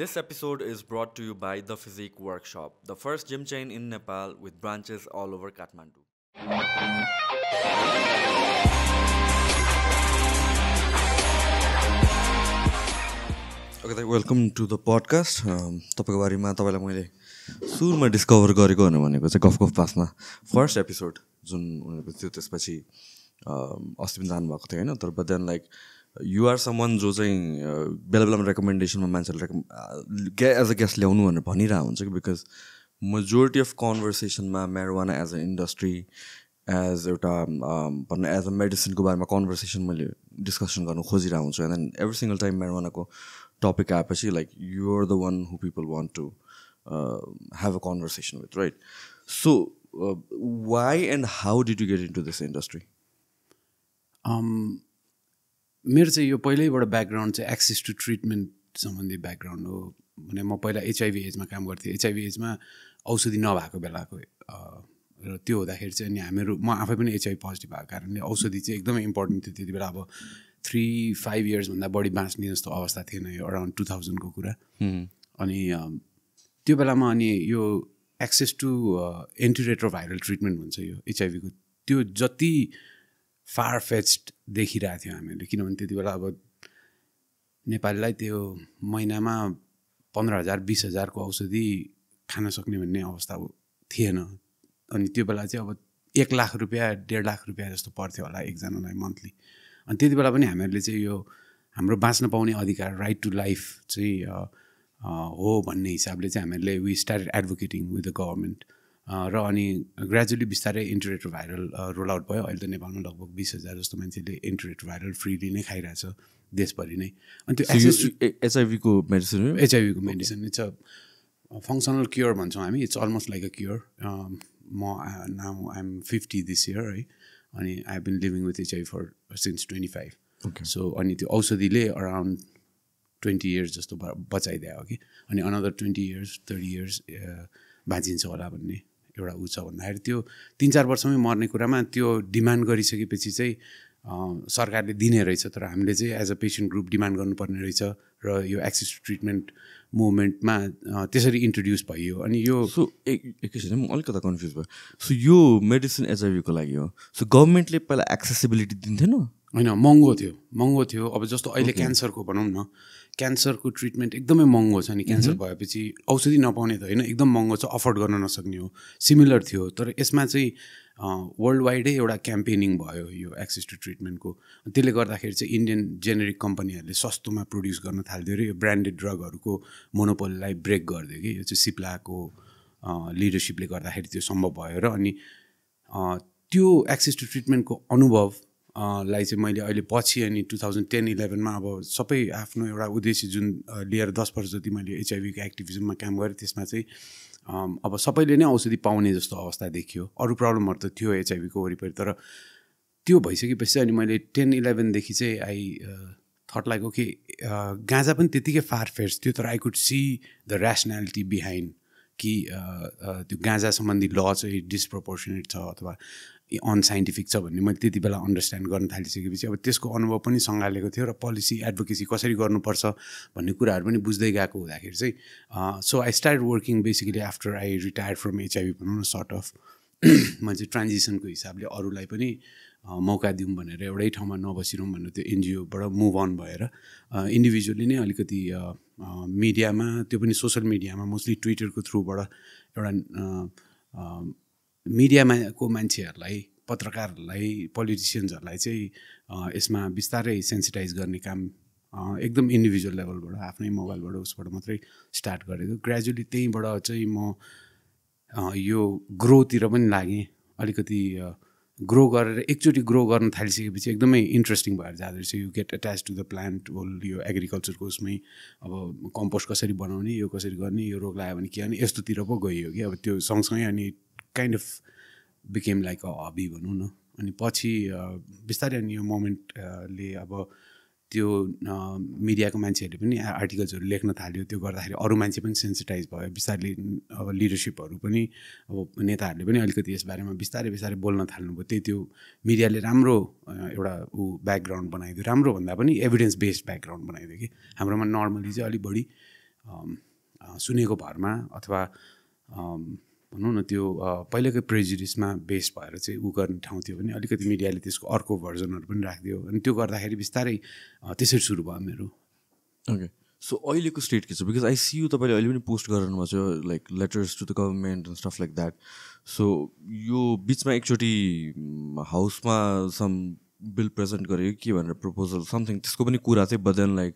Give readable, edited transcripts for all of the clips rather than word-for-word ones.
This episode is brought to you by The Physique Workshop, the first gym chain in Nepal with branches all over Kathmandu. Okay, welcome to the podcast. Tapako barima tapailai maile surma discover gareko bhanne bhaneko चाहिँ गफ गफ पासमा first episode जुन उनीहरुको थियो त्यसपछि अस्तिबिन जानु भएको थियो हैन तर बदन like You are someone who is a recommendation as a guest because majority of conversation marijuana as an industry as a medicine conversation discussion and then every single time marijuana ko topic like you are the one who people want to have a conversation with, right? So why and how did you get into this industry? मेरो चाहिँ यो पहिल्यैबाट background चाहिँ access to treatment सम्बन्धी background हो भने म पहिला एचआइभी एजमा काम गर्थेँ एचआइभी एजमा औषधि नभएको बेलाको र त्यो हुँदाखेरि चाहिँ अनि हामीहरू म आफै पनि एचआइभी पोजिटिभ भएको कारणले औषधि चाहिँ एकदमै इम्पोर्टेन्ट थियो त्यति बेला अब 3-5 इयर्सभन्दा बढी बाँच्ने जस्तो अवस्था थिएन यो अराउन्ड 2000 को कुरा अनि त्यो बेलामा अनि यो एक्सेस टु एन्टिरेट्रोभाइरल ट्रिटमेन्ट भन्छ यो एचआइभीको त्यो जति far fetched देखिरहेको थियो हामीले किनभने त्यति बेला अब नेपालीलाई त्यो महिनामा 15,000-20,000 को औषधि खान सक्ने भन्ने अवस्था थिएन अनि त्यो बेला चाहिँ अब 1 लाख रुपैयाँ 1.5 लाख रुपैयाँ जस्तो पर्थ्यो होला एकजनालाई मन्थली अनि त्यति बेला पनि हामीहरूले चाहिँ यो हाम्रो बाँच्न पाउने अधिकार राइट टु लाइफ चाहिँ हो भन्ने हिसाबले चाहिँ हामीहरूले we started advocating with the government र अनि ग्रेजुअली बिस्तारै एन्टिरेट्रोभाइरल रोल आउट भयो अहिले त नेपालमा लगभग 20,000 जस्तो मान्छेले एन्टिरेट्रोभाइरल फ्रीली नै खाइरहेछ देशभरि नै अनि त्यो एचआइभीको medicine it's a functional cure भन्छौँ हामी it's almost like a cure म now I am 50 this year है अनि I have been living with HIV for since 25 so अनि त्यो औषधिले अराउन्ड 20 इयर्स जस्तो बचाइदियो कि अनि अनदर 20 इयर्स 30 इयर्स बाँचिन्छ होला भन्ने एउटा उ छ भन्दाखेरि त्यो 3-4 वर्षमै मर्ने कुरामा त्यो डिमान्ड गरिसकेपछि चाहिँ सरकारले दिने रहेछ तर हामीले चाहिँ as a patient group demand गर्नुपर्ने रहेछ र यो एक्सेस टु ट्रिटमेन्ट मुभमेन्टमा त्यसरी इन्ट्रोड्युस भयो अनि यो सो एकैछिन म अलिकता कन्फ्युज भयो सो यो मेडिसिन एचआइभीको लागि हो सो गभर्मेन्टले पहिला एक्सेसिबिलिटी दिन्थेन होइन महँगो थियो अब जस्तो अहिले क्यान्सरको भनौँ न क्यान्सरको ट्रिटमेन्ट एकदमै महँगो छ नि क्यान्सर भएपछि औषधि नपाउने त होइन एकदम महँगो छ अफोर्ड गर्न नसक्ने हो सिमिलर थियो तर यसमा चाहिँ वर्ल्ड वाइडै एउटा क्याम्पेनिङ भयो यो एक्सेस टु ट्रिटमेन्टको त्यसले गर्दाखेरि चाहिँ इन्डियन जेनेरिक कम्पनीहरूले सस्तोमा प्रड्युस गर्न थाल्थ्यो र यो ब्रान्डेड ड्रगहरूको मोनोपोलीलाई ब्रेक गरिदियो कि यो चाहिँ सिप्लाको लिडरसिपले गर्दाखेरि त्यो सम्भव भयो र अनि त्यो एक्सेस टु ट्रिटमेन्टको अनुभव लाई चाहिँ मैले अहिले पछि अनि 2010-11 मा अब सबै आफ्नो एउटा उद्देश्य जुन लिएर 10 वर्ष जति मैले एचआइभीको एक्टिभिजममा काम गरेँ त्यसमा चाहिँ अब सबैले नै औषधि पाउने जस्तो अवस्था देखियो अरू प्रब्लमहरु त थियो एचआइभीको वरिपरि तर त्यो भइसकेपछि अनि मैले 10-11 देखि चाहिँ आई थट लाइक ओके गाँजा पनि त्यतिकै फार फेर्स थियो तर I could see the rationality behind कि त्यो गाँजा सम्बन्धी ल चाहिँ डिसप्रोपोर्सनेट छ अथवा अनसाइन्टिफिक छ भन्ने मैले त्यति बेला अन्डरस्ट्यान्ड गर्न थालिसकेपछि अब त्यसको अनुभव पनि सँगालेको थियो र पोलिसी एडभोकेसी कसरी गर्नुपर्छ भन्ने कुराहरू पनि बुझ्दै गएको हुँदाखेरि चाहिँ so I start working basically after I retire from HIV भनौँ न सर्ट अफ मैले चाहिँ ट्रान्जिसनको हिसाबले अरूलाई पनि मौका दिउँ भनेर एउटै ठाउँमा नबसिरौँ भनेर त्यो एनजिओबाट मुभ अन भएर इन्डिभिजुअली नै अलिकति मिडियामा त्यो पनि सोसल मिडियामा मोस्टली ट्विटरको थ्रुबाट एउटा मिडियामा को मान्छेहरूलाई पत्रकारहरूलाई पोलिटिसियन्सहरूलाई चाहिँ यसमा बिस्तारै सेन्सिटाइज गर्ने काम एकदम इन्डिभिजुअल लेभलबाट आफ्नै मोबाइलबाट उसबाट मात्रै स्टार्ट गरेको ग्रेजुअली त्यहीँबाट चाहिँ म यो ग्रोतिर पनि लागेँ अलिकति ग्रो गरेर एकचोटि ग्रो गर्न थालिसकेपछि एकदमै इन्ट्रेस्टिङ भएर जाँदो रहेछ you get attach to the plant whole यो एग्रिकल्चरको उसमै अब कम्पोस्ट कसरी बनाउने यो कसरी गर्ने यो रोग लाग्यो भने के अनि यस्तोतिर पो गइयो कि अब त्यो सँगसँगै अनि kind of became like a hobby भनौँ न अनि पछि बिस्तारै अनि यो मोमेन्टले अब त्यो मिडियाको मान्छेहरूले पनि आर्टिकल्सहरू लेख्न थाल्यो त्यो गर्दाखेरि अरू मान्छे पनि सेन्सिटाइज भयो बिस्तारै अब लिडरसिपहरू पनि अब नेताहरूले पनि अलिकति यसबारेमा बिस्तारै बोल्न थाल्नुभयो त्यही त्यो मिडियाले राम्रो एउटा ऊ ब्याकग्राउन्ड बनाइदियो राम्रो भन्दा पनि एभिडेन्स बेस्ड ब्याकग्राउन्ड बनाइदियो कि हाम्रोमा नर्मली चाहिँ अलिक बढी सुनेको भरमा अथवा भनौं न त्यो पहिलेकै प्रेजुडिसमा बेस भएर चाहिँ उ गर्ने ठाउँ थियो भने अलिकति मिडियाले त्यसको अर्को भर्जनहरु पनि राख्दियो अनि त्यो गर्दाखेरि बिस्तारै त्यसरी सुरु भयो मेरो ओके सो अहिलेको स्टेट के छ बिकज आई सी यु तपाईले अहिले पनि पोस्ट गर्नु भएको छ like letters to the government and stuff like that so यो बीचमा एकचोटी हाउसमा सम बिल प्रेजेन्ट गर्यो के भनेर प्रपोजल समथिङ त्यसको पनि कुरा चाहिँ बदन लाइक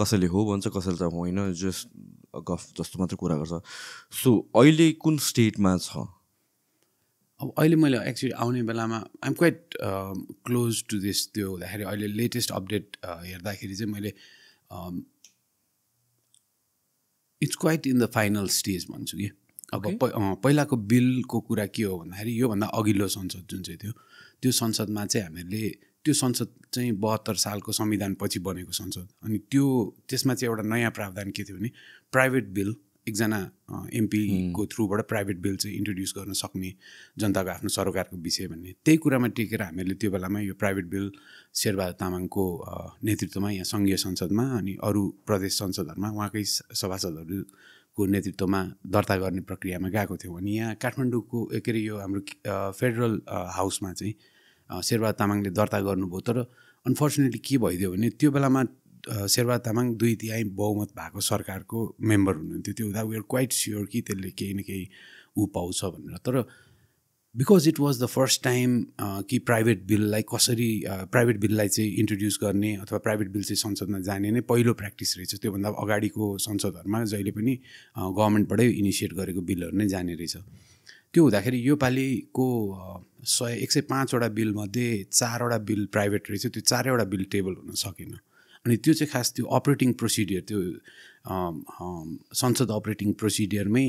कसैले हो भन्छ कसैले त होइन जस्ट गफ जस्तो मात्र कुरा गर्छ सो अहिले कुन स्टेटमा छ अब अहिले मैले एक्चुअली आउने बेलामा I am quite close to this त्यो हुँदाखेरि अहिले लेटेस्ट अपडेट हेर्दाखेरि चाहिँ मैले it's quite in the final stage भन्छु कि अब पहिलाको बिलको कुरा के हो भन्दाखेरि योभन्दा अघिल्लो संसद जुन चाहिँ थियो त्यो संसदमा चाहिँ हामीहरूले त्यो संसद चाहिँ 72 सालको संविधानपछि बनेको संसद अनि त्यो त्यसमा चाहिँ एउटा नयाँ प्रावधान के थियो भने प्राइभेट बिल एकजना एमपीको थ्रुबाट प्राइभेट बिल चाहिँ इन्ट्रोड्युस गर्न सक्ने जनताको आफ्नो सरकारको विषय भन्ने त्यही कुरामा टेकेर हामीले त्यो बेलामा यो प्राइभेट बिल शेरबहादुर तामाङको नेतृत्वमा यहाँ संघीय संसदमा अनि अरू प्रदेश संसदहरूमा उहाँकै सभासदहरूको नेतृत्वमा दर्ता गर्ने प्रक्रियामा गएको थियौँ अनि यहाँ काठमाडौँको के अरे यो हाम्रो फेडरल हाउसमा चाहिँ शेरबहादुर तामाङले दर्ता गर्नुभयो तर अनफर्चुनेटली के भइदियो भने त्यो बेलामा शेरबहादुर तामाङ 2/3 बहुमत भएको सरकारको मेम्बर हुनुहुन्थ्यो त्यो हुँदा वी आर क्वाइट स्योर कि त्यसले केही न केही ऊ पाउँछ भनेर तर because it was the first time कि प्राइभेट बिललाई कसरी प्राइभेट बिललाई चाहिँ इन्ट्रोड्युस गर्ने अथवा प्राइभेट बिल चाहिँ संसदमा जाने नै पहिलो प्र्याक्टिस रहेछ त्योभन्दा अगाडिको संसदहरूमा जहिले पनि गभर्मेन्टबाटै इनिसिएट गरेको बिलहरू नै जाने रहेछ त्यो हुँदाखेरि योपालिको 105 वटा बिलमध्ये 4 वटा बिल प्राइभेट रहेछ त्यो 4 वटा बिल टेबल हुन सकेन अनि त्यो चाहिँ खास त्यो अपरेटिङ प्रोसिडियर त्यो संसद अपरेटिङ प्रोसिडियरमै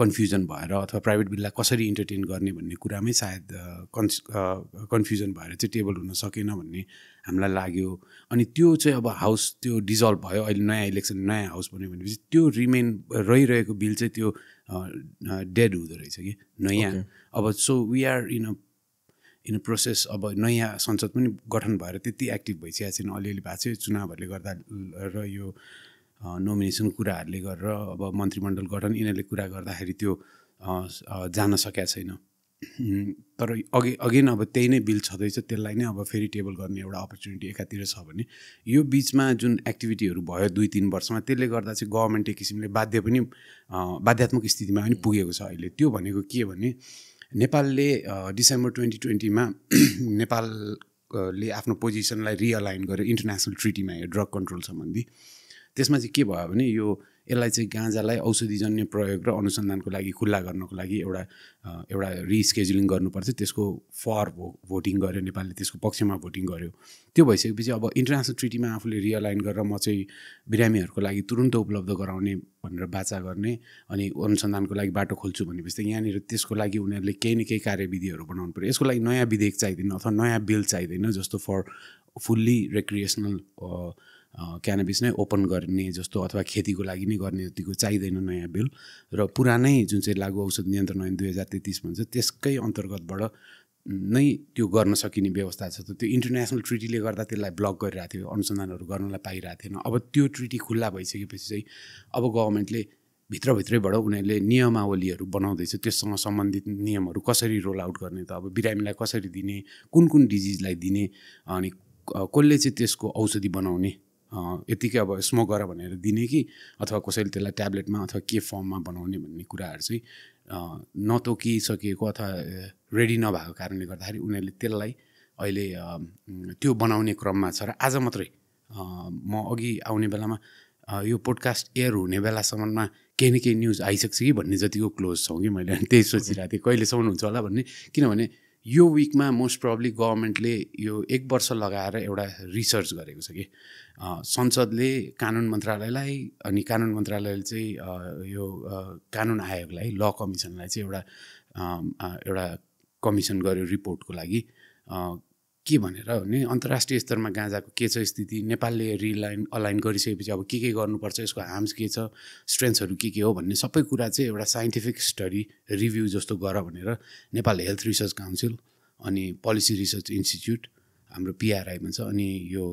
कन्फ्युजन भएर अथवा प्राइभेट बिललाई कसरी इन्टरटेन गर्ने भन्ने कुरामै सायद कन्फ्युजन भएर चाहिँ टेबल हुन सकेन भन्ने हामीलाई लाग्यो अनि त्यो चाहिँ अब हाउस त्यो डिजल्भ भयो अहिले नयाँ इलेक्सन नयाँ हाउस बन्यो भनेपछि त्यो रिमेन रहिरहेको बिल चाहिँ त्यो डेड हुँदो रहेछ कि नयाँ अब so we are in process अब नयाँ संसद पनि गठन भएर त्यति एक्टिभ भइसकेको छैन अलिअलि भएको छ चुनावहरूले गर्दा र यो नोमिनेसन कुराहरूले गरेर अब मन्त्रीमण्डल गठन यिनीहरूले कुरा गर्दाखेरि त्यो जान सकेको छैन तर अगेन अब त्यही नै बिल छँदैछ त्यसलाई नै अब फेरि टेबल गर्ने एउटा अपर्च्युनिटी एकातिर छ भने यो बिचमा जुन एक्टिभिटीहरू भयो 2-3 वर्षमा त्यसले गर्दा चाहिँ गभर्मेन्ट एक किसिमले बाध्यात्मक स्थितिमा पनि पुगेको छ अहिले त्यो भनेको के भने नेपालले डिसेम्बर 2020 मा नेपालले आफ्नो पोजिसनलाई रिअलाइन गरेर इन्टरनेसनल ट्रिटीमा यो ड्रग कन्ट्रोल सम्बन्धी त्यसमा चाहिँ के भयो भने यो यसलाई चाहिँ गाँजालाई औषधिजन्य प्रयोग र अनुसन्धानको लागि खुल्ला गर्नको लागि एउटा रिस्केजुलिङ गर्नुपर्छ त्यसको फर भोटिङ गर्यो नेपालले त्यसको पक्षमा भोटिङ गर्यो त्यो भइसकेपछि अब इन्टरनेसनल ट्रिटीमा आफूले रिअलाइन गरेर म चाहिँ बिरामीहरूको लागि तुरुन्त उपलब्ध गराउने भनेर बाचा गर्ने अनि अनुसन्धानको लागि बाटो खोल्छु भनेपछि यहाँनिर त्यसको लागि उनीहरूले केही न केही कार्यविधिहरू बनाउनु पऱ्यो यसको लागि नयाँ विधेयक चाहिँदैन अथवा नयाँ बिल चाहिँदैन जस्तो फर फुल्ली रेक्रिएसनल क्यानाबिस नै ओपन गर्ने जस्तो अथवा खेतीको लागि नै गर्ने जतिको चाहिँदैन नयाँ बिल र पुरानै जुन चाहिँ लागु औषध नियन्त्रण ऐन 2023 भन्छ त्यसकै अन्तर्गतबाट नै त्यो गर्न सकिने व्यवस्था छ त त्यो इन्टरनेसनल ट्रिटीले गर्दा त्यसलाई ब्लक गरिरहेको थियो अनुसन्धानहरू गर्नलाई पाइरहेको थिएन अब त्यो ट्रिटी खुल्ला भइसकेपछि चाहिँ अब गभर्मेन्टले भित्रभित्रैबाट उनीहरूले नियमावलीहरू बनाउँदैछ त्यससँग सम्बन्धित नियमहरू कसरी रोल आउट गर्ने त अब बिरामीलाई कसरी दिने कुन कुन डिजिजलाई दिने अनि कसले चाहिँ त्यसको औषधि बनाउने यतिकै अब स्मोक गर भनेर दिने कि अथवा कसैले त्यसलाई ट्याब्लेटमा अथवा के फर्ममा बनाउने भन्ने कुराहरू चाहिँ नतोकिसकेको अथवा रेडी नभएको कारणले गर्दाखेरि उनीहरूले त्यसलाई अहिले त्यो बनाउने क्रममा छ र आज मात्रै म अघि आउने बेलामा यो पोडकास्ट एयर हुने बेलासम्ममा केही न केही न्युज आइसक्छ कि भन्ने जतिको क्लोज छौँ कि मैले त्यही सोचिरहेको थिएँ कहिलेसम्म हुन्छ होला भन्ने किनभने यो विकमा मोस्ट प्रब्ली गभर्मेन्टले यो 1 वर्ष लगाएर एउटा रिसर्च गरेको छ कि संसदले कानुन मन्त्रालयलाई अनि कानुन मन्त्रालयले चाहिँ यो कानुन आयोगलाई ल कमिसनलाई चाहिँ एउटा कमिसन गर्यो रिपोर्टको लागि के भनेर भने अन्तर्राष्ट्रिय स्तरमा गाँजाको के छ स्थिति नेपालले अलाइन गरिसकेपछि अब के गर्नुपर्छ यसको हार्म्स के छ स्ट्रेन्थ्सहरू के हो भन्ने सबै कुरा चाहिँ एउटा साइन्टिफिक स्टडी रिभ्यू जस्तो गर भनेर नेपाल हेल्थ रिसर्च काउन्सिल अनि पोलिसी रिसर्च इन्स्टिट्युट हाम्रो PRI भन्छ अनि यो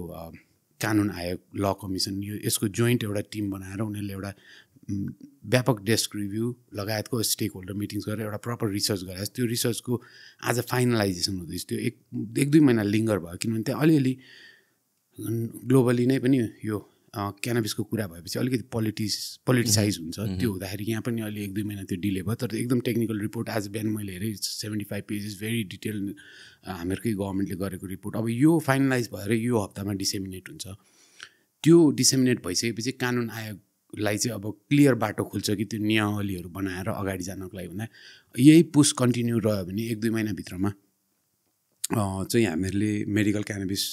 कानुन आयोग ल कमिसन यो यसको जोइन्ट एउटा टिम बनाएर उनीहरूले एउटा व्यापक डेस्क रिभ्यू लगायतको स्टेक होल्डर मिटिंग्स गरेर एउटा प्रपर रिसर्च गराएछ। त्यो रिसर्चको आज फाइनलाइजेसन हुँदैछ। त्यो एक दुई महिना लिंगर भयो किनभने त्यहाँ अलिअलि ग्लोबली नै पनि यो क्यानाबिसको कुरा भएपछि अलिकति पोलिटिसाइज हुन्छ। त्यो हुँदाखेरि यहाँ पनि अलि एक दुई महिना त्यो डिले भयो। तर एकदम टेक्निकल रिपोर्ट आज बिहान मैले हेरेँ 75 पेजेस भेरी डिटेल हामीहरूकै गभर्मेन्टले गरेको रिपोर्ट। अब यो फाइनलाइज भएर यो हप्तामा डिसेमिनेट हुन्छ। त्यो डिसेमिनेट भइसकेपछि कानुन आयोगलाई चाहिँ अब क्लियर बाटो खोल्छ कि त्यो नियमावलीहरू बनाएर अगाडि जानको लागि। भन्दा यही पुस कन्टिन्यू रह्यो भने एक दुई महिनाभित्रमा चाहिँ हामीहरूले मेडिकल क्यानाबिस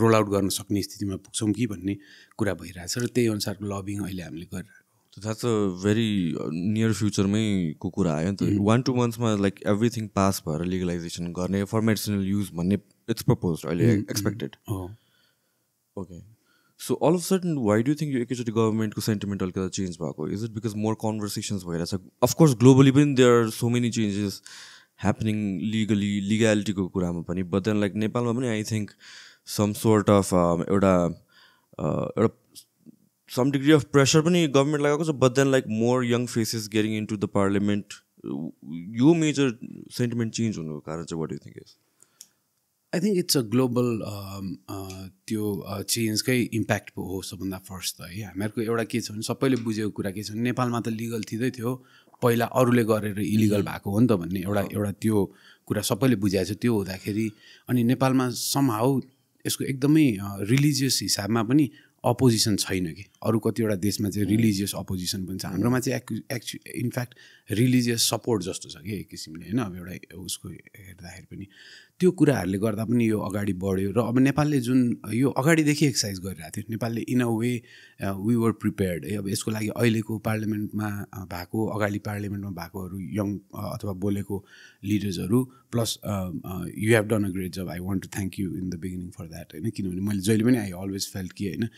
रोल आउट गर्न सक्ने स्थितिमा पुग्छौँ कि भन्ने कुरा भइरहेछ र त्यही अनुसारको लबिङ अहिले हामीले गरिरहेको। द्याट्स अ भेरी नियर फ्युचरमैको कुरा आयो नि त। 1-2 मन्थ्समा लाइक एभ्रिथिङ पास भएर लिगलाइजेसन गर्ने फर मेडिसिनल युज भन्ने इट्स प्रपोज अहिले expected. Okay so all of sudden why do think यो एकैचोटि गभर्मेन्टको सेन्टिमेन्ट अलिकति चेन्ज भएको? Is it because more conversations भइरहेछ? अफकोर्स ग्लोबली पनि there are so many changes happening legally लिग्यालिटीको कुरामा पनि, बट देन लाइक नेपालमा पनि I think some sort of some degree of pressure पनि गभर्मेन्ट लगाएको छ, but then like more young faces getting into the parliament, यो major sentiment change हुनुको कारण चाहिँ what do you think is? I think it's a global त्यो चेन्जकै impact हो सबभन्दा फर्स्ट त है। हामीहरूको एउटा के छ भने सबैले बुझेको कुरा के छ भने नेपालमा त लिगल थिँदै थियो, पहिला अरूले गरेर इलिगल भएको हो नि त भन्ने एउटा त्यो कुरा सबैले बुझाएको छ। त्यो हुँदाखेरि अनि नेपालमा समहाउ यसको एकदमै रिलिजियस हिसाबमा पनि अपोजिसन छैन कि अरू कतिवटा देशमा चाहिँ रिलिजियस अपोजिसन पनि छ। हाम्रोमा चाहिँ इनफ्याक्ट रिलिजियस सपोर्ट जस्तो छ कि एक किसिमले होइन। अब एउटा उसको हेर्दाखेरि पनि त्यो कुराहरूले गर्दा पनि यो अगाडि बढ्यो। र अब नेपालले जुन यो अगाडिदेखि एक्सर्साइज गरिरहेको थियो, नेपालले in a way we were prepared. अब यसको लागि अहिलेको पार्लियामेन्टमा भएको अगाडि पार्लियामेन्टमा भएकोहरू यङ अथवा बोलेको लिडर्सहरू plus you have done a great job. I want to thank you in the beginning for that होइन। किनभने मैले जहिले पनि आई अलवेज फेल्ट कि होइन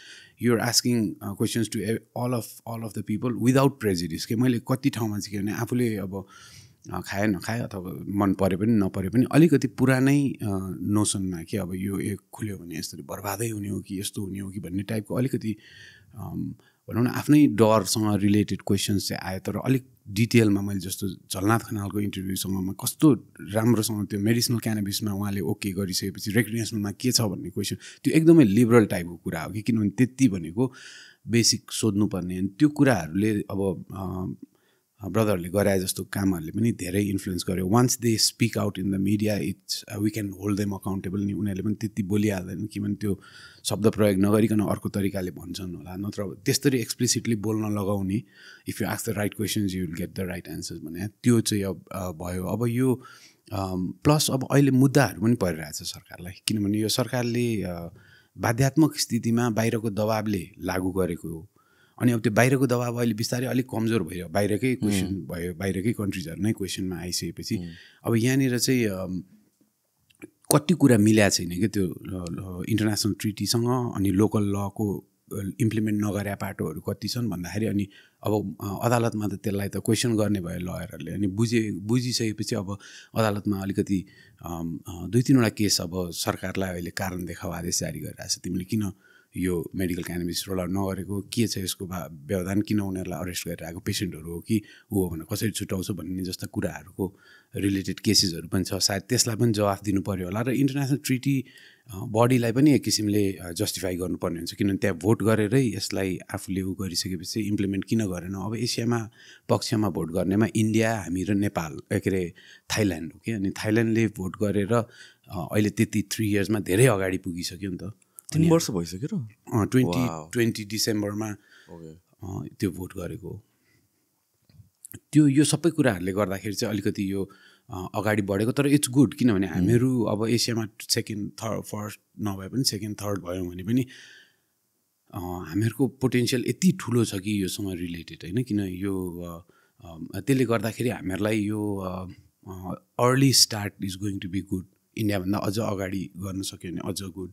you're asking questions to all of the people without prejudice. के मैले कति ठाउँमा चाहिँ के भने आफूले अब खाए नखाए अथवा मन परे पनि नपरे पनि अलिकति पुरानै नोसनमा कि अब यो एक खुल्यो भने यसरी बर्बादै हुने हो कि यस्तो हुने हो कि भन्ने टाइपको अलिकति भनौँ न आफ्नै डरसँग रिलेटेड क्वेसन्स चाहिँ आयो। तर अलिक डिटेलमा मैले जस्तो झलनाथ खनालको इन्टरभ्यूसँगमा कस्तो राम्रोसँग त्यो मेडिसिनल क्यानाबिसमा उहाँले ओके गरिसकेपछि रेक्रिएसनलमा के छ भन्ने क्वेसन त्यो एकदमै लिबरल टाइपको कुरा हो कि किनभने त्यति भनेको बेसिक सोध्नुपर्ने। अनि त्यो कुराहरूले अब ब्रदरहरूले गराए जस्तो कामहरूले पनि धेरै इन्फ्लुएन्स गर्यो। Once they speak out in the media it's we can hold them accountable. नि उनीहरूले पनि त्यति बोलिहाल्दैन किनभने त्यो शब्द प्रयोग नगरिकन अर्को तरिकाले भन्छन् होला, नत्र त्यसरी एक्सप्लिसिटली बोल्न लगाउने। If you ask the right questions you will get the right answers भने त्यो चाहिँ अब भयो। अब यो प्लस अब अहिले मुद्दाहरू पनि परिरहेछ सरकारलाई, किनभने यो सरकारले बाध्यात्मक स्थितिमा बाहिरको दबाबले लागू गरेको हो। अनि अब त्यो बाहिरको दबाब अहिले बिस्तारै अलिक कमजोर भयो, बाहिरकै क्वेसन भयो, बाहिरकै कन्ट्रिजहरू नै क्वेसनमा आइसकेपछि अब यहाँनिर चाहिँ कति कुरा मिल्या छैन कि त्यो इन्टरनेसनल ट्रिटीसँग, अनि लोकल लको इम्प्लिमेन्ट नगरे पाटोहरू कति छन् भन्दाखेरि। अनि अब अदालतमा त त्यसलाई त क्वेसन गर्ने भयो लयरहरूले, अनि बुझिसकेपछि अब अदालतमा अलिकति 2-3 वटा केस अब सरकारलाई अहिले कारण देखाउ आदेश जारी गरिरहेछ, तिमीले किन यो मेडिकल क्यानाबिस रोल आउट नगरेको, के छ यसको व्यवधान, किन उनीहरूलाई अरेस्ट गरिरहेको, पेसेन्टहरू हो कि ऊ हो भनेर कसरी छुट्याउँछ भन्ने जस्ता कुराहरूको रिलेटेड केसेसहरू पनि छ। सायद त्यसलाई पनि जवाफ दिनु पऱ्यो होला। र इन्टरनेसनल ट्रिटी बडीलाई पनि एक किसिमले जस्टिफाई गर्नुपर्ने हुन्छ, किनभने त्यहाँ भोट गरेरै यसलाई आफूले ऊ गरिसकेपछि इम्प्लिमेन्ट किन गरेन। अब एसियामा पक्षमा भोट गर्नेमा इन्डिया, हामी र नेपाल के अरे थाइल्यान्ड हो कि, अनि थाइल्यान्डले भोट गरेर अहिले त्यति 3 इयर्समा धेरै अगाडि पुगिसक्यो नि त। 3 वर्ष भइसक्यो। 2020 डिसेम्बरमा त्यो भोट गरेको हो। त्यो यो सबै कुराहरूले गर्दाखेरि चाहिँ अलिकति यो अगाडि बढेको, तर इट्स गुड किनभने हामीहरू अब एसियामा 2nd, 3rd, 1st नभए पनि 2nd, 3rd भयौँ भने पनि हामीहरूको पोटेन्सियल यति ठुलो छ कि योसँग रिलेटेड होइन। किन यो त्यसले गर्दाखेरि हामीहरूलाई यो early start is going to be good. इन्डियाभन्दा अझ अगाडि गर्न सक्यो भने अझ गुड।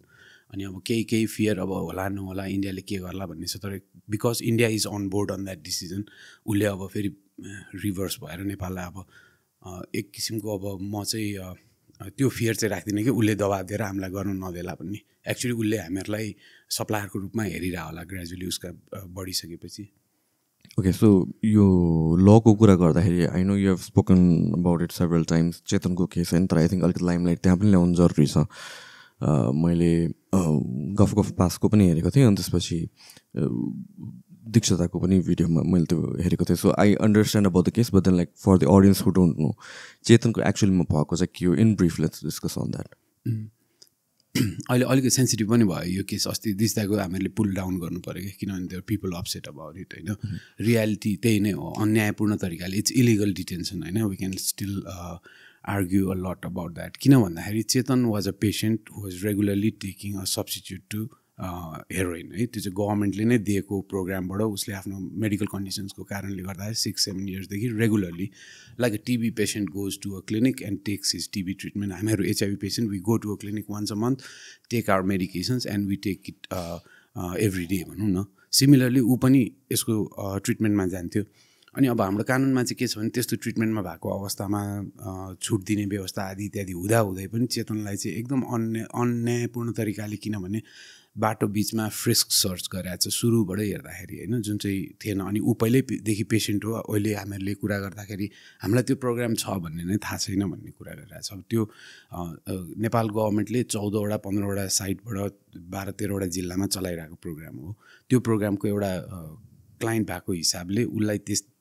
अनि अब केही फियर अब होला नहोला इन्डियाले के गर्ला भन्ने छ, तर because India is on board on that decision उसले अब फेरि रिभर्स भएर नेपाललाई अब एक किसिमको अब म चाहिँ त्यो फियर चाहिँ राख्दिनँ कि उसले दबाब दिएर हामीलाई गर्न नदेला भन्ने। एक्चुली उसले हामीहरूलाई सप्लायरको रूपमा हेरिरह होला ग्रेजुअली उसका बढिसकेपछि। Okay, so you law ko kura garda kheri, I know you have spoken about it several times. Chetan ko case and I think alkit limelight tyaha pani ल्याउनु जरुरी छ. मैले गफ पास को पनि हेरेको थिएँ अनि त्यसपछि दीक्षाताको पनि भिडियोमा मैले त्यो हेरेको थिएँ. So I understand about the case but then like for the audience who don't know चेतनको एक्चुअलीमा भएको चाहिँ के हो in brief let's discuss on that. अहिले अलिकति सेन्सिटिभ पनि भयो यो केस. अस्ति दिस्ताको हामीले पुल डाउन गर्नु पर्यो किनभने there people upset about it हैन. रियालिटी त्यही नै हो अन्यायपूर्ण तरिकाले इट्स इलिगल डिटेन्सन हैन. We can still argue a lot about that. Kina bhandakari Chetan was a patient who was regularly taking a substitute to heroin. It is a government le nai dieko program bada usle afno medical conditions ko karanle garda 6-7 years dekhi regularly, like a TB patient goes to a clinic and takes his TB treatment. I'm a HIV patient, we go to a clinic once a month, take our medications and we take it every day bhanau na. Similarly u pani esko treatment ma janthyo. अनि अब हाम्रो कानुनमा चाहिँ के छ भने त्यस्तो ट्रिटमेन्टमा भएको अवस्थामा छुट दिने व्यवस्था आदि इत्यादि हुँदाहुँदै पनि चेतनलाई चाहिँ एकदम अन्यायपूर्ण तरिकाले किनभने बाटो बिचमा फ्रिस्क सर्च गरेछ सुरुबाटै हेर्दाखेरि हैन, जुन चाहिँ थिएन. अनि ऊ पहिल्यैदेखि पेसेन्ट हो. अहिले हामीहरूले कुरा गर्दाखेरि हामीलाई त्यो प्रोग्राम छ भन्ने नै थाहा छैन भन्ने कुरा गरिरहेछ. अब त्यो नेपाल गभर्नमेन्टले 14-15 साइटबाट 12-13 जिल्लामा चलाइरहेको प्रोग्राम हो. त्यो प्रोग्रामको एउटा क्लाइन्ट भएको हिसाबले उसलाई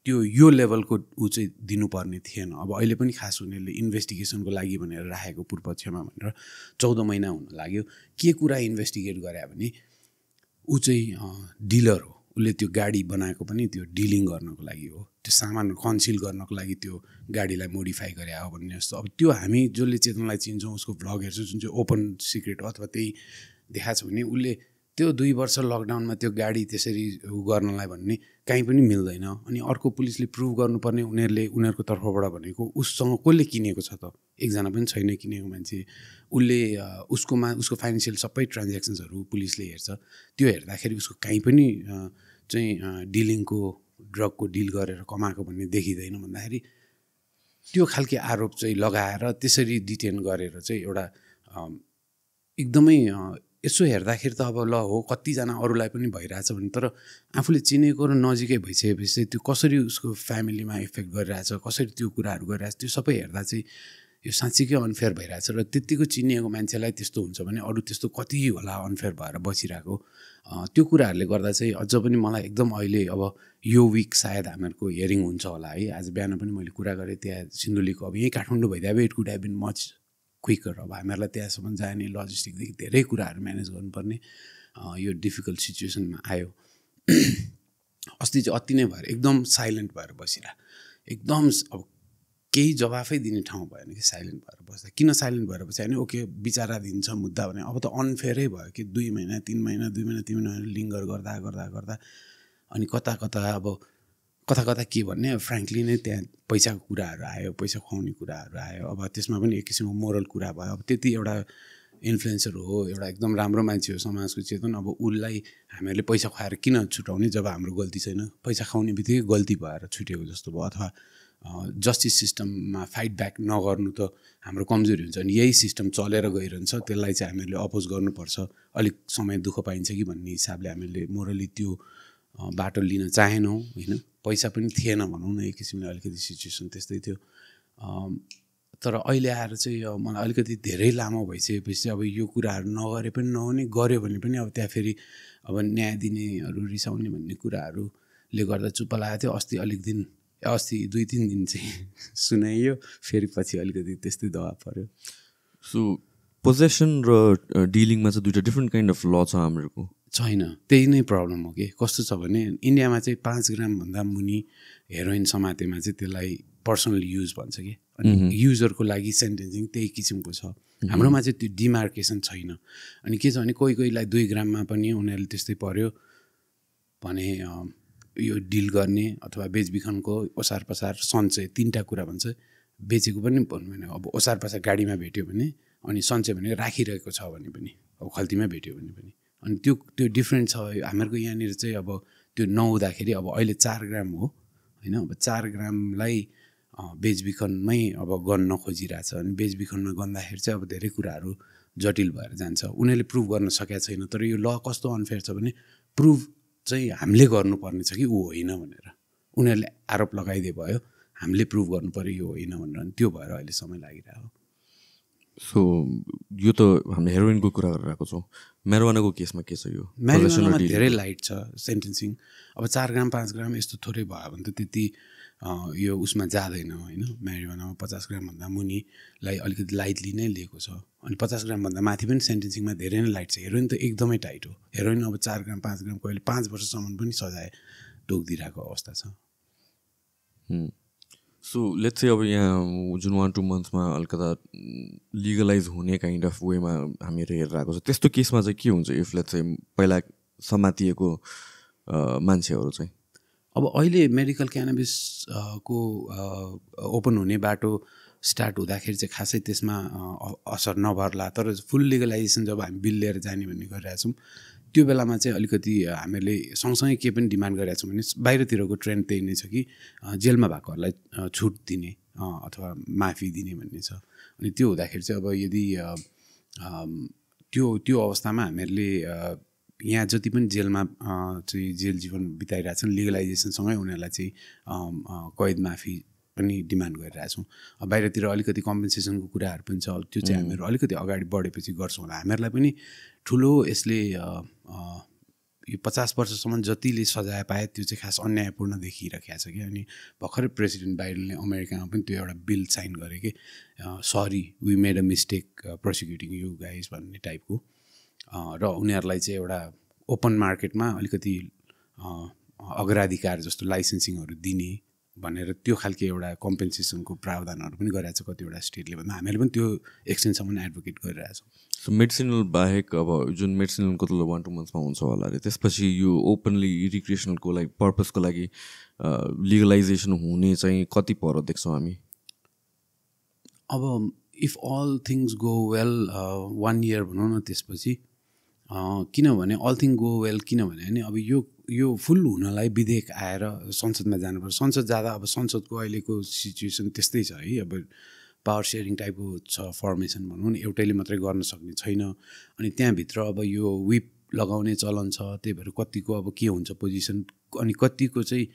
त्यो यो लेभलको उ चाहिँ दिनुपर्ने थिएन. अब अहिले पनि खास उनीहरूले इन्भेस्टिगेसनको लागि भनेर राखेको पूर्वपक्षमा भनेर 14 महिना हुन लाग्यो. के कुरा इन्भेस्टिगेट गरे भने ऊ चाहिँ डिलर हो. उसले त्यो गाडी बनाएको पनि त्यो डिलिङ गर्नको लागि हो. त्यो सामान कन्सिल गर्नको लागि त्यो गाडीलाई मोडिफाई गरे हो भन्ने जस्तो. अब त्यो हामी जसले चेतनलाई चिन्छौँ उसको भ्लग हेर्छौँ जुन चाहिँ ओपन सिक्रेट हो अथवा त्यही देखाएको छ भने उसले त्यो 2 वर्ष लकडाउनमा त्यो गाडी त्यसरी गर्नलाई भन्ने काहीँ पनि मिल्दैन. अनि अर्को पुलिसले प्रुभ गर्नुपर्ने उनीहरूले उनीहरूको तर्फबाट भनेको उससँग कसले किनेको छ त? एकजना पनि छैन किनेको मान्छे. उसले उसको फाइनेन्सियल सबै ट्रान्ज्याक्सन्सहरू पुलिसले हेर्छ. त्यो हेर्दाखेरि उसको काहीँ पनि चाहिँ डिलिङको ड्रगको डिल गरेर कमाएको भन्ने देखिँदैन भन्दाखेरि त्यो खालको आरोप चाहिँ लगाएर त्यसरी डिटेन गरेर चाहिँ एउटा एकदमै यसो हेर्दाखेरि त अब ल हो कतिजना अरूलाई पनि भइरहेछ भने तर आफूले चिनेको र नजिकै भइसकेपछि त्यो कसरी उसको फ्यामिलीमा इफेक्ट गरिरहेछ, कसरी त्यो कुराहरू गरिरहेछ, त्यो सबै हेर्दा चाहिँ यो साँच्चीकै अनफेयर भइरहेछ. र त्यतिको चिनिएको मान्छेलाई त्यस्तो हुन्छ भने अरू त्यस्तो कति होला अनफेयर भएर बसिरहेको. त्यो कुराहरूले गर्दा चाहिँ अझ पनि मलाई एकदम अहिले अब यो विक सायद हामीहरूको हियरिङ हुन्छ होला है. आज बिहान पनि मैले कुरा गरेँ त्यहाँ सिन्धुलीको. अब यहीँ काठमाडौँ भइदिए अब it could have been much quicker. अब हामीहरूलाई त्यहाँसम्म जाने लजिस्टिकदेखि धेरै कुराहरू म्यानेज गर्नुपर्ने यो डिफिकल्ट सिचुएसनमा आयो. अस्ति चाहिँ अति नै भएर एकदम साइलेन्ट भएर बसिरह एकदम अब केही जवाफै दिने ठाउँ भएन कि साइलेन्ट भएर बस्दा. किन साइलेन्ट भएर बस्यो भने ओके बिचारा दिन्छ मुद्दा भने अब त अनफेयरै भयो कि 2 महिना 3 महिना 2 महिना 3 महिना लिङ्गर गर्दा गर्दा गर्दा अनि कता कता अब कता कता के भन्ने फ्रेङ्कली नै त्यहाँ पैसाको कुराहरू आयो, पैसा खुवाउने कुराहरू आयो. अब त्यसमा पनि एक किसिमको मोरल कुरा भयो. अब त्यति एउटा इन्फ्लुएन्सर हो, एउटा एकदम राम्रो मान्छे हो समाजको चेतन. अब उसलाई हामीहरूले पैसा खुवाएर किन छुटाउने जब हाम्रो गल्ती छैन? पैसा खुवाउने बित्तिकै गल्ती भएर छुटेको जस्तो भयो. अथवा जस्टिस सिस्टममा फाइट ब्याक नगर्नु त हाम्रो कमजोरी हुन्छ अनि यही सिस्टम चलेर गइरहन्छ. त्यसलाई चाहिँ हामीहरूले अपोज गर्नुपर्छ. अलिक समय दुःख पाइन्छ कि भन्ने हिसाबले हामीले मोरली त्यो बाटो लिन चाहेनौँ होइन. पैसा पनि थिएन भनौँ न एक किसिमले. अलिकति सिचुएसन त्यस्तै थियो. तर अहिले आएर चाहिँ मलाई अलिकति धेरै लामो भइसकेपछि अब यो कुराहरू नगरे पनि नहुने, गऱ्यो भने पनि अब त्यहाँ फेरि अब न्याय दिनेहरू रिसाउने भन्ने कुराहरूले गर्दा चुप्प लागेको थियो. अस्ति 2-3 दिन चाहिँ सुनाइयो, फेरि पछि अलिकति त्यस्तै दबाब पऱ्यो. सो पोजेसन र डिलिङमा चाहिँ दुईवटा डिफ्रेन्ट काइन्ड अफ ल छ हामीहरूको छैन. त्यही नै प्रब्लम हो कि कस्तो छ भने इन्डियामा चाहिँ 5 ग्रामभन्दा मुनि हेरोइन समातेमा चाहिँ त्यसलाई पर्सनल युज भन्छ कि. अनि युजरको लागि सेन्टेन्सिङ त्यही किसिमको छ. हाम्रोमा चाहिँ त्यो डिमार्केसन छैन. अनि के छ भने कोही कोहीलाई 2 ग्राममा पनि उनीहरूले त्यस्तै पर्यो भने यो डिल गर्ने अथवा बेचबिखनको ओसार पसार सञ्चय 3टा कुरा भन्छ. बेचेको पनि भन्नु अब ओसार पसार गाडीमा भेट्यो भने, अनि सञ्चय भने राखिरहेको छ भने पनि, अब खल्तीमा भेट्यो भने पनि. अनि त्यो डिफ्रेन्ट छ हामीहरूको. यहाँनिर चाहिँ अब त्यो नहुँदाखेरि अब अहिले 4 ग्राम हो होइन. अब 4 ग्रामलाई बेचबिखनमै अब गर्न खोजिरहेछ. अनि बेचबिखनमा गर्दाखेरि चाहिँ अब धेरै कुराहरू जटिल भएर जान्छ. उनीहरूले प्रुभ गर्न सकेको छैन. तर यो ल कस्तो अनफेयर छ भने प्रुभ चाहिँ हामीले गर्नुपर्ने छ कि ऊ होइन भनेर. उनीहरुले आरोप लगाइदिए भयो हामीले प्रुभ गर्नु पर्यो यो हैन भनेर त्यो भएर अहिले समय लागिरहेको सो यो त हामीले हेरोइनको कुरा गरिरहेको छौ म्यारिजुआनाको केसमा के छ यो म्यारिजुआनामा धेरै लाइट छ सेन्टेन्सिङ अब 4 ग्राम 5 ग्राम यस्तो थोरै भयो भने त त्यति यो उसमा जादैन हैन म्यारिजुआनामा 50 ग्राम भन्दा मुनिलाई अलिकति लाइटली नै लिएको छ अनि 50 ग्राम भन्दा माथि पनि सेन्टेन्सिङमा धेरै नै लाइट छ हेरोइन त एकदमै टाइट हो हेरोइन अब 4 ग्राम 5 ग्राम कोहीले 5 वर्षसम्म पनि सजाय टोक्दिराको अवस्था छ So let's say अब यहाँ जुन 1-2 मन्थमा अलिकता legalize होने kind of way मा हामीहरु हेरिरहेको छ त्यस्तो केसमा चाहिँ के हुन्छ if let's say पहिला समातिएको मान्छेहरु चाहिँ अब अहिले मेडिकल क्यानाबिस को ओपन हुने बाटो स्टार्ट हुँदाखेरि चाहिँ खासै त्यसमा असर नभर्ला तर फुल legalization जब हामी बिल लिएर जाने भन्ने गरिरहेछौं त्यो बेलामा चाहिँ अलिकति हामीले सँगसँगै के पनि डिमान्ड गरिरहेछौं भने बाहिरतिरको ट्रेन्ड त्यही नै छ कि जेलमा भएकोहरुलाई छुट दिने अथवा माफी दिने भन्ने छ अनि त्यो हुँदाखेरि चाहिँ अब यदि त्यो त्यो अवस्थामा हामीले यहाँ जति पनि जेलमा चाहिँ जेल जीवन बिताइरहेछन् लिगलाइजेसन सँगै उनीहरुलाई चाहिँ कैद माफी पनि डिमान्ड गरिरहेछौं बाहिरतिर अलिकति कम्पेन्सेसनको कुराहरु पनि छ त्यो चाहिँ हामीहरु अलिकति अगाडि बढेपछि गर्छौं होला हामीहरुलाई पनि ठुलो यसले यो 50 वर्षसम्म जतिले सजाय पाए त्यो चाहिँ खास अन्यायपूर्ण देखिरहेको छ के अनि भर्खरै प्रेसिडेन्ट बाइडेनले अमेरिकामा पनि त्यो एउटा बिल साइन गरे के sorry we made a mistake prosecuting you guys भन्ने टाइपको र उनीहरुलाई चाहिँ एउटा ओपन मार्केटमा अलिकति अग्राधिकार जस्तो लाइसेन्सिङहरु दिने भनेर त्यो खालको एउटा कम्पेन्सेसनको प्रावधानहरु पनि गरिरहेछ कति एउटा स्टेटले भन्दा हामीले पनि त्यो एक्सटेन्सनसम्म एडभोकेट गरिरहेछौं सो मेडिसिनल बाहेक अब जुन मेडिसिनलको त 1-2 मन्थमा हुन्छ होला रे त्यसपछि यो ओपनली रिक्रिएसनलको लागि पर्पसको लागि लिगलाइजेसन हुने चाहिँ कति पर देख्छौं हामी अब if all things go well 1 year भनौं न त्यसपछि किनभने अल थिंग गो वेल किनभने अनि अब यो फुल हुनलाई विधेयक आएर संसदमा जानुपर्छ संसद जादा अब संसदको अहिलेको सिचुएसन त्यस्तै छ है अब पावर शेयरिङ टाइपको छ फर्मेसन भनौं न एउटैले मात्रै गर्न सक्ने छैन अनि त्यहाँ भित्र अब यो व्हिप लगाउने चलन छ त्यही भएर कतिको अब के हुन्छ पोजिसन अनि कतिको चाहिँ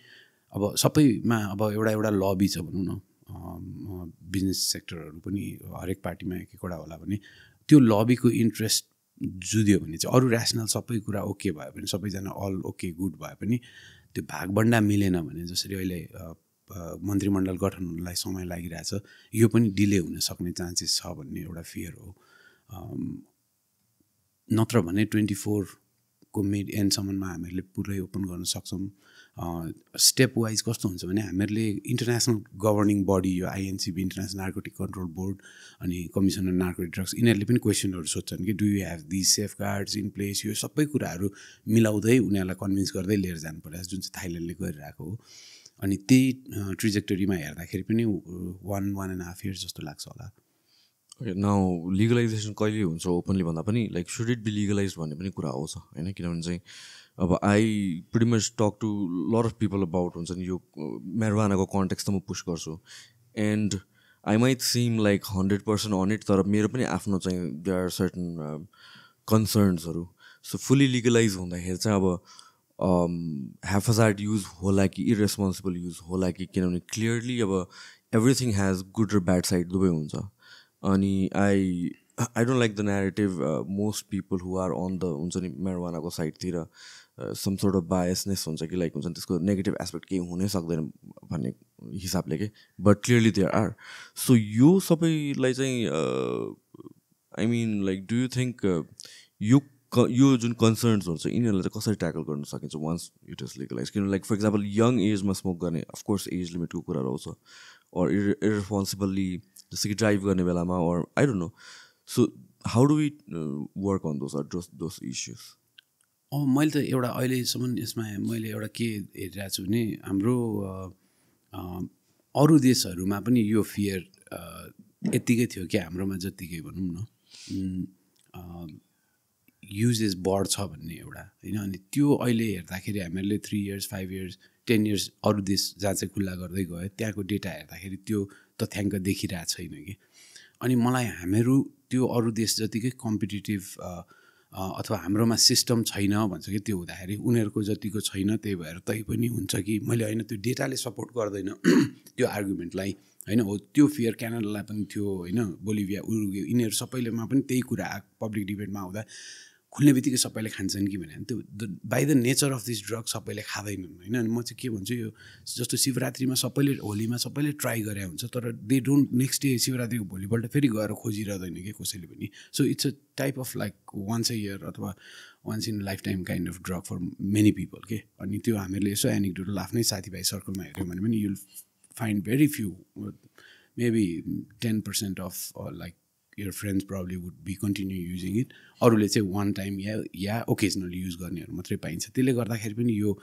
अब सबैमा अब एउटा एउटा लबी छ भनौं न बिजनेस सेक्टरहरु पनि हरेक पार्टीमा एक एकवटा होला भने त्यो लबीको इन्ट्रेस्ट जुदियो भने चाहिँ अरु र्याशनल सबै कुरा ओके भयो पनि सबैजना अल ओके गुड भयो पनि त्यो भागबण्डा मिलेन भने जसरी अहिले मन्त्रीमण्डल गठन हुनलाई समय लागिरहेछ यो पनि डिले हुन सक्ने चान्सेस छ भन्ने एउटा फियर हो नत्र भने 24 को मिड एन्ड सम्ममा हामीले पुरै ओपन गर्न सक्छौं स्टेप वाइज कस्तो हुन्छ भने हामीले इन्टरनेशनल गभर्निङ बडी यो INCB international narcotic control board अनि कमिसन अन नार्कोटिक ड्रग्स इनीहरुले पनि क्वेशनहरु सोध्छन् कि do you have this safeguards in place यो सबै कुराहरु मिलाउँदै उनीहरुलाई कन्भिन्स गर्दै लिएर जानु पर्छ जुन चाहिँ थाइल्यान्डले गरिरहेको हो अनि त्यही ट्रेजेक्टरीमा हेर्दाखेरि पनि 1.5 इयर्स जस्तो लाग्छ होला नाउ लिगलाइजेसन कहिले हुन्छ ओपनली भन्दा पनि like should it be legalised भन्ने पनि कुरा आउँछ हैन किनभने चाहिँ अब I pretty much talk to a lot of people about यो marijuana context ma push garchu and I might seem like 100% on it तर मेरो पनि आफ्नो चाहिँ there are certain concerns haru so fully legalized हुँदा हेर चाहिँ अब haphazard use होला कि irresponsible use होला कि किनभने clearly अब everything has good or bad side दुबै हुन्छ अनि I don't like the narrative most people who are on the marijuana ko side tira some sort of biasness huncha ki like huncha त्यसको negative aspect के हुनै सक्दैन भन्ने हिसाबले के but clearly there are so यो सबै लाई चाहिँ I mean like do you think यो जुन concerns हुन्छ यिनीहरुलाई चाहिँ कसरी ट्याकल गर्न सकिन्छ once it is legalized किन like for example young age मा स्मोक गर्ने of course age limit को कुरा रहन्छ or irresponsibly जस्तै कि ड्राइभ गर्ने बेलामा or I don't know So how do we work on those issues? मैले त एउटा अहिलेसम्म यसमा मैले एउटा के हेरिरहेको छु भने हाम्रो अरु देशहरुमा पनि यो फियर यतिकै थियो कि हाम्रोमा जतिकै भनौं न युजेस बढ्छ भन्ने एउटा हैन अनि त्यो अहिले हेर्दाखेरि हामीले 3 इयर्स 5 इयर्स 10 इयर्स अरु देश जहाँ चाहिँ खुल्ला गर्दै गयो त्यहाँको डेटा हेर्दाखेरि त्यो तथ्याङ्क देखिरहेको छैन के अनि मलाई हामीहरु त्यो अरु देश जतिकै कम्पिटिटिभ अथवा हाम्रोमा सिस्टम छैन भन्छ के त्यो हुँदाखेरि उनीहरुको जतिको छैन त्यही भएर तै पनि हुन्छ कि मैले हैन त्यो डेटाले सपोर्ट गर्दैन त्यो आर्गुमेन्टलाई हैन हो त्यो फियर क्यानडालाई पनि थियो हैन बोलिभिया उरुग्वे इनेहरु सबैलेमा पनि त्यही कुरा पब्लिक डिबेटमा आउँदा खुल्नेबित्तिकै सबैले खान्छन् कि भने त्यो by the nature of this drug सबैले खादैनन् हैन अनि म चाहिँ के भन्छु यो जस्तो शिवरात्रिमा सबैले होलीमा सबैले ट्राई गरे हुन्छ तर दे डोन्ट नेक्स्ट डे शिवरात्रिको भोलिपल्ट फेरि गएर खोजिरदैन के कसैले पनि so it's a type of like once a year अथवा once in life time kind of drug for many people के अनि त्यो हामीहरूले यसो एनेक्डोटल आफ्नै साथीभाइ सर्कलमा हेऱ्यौँ भने पनि you'll find very few maybe 10% of like your friends probably would be continue using it अरूले चाहिँ one time या occasionally use गर्नेहरु मात्रै पाइन्छ त्यसले गर्दाखेरि पनि यो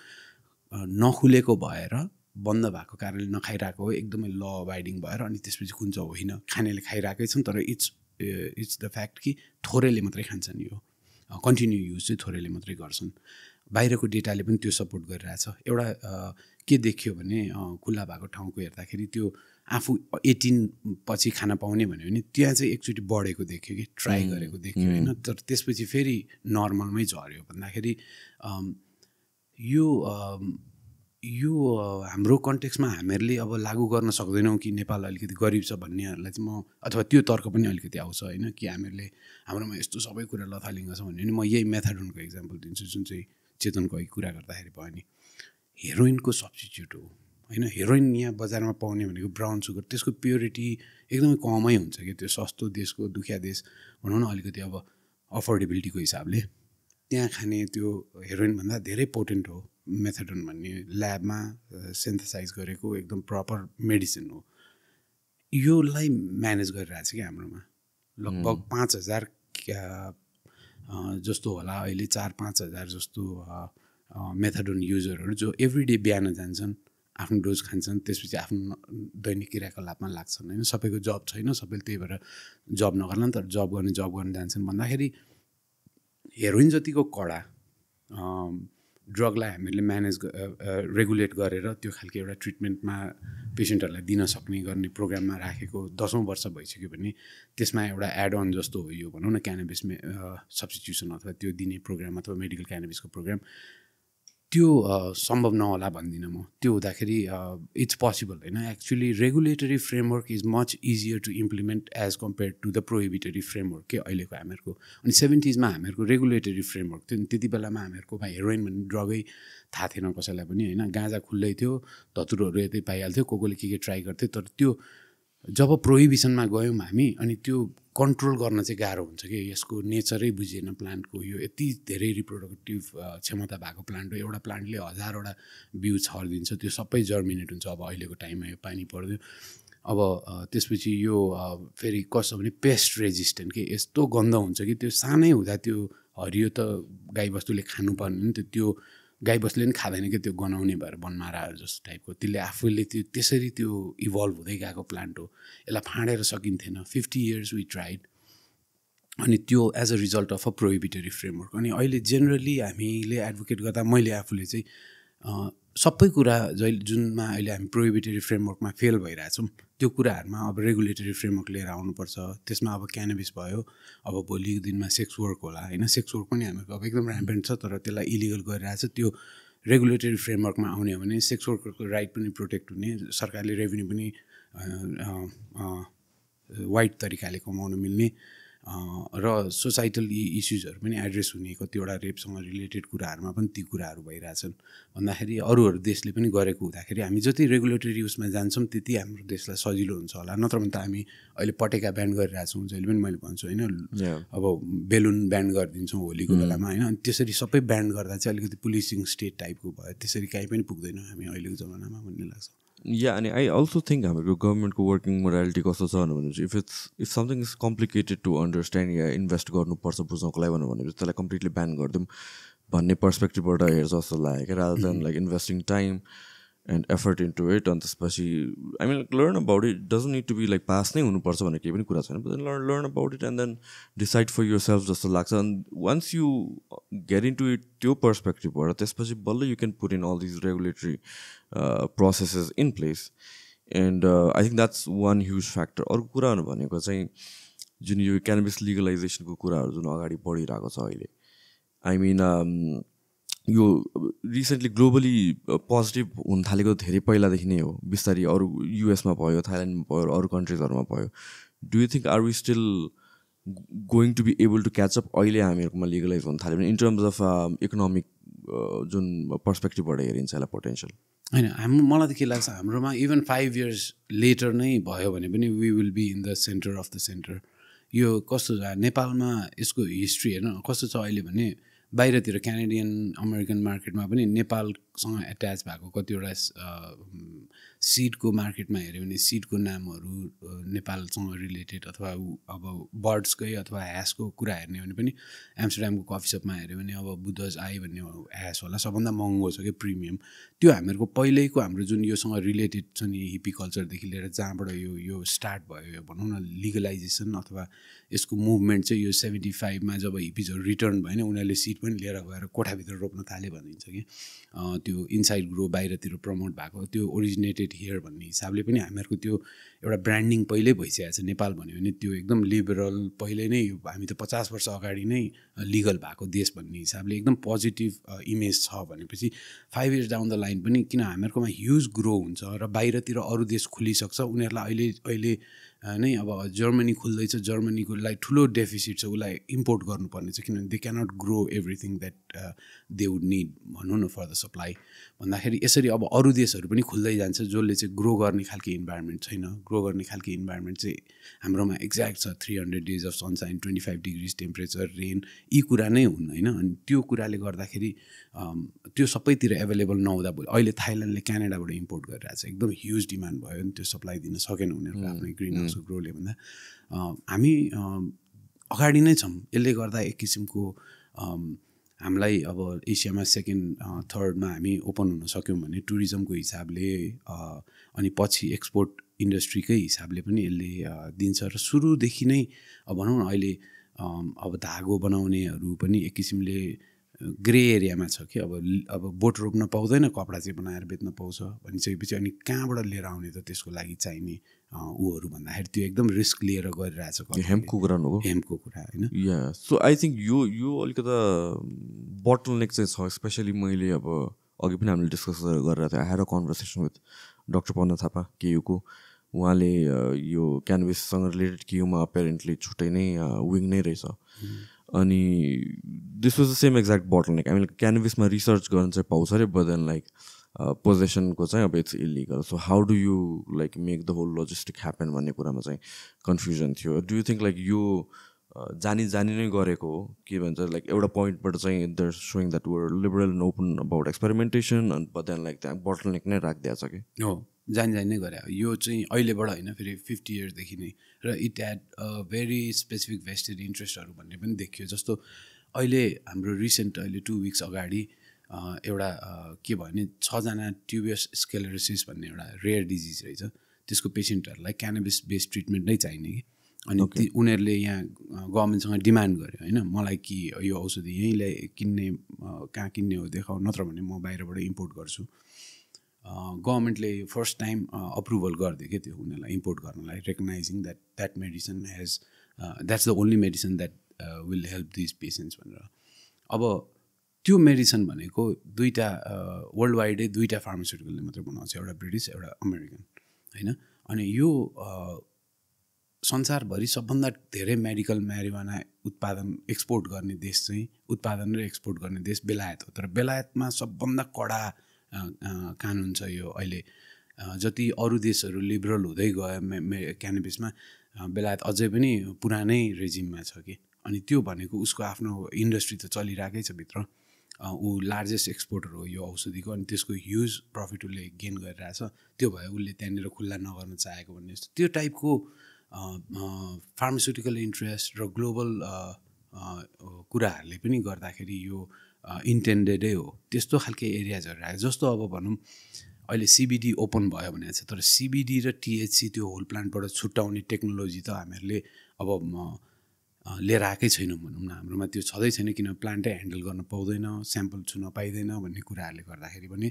नखुलेको भएर बन्द भएको कारणले नखाइराको एकदमै law abiding भएर अनि त्यसपछि कुन चाहिँ होइन खानेले खाइराकै छन् तर it's the fact कि थोरैले मात्रै खान्छन् यो continue use चाहिँ थोरैले मात्रै गर्छन् बाहिरको डेटाले पनि त्यो सपोर्ट गरिरहेछ एउटा के देखियो भने खुल्ला भएको ठाउँको हेर्दाखेरि त्यो आफु 18 पछि खाना पाउने भन्यो नि त्यहाँ चाहिँ एकचोटी बढेको देख्यो कि ट्राई गरेको देख्यो हैन तर त्यसपछि फेरि नर्मलमै झर्यो भन्दाखेरि यो यो हाम्रो कन्टेक्स्टमा हामीहरूले अब लागू गर्न सक्दैनौ कि नेपाल अलिकति गरिब छ भन्नेहरुलाई चाहिँ म अथवा त्यो तर्क पनि अलिकति आउँछ हैन कि हामीहरूले हाम्रोमा यस्तो सबै कुरा लथालिङ्ग छ भन्ने नि म यही मेथाडोनको एक्जामपल दिन्छु जुन चाहिँ चेतनको कुरा गर्दाखेरि भयो नि हेरोइनको सब्स्टिट्युट हो हैन हेरोइन यहाँ बजारमा पाउने भनेको ब्राउन सुगर त्यसको प्युरिटी एकदमै कमै हुन्छ के त्यो सस्तो देशको दुखिया देश भनौँ न अलिकति अब अफोर्डेबिलिटीको हिसाबले त्यहाँ खाने त्यो हेरोइन भन्दा धेरै पोटेन्ट हो मेथाडोन भन्ने ल्याबमा सिन्थेसाइज गरेको एकदम प्रपर मेडिसिन हो योलाई म्यानेज गरिरहेछ के हाम्रोमा लगभग 5000 जस्तो होला अहिले 4-5000 जस्तो मेथाडोन युजरहरु जो एभ्री डे बिहान जान्छन् आफ्नो डोज खान्छन् त्यसपछि आफ्नो दैनिक क्रियाकलापमा लाग्छन् हैन सबैको जब छैन सबैले त्यही भएर जब नगर्ला तर जब गर्ने जान्छन् भन्दाखेरि हेरोइन जतिको कडा ड्रगलाई हामीले म्यानेज रेगुलेट गरेर त्यो खालको एउटा ट्रिटमेन्टमा पेशेन्टहरुलाई दिन सक्ने गर्ने प्रोग्राममा राखेको 10औं वर्ष भइसक्यो भने त्यसमा एउटा एड अन जस्तो हो यो भनौं न क्यानाबिस सब्स्टिट्युसन अथवा त्यो दिने प्रोग्राम अथवा मेडिकल क्यानाबिसको प्रोग्राम त्यो सम्भव नहोला भन्दिन म त्यो हुँदाखेरि इट्स पोसिबल हैन actually regulatory framework is much easier to implement as compare to the prohibitory framework के अहिलेको हामीहरुको अनि 70s मा हामीहरुको रेगुलेटरी फ्रेमवर्क थियो त्यति बेलामा हामीहरुकोमा हेरोइन भन्ने ड्रगै थाहा थिएन कसैलाई पनि हैन गाँजा खुल्लै थियो धतुरहरु यतै पाइहाल्थ्यो कोकोले के ट्राई गर्थे तर त्यो जब प्रोहिबिसनमा गयौं हामी अनि त्यो कन्ट्रोल गर्न चाहिँ गाह्रो हुन्छ के यसको नेचरै बुझिएन प्लान्टको यो यति धेरै रिप्रोडक्टिभ क्षमता भएको प्लान्ट हो एउटा प्लान्टले 1000 वटा बिउ छर्दिन्छ त्यो सबै जर्मिनेट हुन्छ अब अहिलेको टाइममा यो पानी पर्यो अब त्यसपछि यो फेरि कस्तो भने पेस्ट रेजिस्टेन्ट के यस्तो गन्ध हुन्छ कि त्यो सानै हुँदा त्यो हरियो त गाईबस्तुले खानु पर्दैन नि त्यो गाईबस्तुले नि खादैन के त्यो गनाउने भएर बनमाराहरु जस्तो टाइपको त्यसले आफूले त्यो त्यसरी त्यो इभल्भ हुँदै गएको प्लान्ट हो यसलाई फाडेर सकिन्थेन 50 इयर्स वी ट्राइड अनि त्यो as a result of a prohibitory framework अनि अहिले जेनरली हामीले एडभोकेट गर्दा मैले आफूले चाहिँ सबै कुरा जुनमा अहिले हामी प्रोहिबिटरी फ्रेमवर्कमा फेल भइराछौं त्यो कुराहरुमा अब रेगुलेटरी फ्रेमवर्क लिएर आउनुपर्छ त्यसमा अब क्यानाबिस भयो अब भोलिको दिनमा सेक्स वर्क होला हैन सेक्स वर्क पनि हामीको अब एकदम ऱ्याम्पेन्ट छ तर त्यसलाई इलिगल गरिराछ त्यो रेगुलेटरी फ्रेमवर्कमा आउने हो भने सेक्स वर्करको राइट पनि प्रोटेक्ट हुने सरकारले रेभेन्यू पनि वाइड तरिकाले कमाउन मिल्ने र सोसाइटल इश्यूजहरु पनि एड्रेस हुने कतिवटा रेपसँग रिलेटेड कुराहरुमा पनि ती कुराहरु भइराछन् भन्दाखेरि अरूहरु देशले पनि गरेको हुँदाखेरि हामी जति रेगुलेटरी उसमा जान्छौं त्यति हाम्रो देशलाई सजिलो हुन्छ होला नत्र भने त हामी अहिले पटेका ब्यान गरिराछौं जहिले पनि मैले भन्छु हैन अब बेलुन ब्यान गरिदिन्छौं होलीको बेलामा हैन अनि त्यसरी सबै ब्यान गर्दा चाहिँ अलिकति पुलिसिङ स्टेट टाइपको भयो त्यसरी कहीँ पनि पुग्दैन हामी अहिलेको जमानामा भन्ने लाग्छ Yeah, and I also think our government ko working morality kasto cha bhanne if something is complicated to understand ya invest garnu parcha bujhauko lai bhanne tela completely ban gardum bhanne perspective bata hercha jasto lagyo rather than like investing time and effort into it and especially I mean like, learn about it doesn't need to be like pass nai hunu parcha bhanne ke pani kura chaina but then learn about it and then decide for yourself jasto lagcha and once you get into it tyo perspective bata त्यसपछि बल्ल you can put in all these regulatory processes in place and I think that's one huge factor arko कुरा हो भनेको चाहिँ जुन यो cannabis legalisation को कुराहरु जुन अगाडि बढिरहेको छ अहिले I mean, you recently globally positive on Thaligo Theripila the Hineo, Bistari or US Mapoyo, Thailand or other countries or Mapoyo. Do you think are we still going to be able to catch up oil legalize on Thailand in terms of economic perspective or potential? I know. Even 5 years later, we will be in the center of the center. You cost Nepal ma isko history, no cost of oil money. By the Canadian American market, Nepal attached back seed co market seed co name Nepal related about birds asco kura Amsterdam coffee shop Buddha's eye premium. Related hippie culture the start by legalization of movement 75 hippies returned by seed पनि लिएर गएर कोठा भित्र रोप्न थाले भनिन्छ के त्यो इनसाइड ग्रो बाहिरतिर प्रमोट भएको त्यो ओरिजिनेटेड हियर भन्ने हिसाबले पनि हामीहरुको त्यो एउटा ब्रान्डिङ पहिल्यै भइसकेछ नेपाल भन्यो भने त्यो एकदम लिबरल पहिले नै हामी त 50 वर्ष अगाडि नै लीगल भएको देश भन्ने हिसाबले एकदम पोजिटिभ इमेज छ भनेपछि 5 इयर्स डाउन द लाइन पनि किन हामीहरुकोमा ह्यूज ग्रो हुन्छ र बाहिरतिर अरु देश खुलिसक्छ उनीहरुलाई अहिले नै अब जर्मनी खुल्दैछ जर्मनीको लागि ठूलो डेफिसिट छ उलाई इम्पोर्ट गर्नुपर्ने छ किनभने they can not grow everything that they would need भन्नु न फर द सप्लाई भन्दाखेरि यसरी अब अरु देशहरु पनि खुल्दै जान्छ जसले चाहिँ ग्रो गर्ने खालको इन्भाइरोनमेन्ट छैन ग्रो गर्ने खालको इन्भाइरोनमेन्ट चाहिँ हाम्रोमा एक्ज्याक्ट छ 300 days of sunshine 25 degrees temperature rain यी कुरा नै हुन हैन अनि त्यो कुराले गर्दाखेरि त्यो सबैतिर अवेलेबल नहुँदा अहिले थाइल्यान्डले क्यानाडाबाट इम्पोर्ट गरिरहेछ एकदम ह्यूज डिमान्ड भयो अनि त्यो सप्लाई दिन सकेन उनीहरुले आफ्नो ग्रीन हाउस ग्रोले भन्दा हामी अगाडि नै छम यसले गर्दा एक किसिमको हामीलाई अब एसियामा सेकेन्ड थर्डमा हामी ओपन हुन सक्यौं भने टुरिज्मको हिसाबले अनि पछि एक्सपोर्ट इन्डस्ट्रीकै हिसाबले पनि यसले दिन्छ र सुरुदेखि नै अब भनौं न अहिले अब धागो बनाउनेहरु पनि एक किसिमले ग्रे एरियामा छ के अब बोट रोप्न पाउँदैन कपडा चाहिँ बनाएर बेच्न पाउँछ भनिसकेपछि अनि कहाँबाट लिएर आउने त त्यसको लागि चाहिने उहरु भन्दाखेरि त्यो एकदम रिस्क लिएर गरिरहेछ हेम्पको कुरा हो हेम्पको कुरा हैन या सो आई थिंक यो अलिकता बटलनेक चाहिँ छ स्पेशली मैले अब अघि पनि हामीले डिस्कस गरेर थिए I had a conversation with doctor Pawan Thapa केयुको उहाँले यो क्यानभस सँग रिलेटेड केयुमा अपेरेन्टली छुटै नै विंग नै रहेछ अनि this was the same exact bottleneck. I mean, like, cannabis ma research garna chai pauncha re, but then like possession ko chai, ab it's illegal. So how do you like make the whole logistic happen? Bhanne kura ma chai confusion थियो. Do you think like you jani nai gareko ke bhancha like euta point bata chai they're showing that we're liberal and open about experimentation, and but then like that bottleneck नै राख्दिया छ के हो जान नै गरे यो चाहिँ अहिलेबाट हैन फेरि 50 इयर्स देखि नै र it had a very specific vested इन्ट्रेस्टहरु भन्ने पनि देखियो जस्तो अहिले हाम्रो रिसेन्ट अहिले 2 वीक्स अगाडि एउटा के भयो नि 6 जना ट्युब्युलर स्क्लेरोसिस भन्ने एउटा रेयर डिजीज रहेछ त्यसको पेशेन्टहरुलाई क्यानबिस बेस्ड ट्रिटमेन्ट नै चाहिने कि अनि उनीहरुले यहाँ गभर्नमेन्ट सँग डिमान्ड गर्यो हैन मलाई कि यो औषधि यहीँलाई किन्ने कहाँ किन्ने हो देखाउ नत्र भने म बाहिरबाट इम्पोर्ट गर्छु गभर्नमेन्टले फर्स्ट टाइम अप्रुभल गर्दै के त्यो उनीहरुलाई इम्पोर्ट गर्नलाई recognising that medicine has that's the only medicine that will help these patients भनेर अब त्यो मेडिसिन भनेको दुईटा वर्ल्ड वाइडै दुईटा फार्मास्युटिकलले मात्र बनाउँछ एउटा ब्रिटिस एउटा अमेरिकन हैन अनि यो संसारभरि सबभन्दा धेरै मेडिकल म्यारिजुआना उत्पादन एक्सपोर्ट गर्ने देश चाहिँ उत्पादन र एक्सपोर्ट गर्ने देश बेलायत हो तर बेलायतमा सबभन्दा कडा कानुन छ यो अहिले जति अरु देशहरु लिबरल हुँदै गए क्यानबिसमा बेलायत अझै पनि पुरानै रेजिममा छ के अनि त्यो भनेको उसको आफ्नो इन्डस्ट्री त चलिराकै छ भित्र उ लार्जेस्ट एक्सपोर्टर हो यो औषधिको अनि त्यसको ह्यूज प्रॉफिट उले गेन गरिरहेछ त्यो भए उले त्यनीर खुल्ला नगर्न चाहेको भन्ने जस्तो त्यो टाइपको फार्मास्युटिकल इन्ट्रेस्ट र ग्लोबल कुराहरुले पनि गर्दाखेरि यो इन्टेन्डेड हो त्यस्तो खालको एरियाजहरु राखे जस्तो अब भनौं अहिले सीबीडी ओपन भयो भनेको छ तर सीबीडी र टीएचसी त्यो होल प्लान्टबाट छुटाउने टेक्नोलोजी त हामीहरुले अब लिएर आएकै छैनौँ भनौं न हाम्रोमा त्यो छदै छैन किन प्लान्टै ह्यान्डल गर्न पाउँदैन स्याम्पल छुन पाइदैन भन्ने कुराहरुले गर्दाखेरि पनि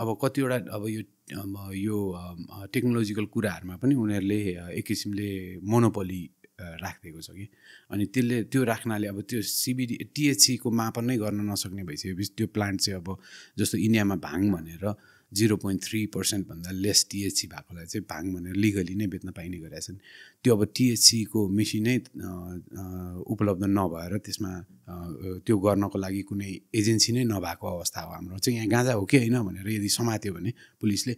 अब कतिवटा अब यो टेक्नोलोजिकल कुराहरुमा पनि उनीहरुले एक किसिमले मोनोपोली राखिएको छ कि अनि त्यसले त्यो राख्नाले अब त्यो सीबीडी टीएचसी को मापन नै गर्न नसक्ने भइसक्यो त्यो प्लान्ट चाहिँ अब जस्तो इन्डियामा भाङ भनेर 0.3% भन्दा लेस टीएचसी भएकोलाई चाहिँ भाङ भनेर लिगली नै बेच्न पाइने गरेछन् त्यो अब टीएचसी को मेसिनै उपलब्ध नभएर त्यसमा त्यो गर्नको लागि कुनै एजेन्सी नै नभएको अवस्था हो हाम्रो चाहिँ यहाँ गाँजा हो कि हैन भनेर यदि समात्यो भने पुलिसले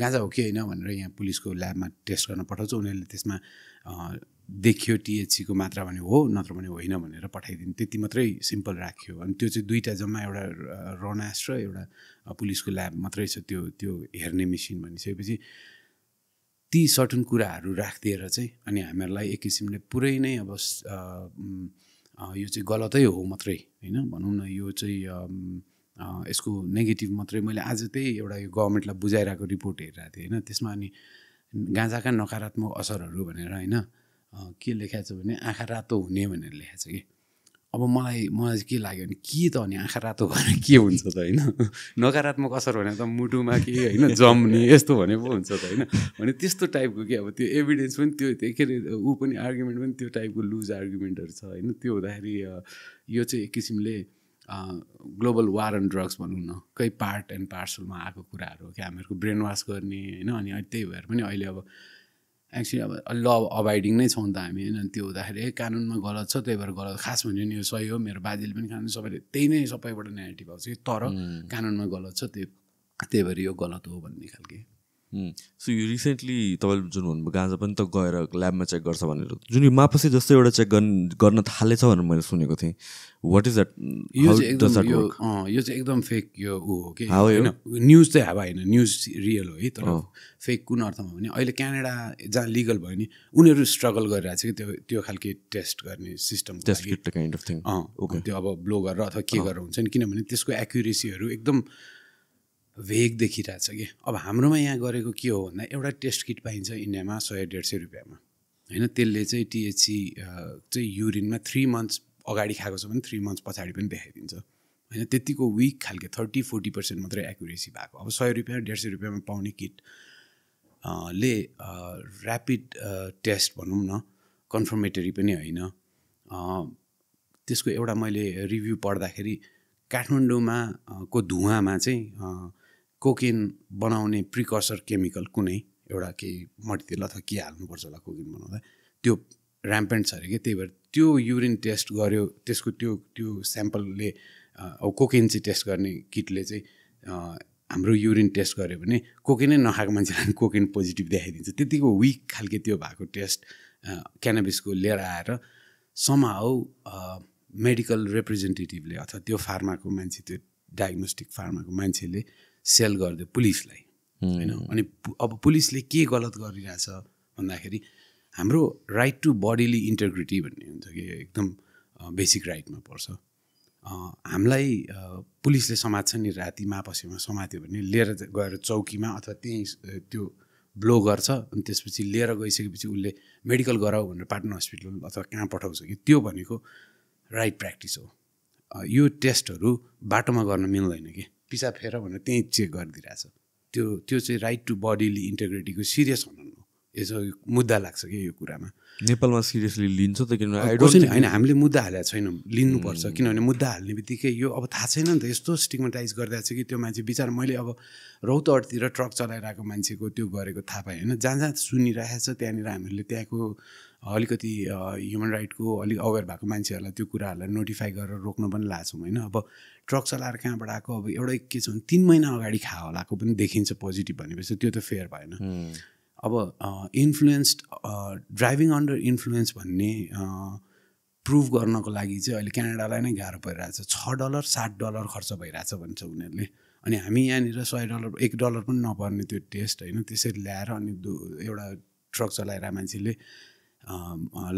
गाँजा हो कि हैन भनेर यहाँ पुलिसको ल्याबमा टेस्ट गर्न पठाउँछ उनीहरुले त्यसमा देखियो टीएचसी को मात्रा भने हो नत्र भने होइन भनेर पठाइदिन त्यति मात्रै सिम्पल राख्यो अनि त्यो चाहिँ दुईटा जम्मा एउटा रनास र एउटा पुलिसको ल्याब मात्रै छ त्यो त्यो हेर्ने मेसिन भनिसकेपछि ती सर्टन कुराहरु राखिदिएर चाहिँ अनि हामीहरुलाई एक किसिमले पुरै नै अब यो चाहिँ गलतै हो मात्रै हैन भनौं न यो चाहिँ यसको नेगेटिभ मात्रै मैले आज त्यही एउटा यो गभर्नमेन्टलाई बुझाइराको रिपोर्ट हेरिरहेथे हैन त्यसमा अनि गाँजाका नकारात्मक असरहरु भनेर हैन के लेखाछ भने आँखा रातो हुने भनेर लेखाछ कि अब मलाई के लाग्यो भने के त अनि आँखा रातो भने के हुन्छ त हैन नकारात्मक असर भने त मुटुमा के हैन जम्ने यस्तो भने पो हुन्छ त हैन भने त्यस्तो टाइपको के अब त्यो एभिडेन्स पनि त्यो देखिरे उ पनि आर्गुमेन्ट पनि त्यो टाइपको लुज आर्गुमेन्टहरु छ हैन त्यो हुँदाखेरि यो चाहिँ एक किसिमले ग्लोबल वार अन ड्रग्स भनौँ न कै पार्ट एन्ड पार्सलमा आएको कुराहरू हो कि हामीहरूको ब्रेन वास गर्ने हैन अनि त्यही भएर पनि अहिले अब एक्चुअली अब ल अभाइडिङ नै छौँ त हामी हैन त्यो हुँदाखेरि कानुनमा गलत छ त्यही भएर गलत खास भन्यो नि यो सही हो मेरो बाजेले पनि खानु सबैले त्यही नै सबैबाट नेगेटिभ आउँछ कि तर कानुनमा गलत छ त्यही भएर यो गलत हो भन्ने खालके सो यो रिसेन्टली तपाईँले जुन भन्नुभयो गाँजा पनि त गएर ल्याबमा चेक गर्छ भनेर जुन यो मापसे जस्तो एउटा चेक गर्न थालेछ भनेर मैले सुनेको थिएँ वाट इज द्याट यो चाहिँ एकदम फेक यो ऊ हो कि होइन न्युज चाहिँ हावा होइन न्युज रियल हो है तर फेक कुन अर्थमा भने अहिले क्यानाडा जहाँ लिगल भयो नि उनीहरू स्ट्रगल गरिरहेको छ कि त्यो त्यो खालके टेस्ट गर्ने सिस्टम काइन्ड अफ थिङ त्यो अब ब्लो गरेर अथवा के गरेर हुन्छ नि किनभने त्यसको एक्युरेसीहरू एकदम भेग देखिरहेछ कि अब हाम्रोमा यहाँ गरेको के हो भन्दा एउटा टेस्ट किट पाइन्छ इन्डियामा 100-150 रुपैयाँमा हैन त्यसले चाहिँ टीएचसी चाहिँ युरिनमा 3 मन्थ्स अगाडि खाएको छ भने 3 मन्थ्स पछाडि पनि देखाइदिन्छ हैन त्यतिको वीक खालके 30-40% मात्रै एक्युरेसी भएको अब 100 रुपैयाँ 150 रुपैयाँमा पाउने किट ले ऱ्यापिड टेस्ट भनौँ न कन्फर्मेटरी पनि होइन त्यसको एउटा मैले रिभ्यू पढ्दाखेरि काठमाडौँमा को धुवामा चाहिँ कोकेन बनाउने प्रिकर्सर केमिकल कुनै एउटा केही मट्टीतेल अथवा के हाल्नुपर्छ होला कोकेन बनाउँदा त्यो ऱ्याम्पेन्ट छ अरे कि त्यही भएर त्यो युरिन टेस्ट गर्यो त्यसको त्यो त्यो स्याम्पलले अब कोकेन चाहिँ टेस्ट गर्ने किटले चाहिँ हाम्रो युरिन टेस्ट गर्यो भने कोकेनै नखाएको मान्छेलाई कोकेन पोजिटिभ देखाइदिन्छ त्यतिको विक खालके त्यो भएको टेस्ट क्यानाबिसको लिएर आएर समहाउ मेडिकल रिप्रेजेन्टेटिभले अथवा त्यो फार्माको मान्छे त्यो डायग्नोस्टिक फार्माको मान्छेले सेल गरिदियो पुलिसलाई हैन अनि अब पुलिसले के गलत गरिरहेछ भन्दाखेरि हाम्रो राइट टु बडीली इन्टेग्रिटी भन्ने हुन्छ कि एकदम बेसिक राइटमा पर्छ हामीलाई पुलिसले समात्छ नि राति मापसेमा समात्यो भने लिएर गएर चौकीमा अथवा त्यहीँ त्यो ब्लो गर्छ अनि त्यसपछि लिएर गइसकेपछि उसले मेडिकल गराऊ भनेर पाटना हस्पिटल अथवा कहाँ पठाउँछ कि त्यो भनेको राइट प्र्याक्टिस हो यो टेस्टहरु बाटोमा गर्न मिल्दैन कि पिसाब फेर भनेर त्यही चेक गरिदिराछ त्यो त्यो चाहिँ राइट टु बडीली इन्टेग्रिटीको सिरियस हुनु यसो मुद्दा लाग्छ कि यो कुरामा नेपालमा सिरियसली लिन्छ त किन हैन हामीले मुद्दा हालेको छैनौँ लिनुपर्छ किनभने मुद्दा हाल्ने बित्तिकै यो अब थाहा छैन नि त यस्तो स्टिग्माटाइज गरिरहेछ कि त्यो मान्छे बिचार मैले अब रौतहटतिर ट्रक चलाइरहेको मान्छेको त्यो गरेको थाहा पाएँ हैन जहाँ जहाँ सुनिरहेको छ त्यहाँनिर हामीले त्यहाँको अलिकति ह्युमन राइटको अलिक अवेर भएको मान्छेहरूलाई त्यो कुराहरूलाई नोटिफाई गरेर रोक्न पनि लाग्छौँ हैन अब ट्रक चलाएर कहाँबाट आएको अब एउटै के छ भने 3 महिना अगाडि खायो होलाको पनि देखिन्छ पोजिटिभ भनेपछि त्यो त फेयर भएन अब इन्फ्लुएन्स्ड ड्राइभिङ अन्डर इन्फ्लुएन्स भन्ने प्रुभ गर्नको लागि चाहिँ अहिले क्यानाडालाई नै गाह्रो परिरहेछ $6-7 खर्च भइरहेछ भन्छ उनीहरूले अनि हामी यहाँनिर $100 $1 पनि नपर्ने त्यो टेस्ट हैन त्यसरी ल्याएर अनि एउटा ट्रक चलाएर मान्छेले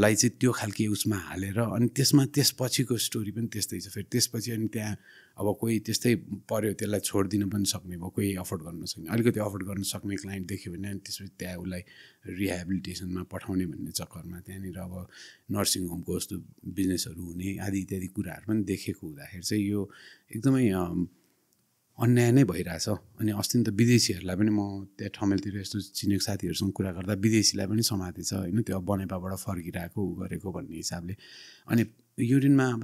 लाई चाहिँ त्यो खालके उसमा हालेर अनि त्यसमा त्यसपछिको स्टोरी पनि त्यस्तै छ फेरि त्यसपछि अनि त्यहाँ अब कोही त्यस्तै पर्यो त्यसलाई छोडिदिन पनि सक्ने भयो कोही अफोर्ड गर्न सक्ने अलिकति अफोर्ड गर्न सक्ने क्लाइन्ट देख्यो भने अनि त्यसपछि त्यहाँ उसलाई रिहेबिलिटेसनमा पठाउने भन्ने चक्करमा त्यहाँनिर अब नर्सिङ होमको जस्तो बिजनेसहरू हुने आदि इत्यादि कुराहरू पनि देखेको हुँदाखेरि चाहिँ यो एकदमै अन्याय नै भइराछ अनि अस्ति त विदेशीहरुलाई पनि म त्यहाँ ठमेलतिर यस्तो चिनेक साथीहरुसँग कुरा गर्दा विदेशीलाई पनि समाति छ हैन त्यो बनेपाबाट फर्किराको गरेको भन्ने हिसाबले अनि युरिनमा अब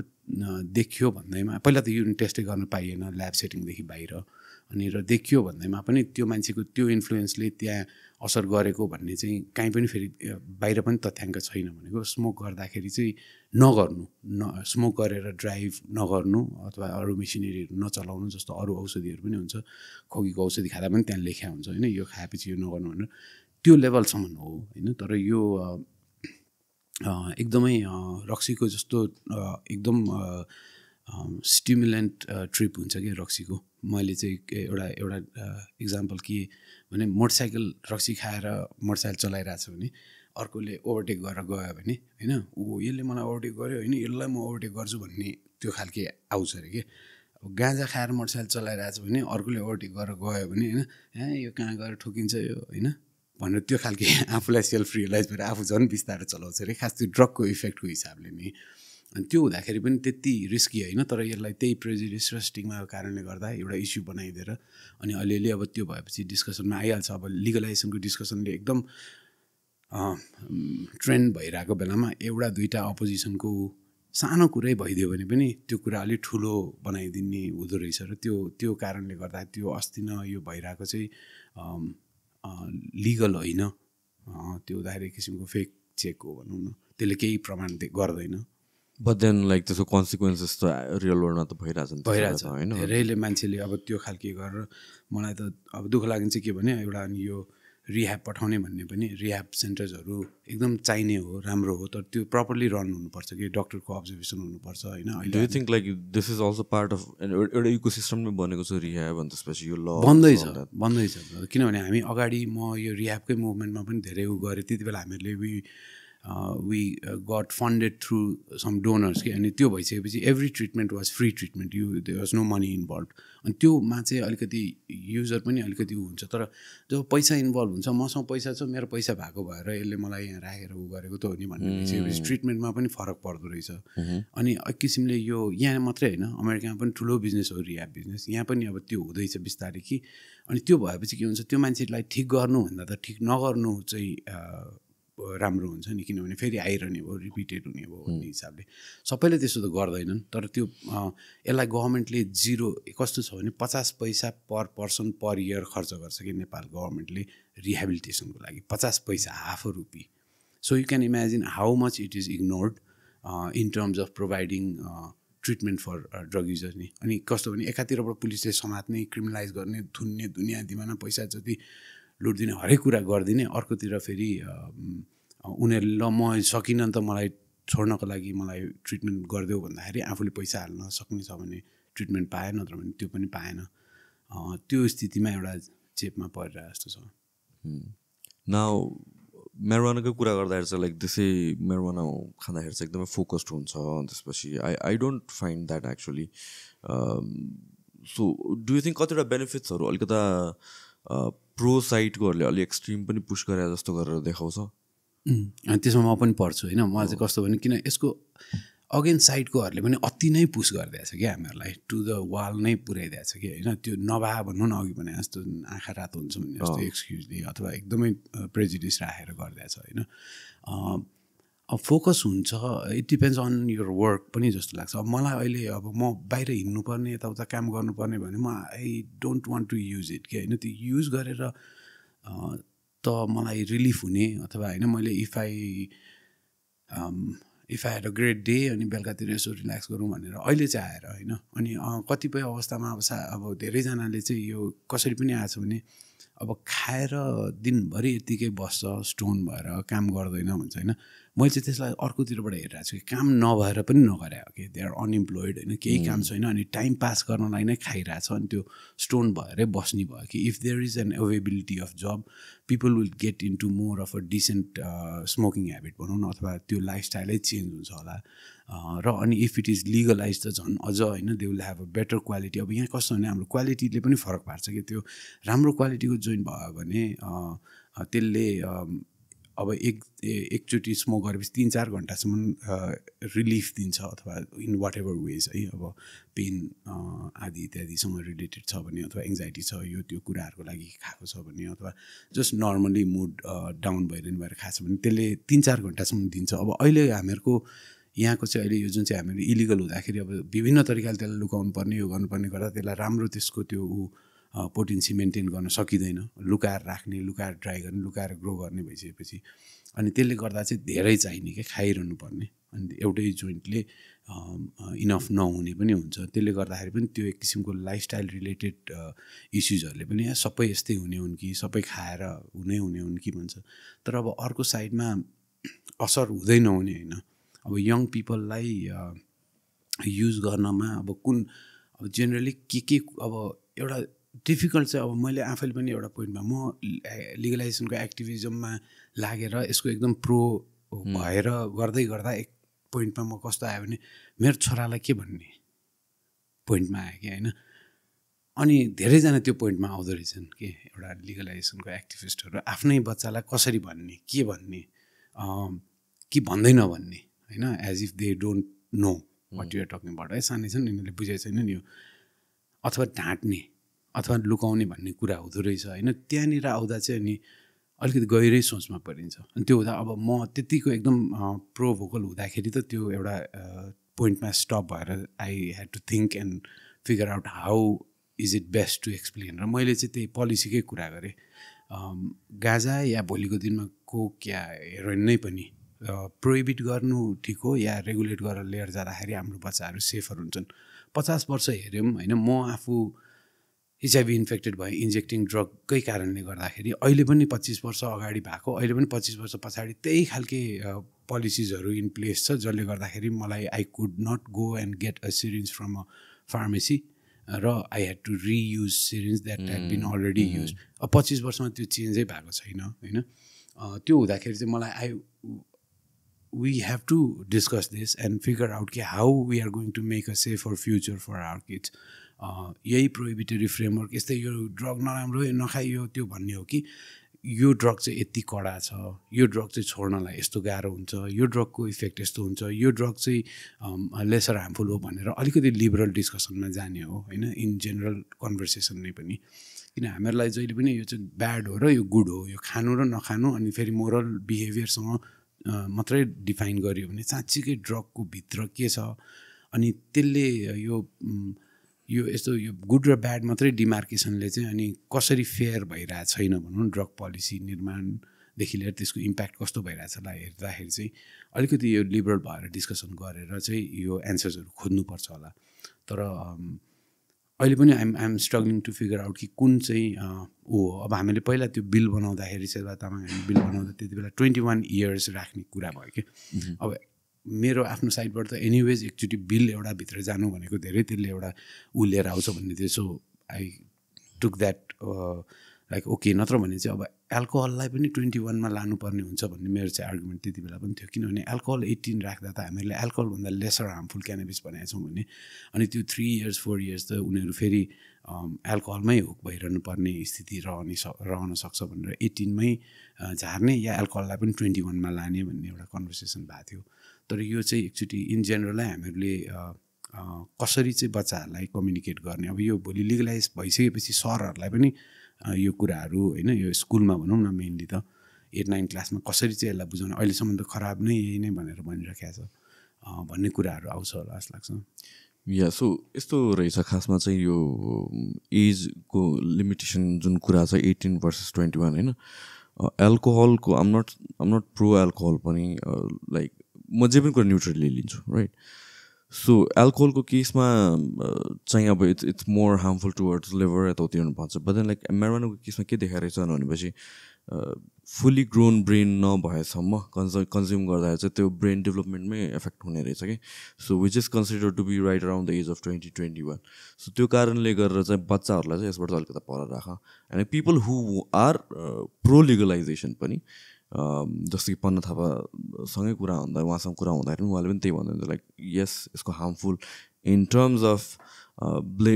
देखियो भन्दैमा पहिला त युरिन टेस्ट गर्न पाइएन ल्याब सेटिङ देखि बाहिर अनि र देखियो भन्दैमा पनि त्यो मान्छेको त्यो इन्फ्लुएन्सले त्यहाँ असर गरेको भन्ने चाहिँ काई पनि फेरि बाहिर पनि तथ्यांक छैन भनेको स्मोक गर्दाखेरि चाहिँ नगर्नु स्मोक गरेर ड्राइभ नगर्नु अथवा अरु मेसिनरीहरु नचलाउनु जस्तो अरु औषधिहरु पनि हुन्छ खोकीको औषधि खादा पनि त्यहाँ लेख्या हुन्छ हैन यो खाएपछि यो नगर्नु भनेर त्यो लेभलसम्म हो हैन तर यो एकदमै रक्सीको जस्तो एकदम स्टिमुलेन्ट ट्रिप हुन्छ के रक्सीको मैले चाहिँ एउटा एक्जाम्पल के भने मोटरसाइकल रक्सी खाएर मोटरसाइकल चलाइराछ भने अर्कोले ओभरटेक गरेर गयो भने हैन ऊ यसले मलाई ओभरटेक गर्यो हैन यसलाई म ओभरटेक गर्छु भन्ने त्यो खालको आउँछ रे के अब गाँजा खाएर मोटरसाइकल चलाइराछ भने अर्कोले ओभरटेक गरेर गयो भने हैन यो कहाँ गएर ठोकिन्छ यो हैन भनेर त्यो खालको आफूलाई सेल्फ रियलाइज गरेर आफू झन् बिस्तारै चलाउँछ रे खास त्यो ड्रगको इफेक्टको हिसाबले नि अनि त्यो हुँदाखेरि पनि त्यति रिस्की होइन तर यसलाई त्यही प्रेजुडिस र स्टिग्माको कारणले गर्दा एउटा इस्यु बनाइदिएर अनि अलिअलि अब त्यो भएपछि डिस्कसनमा आइहाल्छ अब लिगलाइजेसनको डिस्कसनले एकदम ट्रेन्ड भइरहेको बेलामा एउटा दुईटा अपोजिसनको सानो कुरै भइदियो भने पनि त्यो कुरा अलि ठुलो बनाइदिने हुँदो रहेछ र त्यो कारणले गर्दा त्यो अस्ति न यो भइरहेको चाहिँ लिगल होइन त्यो हुँदाखेरि किसिमको फेक चेक हो भनौँ न त्यसले केही प्रमाण गर्दैन But then, like, the consequences to real world not the bhairajan. Bhairajan, no. Really, mancheli. Abut yo khalki gar. Mona to ab dukh lagin se ki bani. Yora yo rehab pathaune bani bani rehab centers haru. Ekdam chaine ho, ramro ho. Tar tyo properly run hunu parcha. Ki doctor ko observation hunu parcha. Do you think like this is also part of an ecosystem me baneko cha rehab and especially your law? Bandai cha. Kinabhane hami agadi ma yo rehab ko movement ma pani dherai u gare tyati bela hamirle we got funded through some donors and त्यो भइसकेपछि every treatment was free treatment there was no money involved अनि त्यो मा चाहिँ अलिकति user पनि अलिकति हुन्छ तर जब पैसा इन्भल्भ हुन्छ मसँग पैसा छ मेरो पैसा भएको भएर यसले मलाई यहाँ राखेर उ गरेको त हो नि भन्ने चाहिँ ट्रिटमेन्टमा पनि फरक पर्दो रहेछ अनि एक किसिमले यो यहाँ मात्रै हैन अमेरिकामा पनि ठुलो बिजनेस हो रिहाब बिजनेस यहाँ पनि अब त्यो हुँदैछ बिस्तारै कि अनि त्यो भएपछि के हुन्छ त्यो मान्छेलाई ठिक गर्नु भन्दा त ठिक नगर्नु चाहिँ राम्रो हुन्छ नि किनभने फेरि आइरहने भयो रिपिटेड हुने भयो भन्ने हिसाबले सबैले त्यस्तो त गर्दैनन् तर त्यो यसलाई गभर्नमेन्टले जिरो कस्तो छ भने 50 पैसा पर पर्सन पर इयर खर्च गर्छ कि नेपाल गभर्नमेन्टले रिहेबिलिटेसनको लागि 50 पैसा half rupee so you can imagine how much it is ignored in terms of providing treatment for drug users नि अनि कस्तो भने एकातिरबाट पुलिसले समात्ने क्रिमिनलाइज गर्ने थुन्ने दुनियाँ दिमाना पैसा जति लुट्दिने हरेक कुरा गर्दिने अर्कोतिर फेरि उनीहरूले ल म सकिन नि त मलाई छोड्नको लागि मलाई ट्रिटमेन्ट गरिदेऊ भन्दाखेरि आफूले पैसा हाल्न सक्ने छ भने ट्रिटमेन्ट पाएन नत्र भने त्यो पनि पाएन त्यो स्थितिमा एउटा चेपमा परेर जस्तो छ नाउ म्यारिजुआनाको कुरा गर्दाखेरि चाहिँ लाइक त्यसै म्यारिजुआना खाँदाखेरि चाहिँ एकदमै फोकस्ड हुन्छ त्यसपछि I don't find that actually so do you think कतिवटा बेनिफिट्सहरू अलिकता प्रो साइडकोहरूले अलि एक्सट्रिम पनि पुस गरे जस्तो गरेर देखाउँछ अनि त्यसमा म पनि पर्छु हैन मलाई चाहिँ कस्तो भने किन यसको अगेन्स्ट साइडकोहरूले पनि अति नै पुस गरिदिएछ के हामीहरूलाई टु द वाल नै पुर्याइदिएछ कि हैन त्यो नभा भन्नु न अघि भने जस्तो आँखा रातो हुन्छ भन्ने जस्तो एक्सक्युजले अथवा एकदमै प्रेजुडिस राखेर गरिदिएछ हैन अब फोकस हुन्छ it depends on your work पनि जस्तो लाग्छ अब मलाई अहिले अब म बाहिर हिँड्नुपर्ने यताउता काम गर्नुपर्ने भने म I don't want to use it के हैन त्यो युज गरेर त मलाई रिलिफ हुने अथवा हैन मैले if I had a great day अनि बेलुकातिर यसो रिल्याक्स गरौँ भनेर अहिले चाहिँ आएर हैन अनि कतिपय अवस्थामा अब धेरैजनाले चाहिँ यो कसरी पनि आएछ भने अब खाएर दिनभरि यतिकै बस्छ स्टोन भएर काम गर्दैन भन्छ हैन मैले चाहिँ त्यसलाई अर्कोतिरबाट हेरिरहेको छु कि काम नभएर पनि नगरे हो कि दे आर अनइम्प्लोइड हैन केही काम छैन अनि टाइम पास गर्नलाई नै खाइरहेछ अनि त्यो स्टोन भएरै बस्ने भयो कि if there is an availability of job people will get into more of a decent smoking habit भनौँ न अथवा त्यो लाइफस्टाइलै चेन्ज हुन्छ होला र अनि इफ इट इज लिगलाइज त झन् अझ हैन they will have a better quality अब यहाँ कस्तो भने हाम्रो क्वालिटीले पनि फरक पार्छ कि त्यो राम्रो क्वालिटीको जोइन भयो भने त्यसले अब एकचोटी स्मोक गरेपछि 3-4 घण्टासम्म रिलीफ दिन्छ अथवा इन वाट एभर वेज है अब पेन आदि इत्यादिसँग रिलेटेड छ भने अथवा एंजाइटी छ यो त्यो कुराहरुको लागि खाएको छ भने अथवा जस्ट नर्मली मूड डाउन भइरहेन भएर खास भने त्यसले 3-4 घण्टासम्म दिन्छ। अब अहिले हामीहरुको यहाँको चाहिँ अहिले यो जुन चाहिँ हामीले इलिगल हुँदाखेरि अब विभिन्न तरिकाले त्यसलाई लुकाउनु पर्ने यो गर्नुपर्ने गर्दा त्यसलाई राम्रो त्यसको त्यो पोटेन्सी मेन्टेन गर्न सकिदैन, लुकाएर राख्ने, लुकाएर ट्राई गर्ने, लुकाएर ग्रो गर्ने भइसकेपछि अनि त्यसले गर्दा चाहिँ धेरै चाहिने के खाइरहनु पर्ने अनि एउटै जोइन्टले इनफ नहुने पनि हुन्छ। त्यसले गर्दाखेरि पनि त्यो एक किसिमको लाइफस्टाइल रिलेटेड इश्युजहरुले पनि यहाँ सबै यस्तै हुने हुन् कि सबै खाएर हुने हुने हुन् कि भन्छ। तर अब अर्को साइडमा असर हुँदै नहुने हैन, अब यङ पिपललाई युज गर्नमा अब कुन अब जेनरली के अब एउटा डिफिकल्ट चाहिँ अब मैले आफैले पनि एउटा पोइन्टमा म लिगलाइजेसनको एक्टिभिजममा लागेर यसको एकदम प्रो भएर गर्दै गर्दा एक पोइन्टमा म कस्तो आयो भने मेरो छोरालाई के भन्ने पोइन्टमा आयो कि हैन। अनि धेरैजना त्यो पोइन्टमा आउँदो रहेछन् कि एउटा लिगलाइजेसनको एक्टिभिस्टहरू आफ्नै बच्चालाई कसरी भन्ने के भन्ने कि भन्दै नभन्ने हैन, as if they don't know what you are talking about है, सानै छन् यिनीहरूले बुझेको छैन नि यो अथवा ढाँट्ने अथवा लुकाउने भन्ने कुरा हुँदो रहेछ हैन। त्यहाँनिर आउँदा चाहिँ अनि अलिकति गहिरै सोचमा परिन्छ अनि त्यो हुँदा अब म त्यतिको एकदम प्रो भोकल हुँदाखेरि त त्यो एउटा पोइन्टमा स्टप भएर I had to think and figure out how is it best to explain र मैले चाहिँ त्यही पोलिसीकै कुरा गरेँ। गाजा या भोलिको दिनमा कोक या हेरोइन नै पनि प्रोहिबिट गर्नु ठिक हो या रेगुलेट गरेर लिएर जाँदाखेरि हाम्रो बच्चाहरू सेफहरू हुन्छन्। 50 वर्ष हेऱ्यौँ हैन, म आफू HIV इन्फेक्टेड भयो इन्जेक्टिङ ड्रगकै कारणले गर्दाखेरि अहिले पनि 25 वर्ष अगाडि भएको अहिले पनि 25 वर्ष पछाडि त्यही खालके पोलिसिजहरू इन प्लेस छ जसले गर्दाखेरि मलाई I could not go and get a syringe from a pharmacy र I had to reuse syringe that had been already use. अब 25 वर्षमा त्यो चेन्जै भएको छैन होइन। त्यो हुँदाखेरि चाहिँ मलाई we have to discuss this and figure out कि how we are going to make a safer future for our kids. यही प्रोहिबिटरी फ्रेमवर्क यस्तै यो ड्रग नराम्रो नखाइयो त्यो भन्ने हो कि यो ड्रग चाहिँ यति कडा छ, यो ड्रग चाहिँ छोड्नलाई यस्तो गाह्रो हुन्छ, यो ड्रगको इफेक्ट यस्तो हुन्छ, यो ड्रग चाहिँ लेसर हार्मफुल हो भनेर अलिकति लिबरल डिस्कसनमा जाने हो होइन, इन जेनरल कन्भर्सेसन नै पनि। किन हामीहरूलाई जहिले पनि यो चाहिँ ब्याड हो र यो गुड हो, यो खानु र नखानु अनि फेरि मोरल बिहेभियरसँग मात्रै डिफाइन गरियो भने साँच्चीकै ड्रगको भित्र के छ अनि त्यसले यो यस्तो यो गुड र ब्याड मात्रै डिमार्केसनले चाहिँ अनि कसरी फेयर भइरहेको छैन भनौँ ड्रग पोलिसी निर्माणदेखि लिएर त्यसको इम्प्याक्ट कस्तो भइरहेछ होला हेर्दाखेरि चाहिँ अलिकति यो लिबरल भएर डिस्कसन गरेर चाहिँ यो एन्सर्सहरू खोज्नुपर्छ होला। तर अहिले पनि I'm struggling to figure out कि कुन चाहिँ हो। अब हामीले पहिला त्यो बिल बनाउँदाखेरि शेर बहादुर तामाङ हामी बिल बनाउँदा त्यति बेला 21 इयर्स राख्ने कुरा भयो कि। अब मेरो आफ्नो साइडबाट त एनिवेज एकचोटि बिल एउटा भित्र जानु भनेको धेरै त्यसले एउटा ऊ लिएर आउँछ भन्ने थियो। So I took that like okay, नत्र भने चाहिँ अब एल्कोहललाई पनि 21 मा लानुपर्ने हुन्छ भन्ने मेरो चाहिँ आर्गुमेन्ट त्यति बेला पनि थियो। किनभने एल्कोहल 18 राख्दा त हामीहरूले एल्कोहलभन्दा लेसर हार्मफुल क्यानाबिस बनाएको छौँ भने अनि त्यो 3 इयर्स 4 इयर्स त उनीहरू फेरि एल्कोहलमै हुक भइरहनु पर्ने स्थिति रहन सक्छ भनेर 18 मै झार्ने या एल्कोहललाई पनि 21 मा लाने भन्ने एउटा कन्भर्सेसन भएको थियो। तर यो चाहिँ एकचोटि इन जेनरलै हामीहरूले कसरी चाहिँ बच्चाहरूलाई कम्युनिकेट गर्ने, अब यो भोलि लिगलाइज भइसकेपछि सरहरूलाई पनि यो कुराहरू हैन यो स्कुलमा भनौँ न मेनली त 8-9 क्लासमा कसरी चाहिँ यसलाई बुझाउने, अहिलेसम्म त खराब नै यही नै भनेर भनिराखेको छ भन्ने कुराहरू आउँछ होला जस्तो लाग्छ। या सो यस्तो रहेछ खासमा चाहिँ यो एजको लिमिटेसन जुन कुरा छ 18 वर्सेस 21 हैन। एल्कोहलको आम नट प्रो एल्कोहल पनि लाइक म जे पनि कुरा न्युट्रली लिन्छु राइट। सो एल्कोहलको केसमा चाहिँ अब it's more harmful towards liver यताउति हुनुपर्छ। बट देन लाइक म्याराडोनाको केसमा के देखाइरहेछ भनेपछि फुल्ली ग्रोन ब्रेन नभएसम्म कन्ज्युम गर्दाखेरि चाहिँ त्यो ब्रेन डेभलपमेन्टमै एफेक्ट हुने रहेछ कि। So which is consider to be right around the age of 20-21। So त्यो कारणले गरेर चाहिँ बच्चाहरूलाई चाहिँ यसबाट अलिकति पर राख and people who are pro legalisation पनि जस्तो कि पवन थापासँगै कुरा हुँदा उहाँसँग कुरा हुँदाखेरि उहाँले पनि त्यही भन्दै लाइक यस यसको harmful in terms of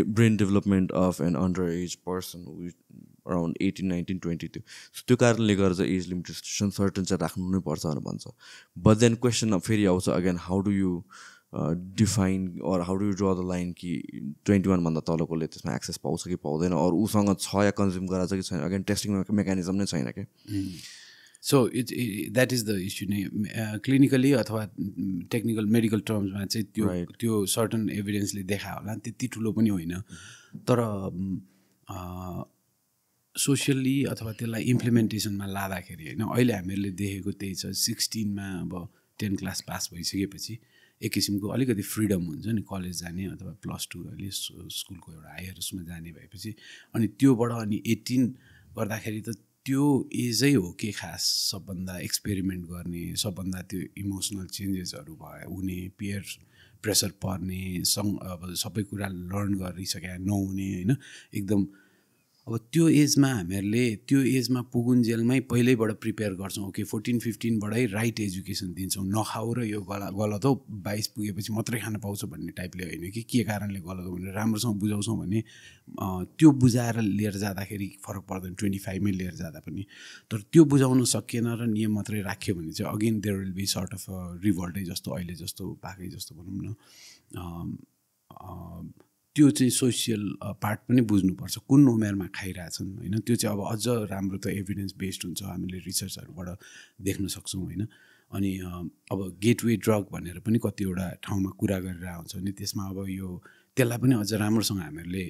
brain development of an under age person around 18, 19, 22. So त्यो कारणले गर्दा age limitation certain चाहिँ राख्नु नै पर्छ भनेर भन्छ. But then question फेरि आउँछ again, how do you define or how do you draw the line कि 21 भन्दा तलकोले त्यसमा access पाउँछ कि पाउँदैन अरु उसँग छ या consume गराछ कि छैन. Again testing mechanism नै छैन के. So that is the issue. Clinically अथवा technical medical terms मा चाहिँ त्यो certain evidence ले देखा होला त्यति ठुलो पनि होइन. तर socially अथवा त्यसलाई implementation मा लादाखेरि हैन अहिले हामीले देखेको त्यही छ 16 मा अब 10 क्लास पास भइसकेपछि एक किसिमको अलिकति फ्रीडम हुन्छ नि कलेज जाने अथवा प्लस 2 अहिले स्कुलको एउटा हायर उसमा जाने भएपछि अनि त्योबाट अनि 18 गर्दाखेरि त त्यो एजै हो के खास सबभन्दा एक्सपेरिमेन्ट गर्ने सबभन्दा त्यो इमोशनल चेन्जेसहरु भयो हुने पियर प्रेशर पर्ने सबै कुरा लर्न गरिसके नहुने हैन एकदम अब त्यो एजमा हामीहरुले त्यो एजमा पुगुन्जेलमै पहिल्यैबाट प्रिपेयर गर्छौं ओके 14 15 बडै राइट एजुकेसन दिन्छौं नखाऊ र यो गलत हो 22 पुगेपछि मात्रै खान पाउँछ भन्ने टाइपले हैन कि के कारणले गलत हो भनेर राम्रोसँग बुझाउँछौं भने त्यो बुझाएर लिएर जादाखेरि फरक पर्दैन 25 मै लिएर जादा पनि तर त्यो बुझाउन सकेन र नियम मात्रै राख्यो भने चाहिँ again there will be sort of revolt जस्तो अहिले जस्तो बाकै जस्तो भनौं न त्यो चाहिँ सोशल पार्ट पनि बुझ्नु पर्छ कुन उमेरमा खाइराछन् हैन त्यो चाहिँ अब अझ राम्रो त एभिडेन्स बेस्ड हुन्छ हामीले रिसर्चहरुबाट देख्न सक्छौं हैन अनि अब गेटवे ड्रग भनेर पनि कति वटा ठाउँमा कुरा गरेर आउँछ नि त्यसमा अब यो त्यसलाई पनि अझ राम्रोसँग हामीले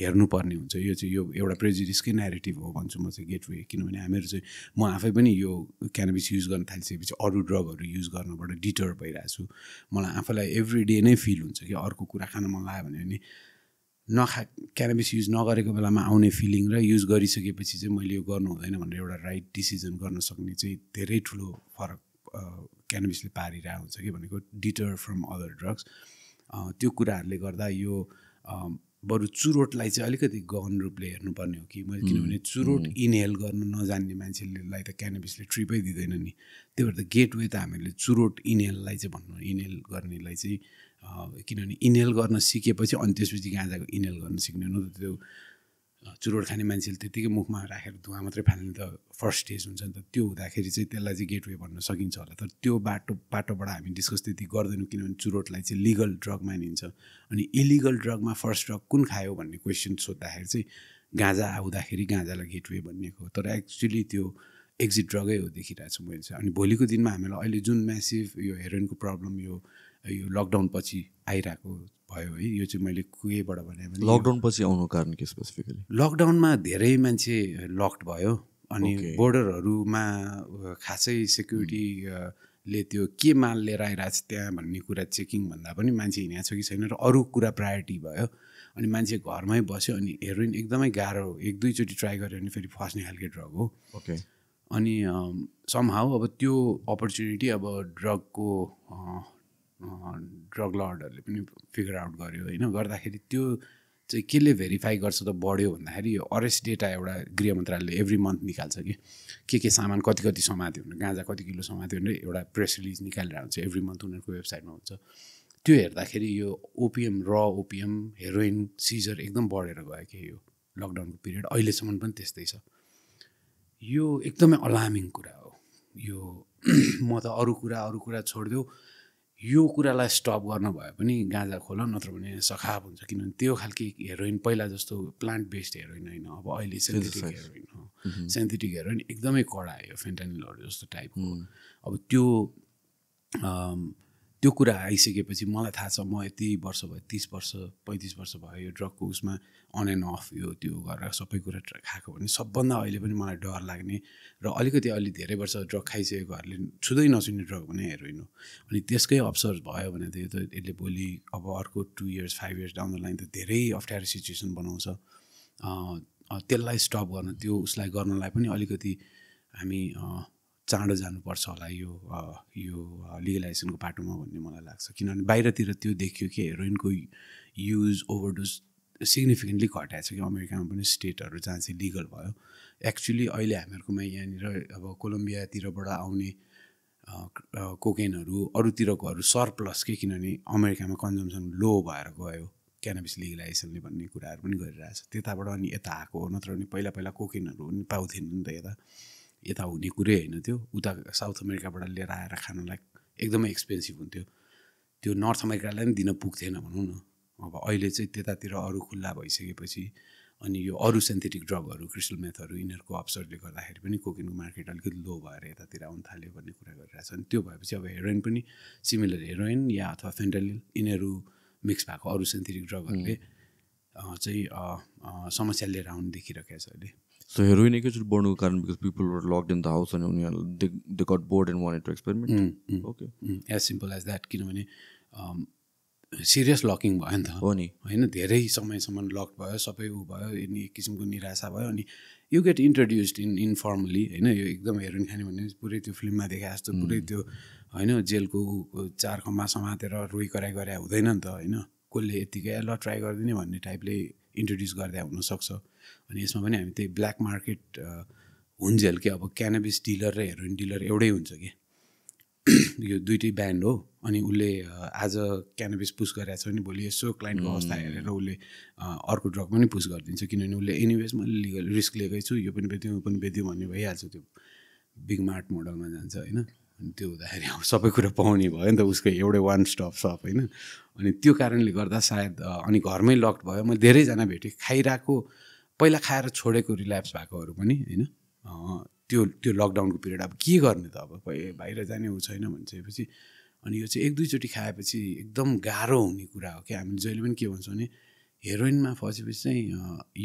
हेर्नु पर्ने हुन्छ यो चाहिँ यो एउटा प्रेजुडिसकै नरेटिभ हो भन्छु म चाहिँ गेटवे किनभने हामीहरु चाहिँ म आफै पनि यो क्यानबिस युज गर्न थालिसकेपछि अरु ड्रगहरु युज गर्नबाट डिटर भइराछु मलाई आफैलाई एभ्री डे नै फिल हुन्छ कि अर्को कुरा खान मन लाग्यो भने नखा क्यानबिस युज नगरेको बेलामा आउने फिलिङ र युज गरिसकेपछि चाहिँ मैले यो गर्नु हुँदैन भनेर एउटा राइट डिसिजन गर्न सक्ने चाहिँ धेरै ठुलो फरक क्यानबिसले पारिरा हुन्छ कि भनेको डिटर फ्रम अदर ड्रग्स त्यो कुराहरुले गर्दा यो बरु चुरोटलाई चाहिँ अलिकति गहन रूपले हेर्नुपर्ने हो कि किनभने चुरोट इनहेल गर्न नजान्ने मान्छेलाई त क्यानबिसले ट्रिपै दिदैन नि त्यही भएर त गेटवे त हामीले चुरोट इनहेललाई चाहिँ भन्नु इनहेल गर्नेलाई चाहिँ किनभने इनहेल गर्न सिकेपछि अनि त्यसपछि गाँजाको इनहेल गर्न सिक्नु न त त्यो चुरोट खाने मान्छेले त्यतिकै मुखमा राखेर धुवा मात्रै फाल्ने त फर्स्ट स्टेज हुन्छ नि त त्यो हुँदाखेरि चाहिँ त्यसलाई चाहिँ गेटवे भन्न सकिन्छ होला तर त्यो बाटोबाट हामी डिस्कस त्यति गर्दैनौँ किनभने चुरोटलाई चाहिँ लिगल ड्रग मानिन्छ अनि इलिगल ड्रगमा फर्स्ट ड्रग कुन खायो भन्ने क्वेसन सोद्धाखेरि चाहिँ गाँजा आउँदाखेरि गाँजालाई गेटवे भनिएको तर एक्चुअली त्यो एक्जिट ड्रगै हो देखिरहेको छु मैले चाहिँ अनि भोलिको दिनमा हामीलाई अहिले जुन म्यासिभ यो हेरोइनको प्रब्लम यो लकडाउन पछि आइराको भयो है यो चाहिँ मैले केबाट भने लकडाउन पछि आउनु कारण के स्पेसिफिकली लकडाउनमा धेरै मान्छे लक्ड भयो अनि बोर्डरहरुमा खासै सेक्युरिटी ले त्यो के माल लिएर आइराछ त्यहाँ भन्ने कुरा चेकिङ भन्दा पनि मान्छे हिँड्या छ कि छैन र अरु कुरा प्रायोरिटी भयो अनि मान्छे घरमै बस्यो अनि हेरोइन एकदमै गाह्रो एक दुई चोटी ट्राई गर्यो भने फेरि फस्ने खालको ड्रग हो ओके अनि समहाउ अब त्यो अपर्चुनिटी अब ड्रगको ड्रग लर्डहरुले पनि फिगर आउट गर्यो हैन गर्दाखेरि त्यो चाहिँ केले भेरिफाई गर्छ त बढ्यो भन्दाखेरि यो अरेस्ट डेटा एउटा गृह मन्त्रालयले एभ्री मन्थ निकाल्छ के सामान कति कति समात्यो भने गाँजा कति किलो समात्यो भने एउटा प्रेस रिलिज निकालेर आउँछ एभ्री मन्थ उनीहरुको वेबसाइटमा हुन्छ त्यो हेर्दाखेरि यो ओपिएम र ओपिएम हेरोइन सिजर एकदम बढेर गयो के यो लकडाउनको पिरियड अहिलेसम्म पनि त्यस्तै छ यो एकदमै अलार्मिङ कुरा हो यो म त अरु कुरा छोड्दियो यो कुरालाई स्टप गर्न भए पनि गाँजा खोल नत्र भने सखाप हुन्छ किनभने त्यो खालको हेरोइन पहिला जस्तो प्लान्ट बेस्ड हेरोइन हैन अब अहिले सिन्थेटिक हेरोइन हो सिन्थेटिक हेरोइन एकदमै कडा आयो फेन्टानिलहरु जस्तो टाइपको अब त्यो कुरा आइसकेपछि मलाई थाहा छ म यति वर्ष भयो 30 वर्ष 35 वर्ष भयो यो ड्रगको उसमा अन एन्ड अफ यो त्यो गरेर सबै कुरा खाएको भने सबभन्दा अहिले पनि मलाई डर लाग्ने र अलिकति अलि धेरै वर्ष ड्रग खाइसकेकोहरूले छुदै नछुने ड्रग भने हेरोइन हो अनि त्यसकै अप्सर भयो भने त यो त यसले भोलि अब अर्को 2 years 5 years down the line त धेरै अप्ठ्यारो सिचुएसन बनाउँछ त्यसलाई स्टप गर्न त्यो उसलाई गर्नलाई पनि अलिकति हामी चाँडो जानुपर्छ होला यो लिगलाइजेसनको बाटोमा भन्ने मलाई लाग्छ किनभने बाहिरतिर त्यो देखियो कि हेरोइनको युज ओभरडोज सिग्निफिकेन्टली घटाएको छ कि अमेरिकामा पनि स्टेटहरु जहाँ चाहिँ लिगल भयो एक्चुअली अहिले हामीहरुकोमा यहाँनिर अब कोलम्बियातिरबाट आउने कोकेनहरु अरुतिरकोहरु सरप्लस के किनभने अमेरिकामा कन्जम्पसन लो भएर गयो cannabis legalization ले भन्ने कुराहरु पनि गरिरहेछ त्यताबाट अनि यता आको नत्र भने पहिला पहिला कोकिनहरु नि पाउथेन नि त यता हुने कुरै हैन त्यो उता साउथ अमेरिकाबाट लिएर आएर खानलाई एकदमै एक्सपेन्सिभ हुन्थ्यो त्यो नर्थ अमेरिकालाई पनि दिन पुग्थेन भनौं न अब अहिले चाहिँ त्यतातिर अरु खुल्ला भइसकेपछि अनि यो अरु सिन्थेटिक ड्रगहरु क्रिस्टल मेथहरु इनहरुको अब्सर्भले गर्दाखेरि पनि कोकिनको मार्केट अलिकति लो भएर यतातिर आउन थाल्यो भन्ने कुरा गरिरहेछ अनि त्यो भएपछि अब हेरोइन पनि सिमिलर हेरोइन या अथवा फेन्टानिल इनहरु मिक्स भएको अरु सिन्थेटिक ड्रगहरुले चाहिँ समस्या लिएर आउन देखिरहेको छ अहिले So heroin एकैचोटी बढ्नुको कारण because people were locked in the house and they got bored and wanted to experiment. Okay. As simple as that किनभने serious locking भयो नि त हो नि हैन धेरै समयसम्म लक भयो सबै उ भयो अनि एक किसिमको निराशा भयो अनि you get introduced informally हैन यो एकदम हेरोइन खाने भन्ने पुरै त्यो फिल्ममा देखे जस्तो पुरै त्यो हैन जेलको चार खम्बा समातेर रोइ कराइ गरे हुँदैन नि त हैन कोले यतिकै ल ट्राई गर्दिने भन्ने टाइपले इन्ट्रोड्युस गर्दै हुन सक्छ अनि यसमा पनि हामी त्यही ब्ल्याक मार्केट हुन्जेल के अब क्यानबिस डिलर र हेरोइन डिलर एउटै हुन्छ के यो दुईटै ब्यान्ड हो अनि उले आज क्यानबिस पुश गरेछ भने भोलि यसो क्लाइन्टको अवस्था हेरेर उले अर्को ड्रग पनि पुश गरिदिन्छ किनभने उले एनीवेज म लिगल रिस्क लिएकै छु यो पनि बेच्यो भन्ने भइहाल्छ त्यो बिग मार्ट मोडलमा जान्छ हैन अनि त्यो हुँदाखेरि अब सबै कुरा पाउने भयो नि त उसको एउटै वान स्टप सप हैन अनि त्यो कारणले गर्दा सायद अनि घरमै लक्ड भयो म धेरैजना भेटेँ खाइराको पहिला खाएर छोडेको रिल्याप्स भएकोहरु पनि हैन त्यो त्यो लकडाउनको पिरियड अब के गर्ने त अब बाहिर जाने हो छैन भनेपछि अनि यो चाहिँ एक दुई चोटी खाएपछि एकदम गाह्रो हुने कुरा हो के हामी जहिले पनि के भन्छौं भने हेरोइनमा फसेपछि चाहिँ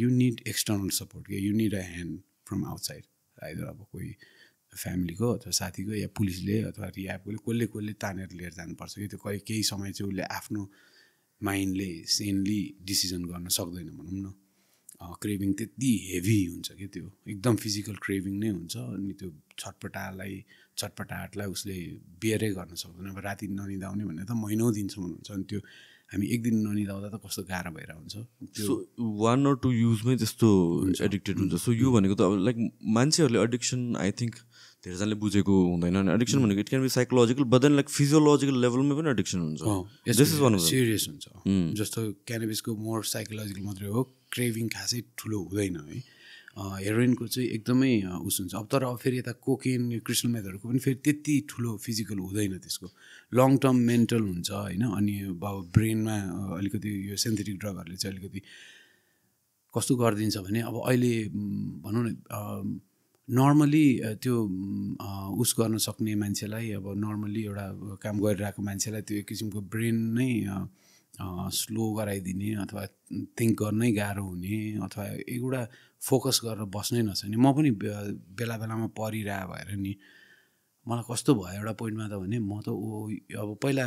यु नीड एक्सटर्नल सपोर्ट के you need a hand from outside either अब कोही फ्यामिलीको अथवा साथीको या पुलिसले अथवा रियाबले कसले कसले तानेर लिएर जानुपर्छ कि त्यो केही समय चाहिँ उले आफ्नो माइन्डले सेनली डिसिजन गर्न सक्दैन भनौं न क्रेभिङ त्यति हेभी हुन्छ के त्यो एकदम फिजिकल क्रेभिङ नै हुन्छ अनि त्यो छटपटाहटलाई उसले बेरै गर्न सक्दैन अब राति ननिदा हुने भने त महिनौ दिनसम्म हुन्छ अनि त्यो हामी एक दिन ननिदा हुँदा त कस्तो गाह्रो भएर हुन्छ सो वान अर टु युजमै त्यस्तो एडिक्टेड हुन्छ सो यो भनेको त लाइक मान्छेहरुले एडिक्सन आई थिंक धेरैजनाले बुझेको हुँदैन अनि एडिक्सन भनेको it can be psychological but then like physiological लेभलमा पनि एडिक्सन हुन्छ दिस इज वान सिरियस हुन्छ जस्तो क्यानबिसको मोर साइकोलोजिकल मात्रै हो क्रेभिङ खासै ठुलो हुँदैन है हेरोइनको चाहिँ एकदमै उस हुन्छ अब तर अब फेरि यता कोकेन क्रिस्टल मेथहरूको पनि फेरि त्यति ठुलो फिजिकल हुँदैन त्यसको लङ टर्म मेन्टल हुन्छ हैन अनि अब ब्रेनमा अलिकति यो सिन्थेटिक ड्रगहरुले चाहिँ अलिकति कस्तो गर्दिन्छ भने अब अहिले भनौं न नर्मली त्यो उस गर्न सक्ने मान्छेलाई अब नर्मली एउटा काम गरिरहेको मान्छेलाई त्यो किसिमको ब्रेन नै स्लो गराइदिने अथवा थिंक गर्नै गाह्रो हुने अथवा एउटा फोकस गरेर बस्नै नसक्ने म पनि बेला बेलामा परिरहा भएर नि मलाई कस्तो भयो एउटा पोइन्टमा त भने म त अब पहिला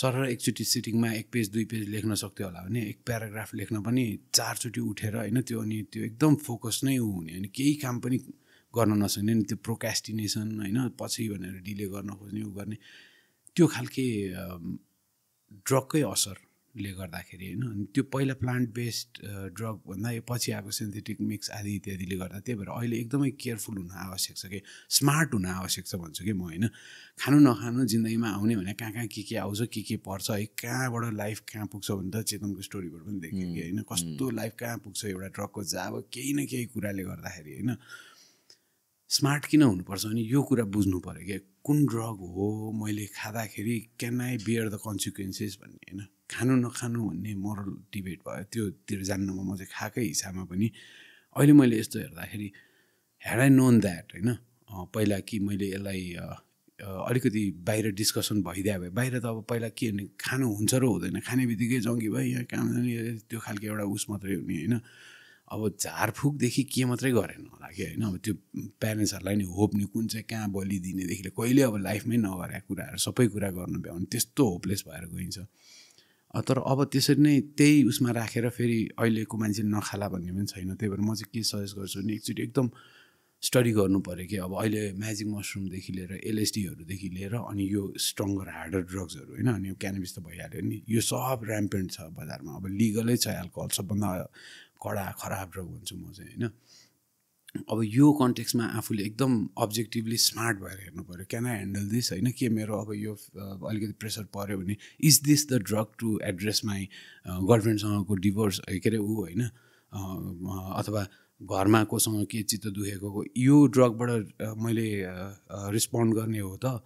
सरर एकचोटी सिटिङमा एक पेज दुई पेज लेख्न सक्थ्यो होला भने एक प्याराग्राफ लेख्न पनि चारचोटी उठेर हैन त्यो अनि त्यो एकदम फोकस नै हुने अनि केही काम पनि गर्न नसक्ने नि त्यो प्रोक्रास्टिनेसन हैन पछि भनेर डिले गर्न खोज्ने उ गर्ने त्यो खालको ड्रगकै असरले गर्दाखेरि हैन अनि त्यो पहिला प्लान्ट बेस्ड ड्रग भन्दा यो पछि आएको सिन्थेटिक मिक्स आदि इत्यादिले गर्दा त्यही भएर अहिले एकदमै केयरफुल हुन आवश्यक छ के स्मार्ट हुन आवश्यक छ भन्छु के म हैन खानु नखानु जिन्दगीमा आउने भने कहाँ के आउँछ के पर्छ है कहाँबाट लाइफ कहाँ पुग्छ भनेर चेतनको स्टोरीबाट पनि देखेँ के हैन कस्तो लाइफ कहाँ पुग्छ एउटा ड्रगको जाब केही न केही कुराले गर्दाखेरि हैन स्मार्ट किन हुनुपर्छ अनि यो कुरा बुझ्नु पर्यो के कुन ड्रग हो मैले खादाखेरि can I bear the consequences भन्ने हैन खानु नखानु भन्ने मोरल डिबेट भयो त्योतिर जान्नमा म चाहिँ खाएकै हिसाबमा पनि अहिले मैले यस्तो हेर्दाखेरि ह्याड आई नोन द्याट हैन पहिला कि मैले यसलाई अलिकति बाहिर डिस्कसन भइदिए भए बाहिर त अब पहिला के भने खानु हुन्छ र हुँदैन खाने बित्तिकै जङ्गी भयो यहाँ काम जाने त्यो खालको एउटा उस मात्रै हुने हैन अब झारफुकदेखि के मात्रै गरेन होला कि हैन अब त्यो प्यारेन्ट्सहरुलाई नि होप नि कुन चाहिँ कहाँ बलिदिनेदेखि कहिले अब लाइफमै नगरेको कुराहरु सबै कुरा गर्नु भ्याउन त्यस्तो होपलेस भएर गइन्छ तर अब त्यसरी नै त्यही उसमा राखेर फेरि अहिलेको मान्छे नखाला भन्ने पनि छैन त्यही भएर म चाहिँ के सजेस्ट गर्छु भने एकचोटी एकदम स्टडी गर्नु पर्यो कि अब अहिले म्याजिक मसरुमदेखि लिएर एलएसडीहरुदेखि लिएर अनि यो स्ट्रङ्गर हार्डर ड्रग्सहरु हैन अनि यो क्यानबिस त भइहाल्यो नि यो सब ऱ्याम्पेन्ट छ बजारमा अब लिगलै छ अल्कोहल सबभन्दा कडा खराब ड्रग भन्छु म चाहिँ हैन अब यो कन्टेक्स्टमा आफुले एकदम अब्जेक्टिभली स्मार्ट भएर हेर्नु पर्यो क्यान आई ह्यान्डल दिस हैन के मेरो अब यो अलिकति प्रेसर पर्यो भने is this the drug to address my गर्लफ्रेन्डसँगको डिभोर्स के अरे ऊ हैन अथवा घरमा कोसँग के चित्त दुखेको यो ड्रगबाट मैले रिस्पोन्ड गर्ने हो त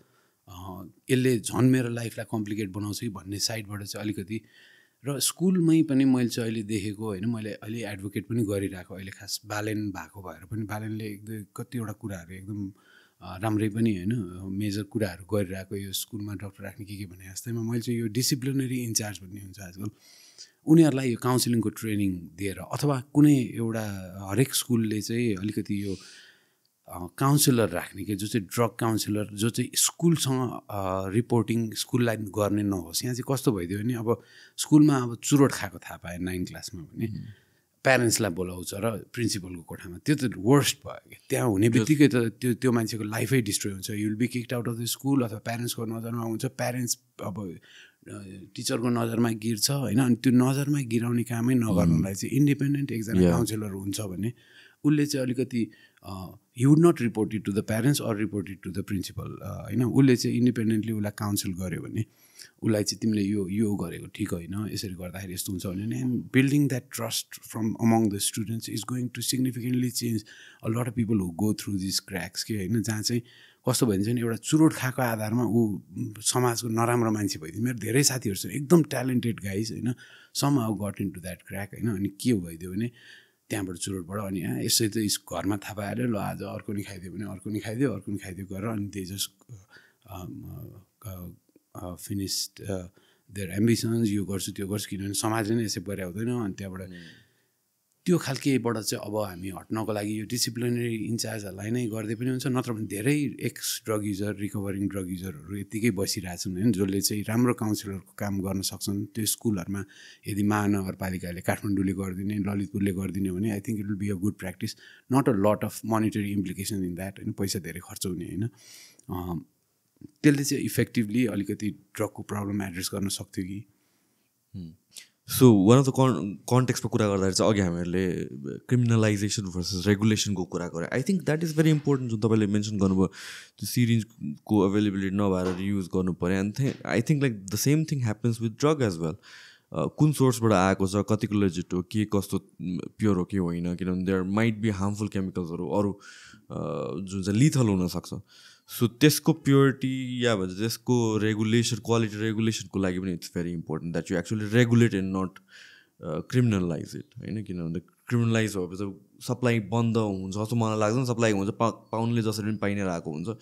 यसले झन् मेरो लाइफलाई कम्प्लिकेट बनाउँछ कि भन्ने साइडबाट चाहिँ अलिकति र स्कुलमै पनि मैले चाहिँ अहिले देखेको हैन मैले अहिले एडभोकेट पनि गरिरहेको अहिले खास बालन भएको भएर पनि बालनले एकदम कतिवटा कुराहरु एकदम राम्रै पनि हैन मेजर कुराहरु गरिरहेको यो स्कुलमा डाक्टर राख्ने के भने जस्तैमा मैले चाहिँ यो डिसिप्लिनरी इन्चार्ज भन्ने हुन्छ आजकल उनीहरुलाई यो काउन्सिलिङको ट्रेनिङ दिएर अथवा कुनै एउटा हरेक स्कुलले चाहिँ अलिकति यो काउन्सिलर राख्ने के जो चाहिँ ड्रग काउन्सिलर जो चाहिँ स्कुलसँग रिपोर्टिङ स्कुललाई गर्ने नहोस् यहाँ चाहिँ कस्तो भइदियो भने अब स्कुलमा अब चुरोट खाएको थाहा पाएँ 9 क्लासमा भने प्यारेन्ट्सलाई बोलाउँछ र प्रिन्सिपलको कोठामा त्यो त वर्स्ट भयो क्या त्यहाँ हुने बित्तिकै त त्यो त्यो मान्छेको लाइफै डिस्ट्रोय हुन्छ you will be kicked out of the school अथवा प्यारेन्ट्सको नजरमा हुन्छ प्यारेन्ट्स अब टिचरको नजरमा गिर्छ हैन अनि त्यो नजरमा गिराउने कामै नगर्नुलाई चाहिँ इन्डिपेन्डेन्ट एकजना काउन्सिलर हुन्छ भने उसले चाहिँ अलिकति he would not report it to the parents or report it to the principal हैन उले चाहिँ इन्डिपेन्डेन्टली उलाई काउन्सिल गर्यो भने उलाई चाहिँ तिमीले यो यो गरेको ठीक हैन यसरी गर्दाखेरि यस्तो हुन्छ भने and building that trust from among the students is going to significantly change a lot of people who go through this cracks के हैन जहाँ चाहिँ कस्तो भइन्छ नि एउटा चुरोट खाएको आधारमा ऊ समाजको नराम्रो मान्छे भइदियो मेरो धेरै साथीहरु छन् एकदम ट्यालेन्टेड गाइज हैन somehow got into that crack हैन अनि के भइदियो भने त्यहाँबाट चुरोटबाट अनि यसै त घरमा थाहा पाएर ल आज अर्को नि खाइदियो भने अर्को नि खाइदियो गरेर अनि they just finished their ambitions यो गर्छु त्यो गर्छु किनभने समाजले नै यसै गरे हुँदैन अनि त्यहाँबाट त्यो खालकेबाट चाहिँ अब हामी हट्नको लागि यो डिसिप्लिनरी इन्चार्जहरूलाई नै गर्दै पनि हुन्छ नत्र भने धेरै ex drug user recovering drug युजरहरू यत्तिकै बसिरहेछन् होइन जसले चाहिँ राम्रो काउन्सिलरको काम गर्न सक्छन् त्यो स्कुलहरूमा यदि महानगरपालिकाले काठमाडौँले गरिदिने ललितपुरले गरिदिने भने I think it will be a good practice not a lot of monetary implication in that होइन पैसा धेरै खर्च हुने होइन त्यसले चाहिँ इफेक्टिभली अलिकति ड्रगको प्रब्लम एड्रेस गर्न सक्थ्यो कि सो वान अफ द कन्टेक्स्टमा कुरा गर्दाखेरि चाहिँ अघि हामीहरूले क्रिमिनलाइजेसन भर्सेस रेगुलेसनको कुरा गऱ्यो I think that is very important जुन तपाईँले मेन्सन गर्नुभयो त्यो सिरिन्जको अभाइलेबिलिटी नभएर रियुज गर्नु पऱ्यो and I think like the same thing happens with drug as well कुन सोर्सबाट आएको छ कतिको लेजिट हो के कस्तो प्योर हो के होइन किनभने देयर माइट बी हार्मफुल केमिकल्सहरू अरू जुन चाहिँ लिथल हुनसक्छ सो त्यसको प्योरिटी या भन्छ त्यसको रेगुलेसन क्वालिटी रेगुलेसनको लागि पनि it's very important that you actually regulate and not criminalize it होइन किनभने क्रिमिनलाइज भएपछि सप्लाई बन्द हुन्छ जस्तो मलाई लाग्दैन सप्लाई हुन्छ पाउनुले जसरी पनि पाइ नै रहेको हुन्छ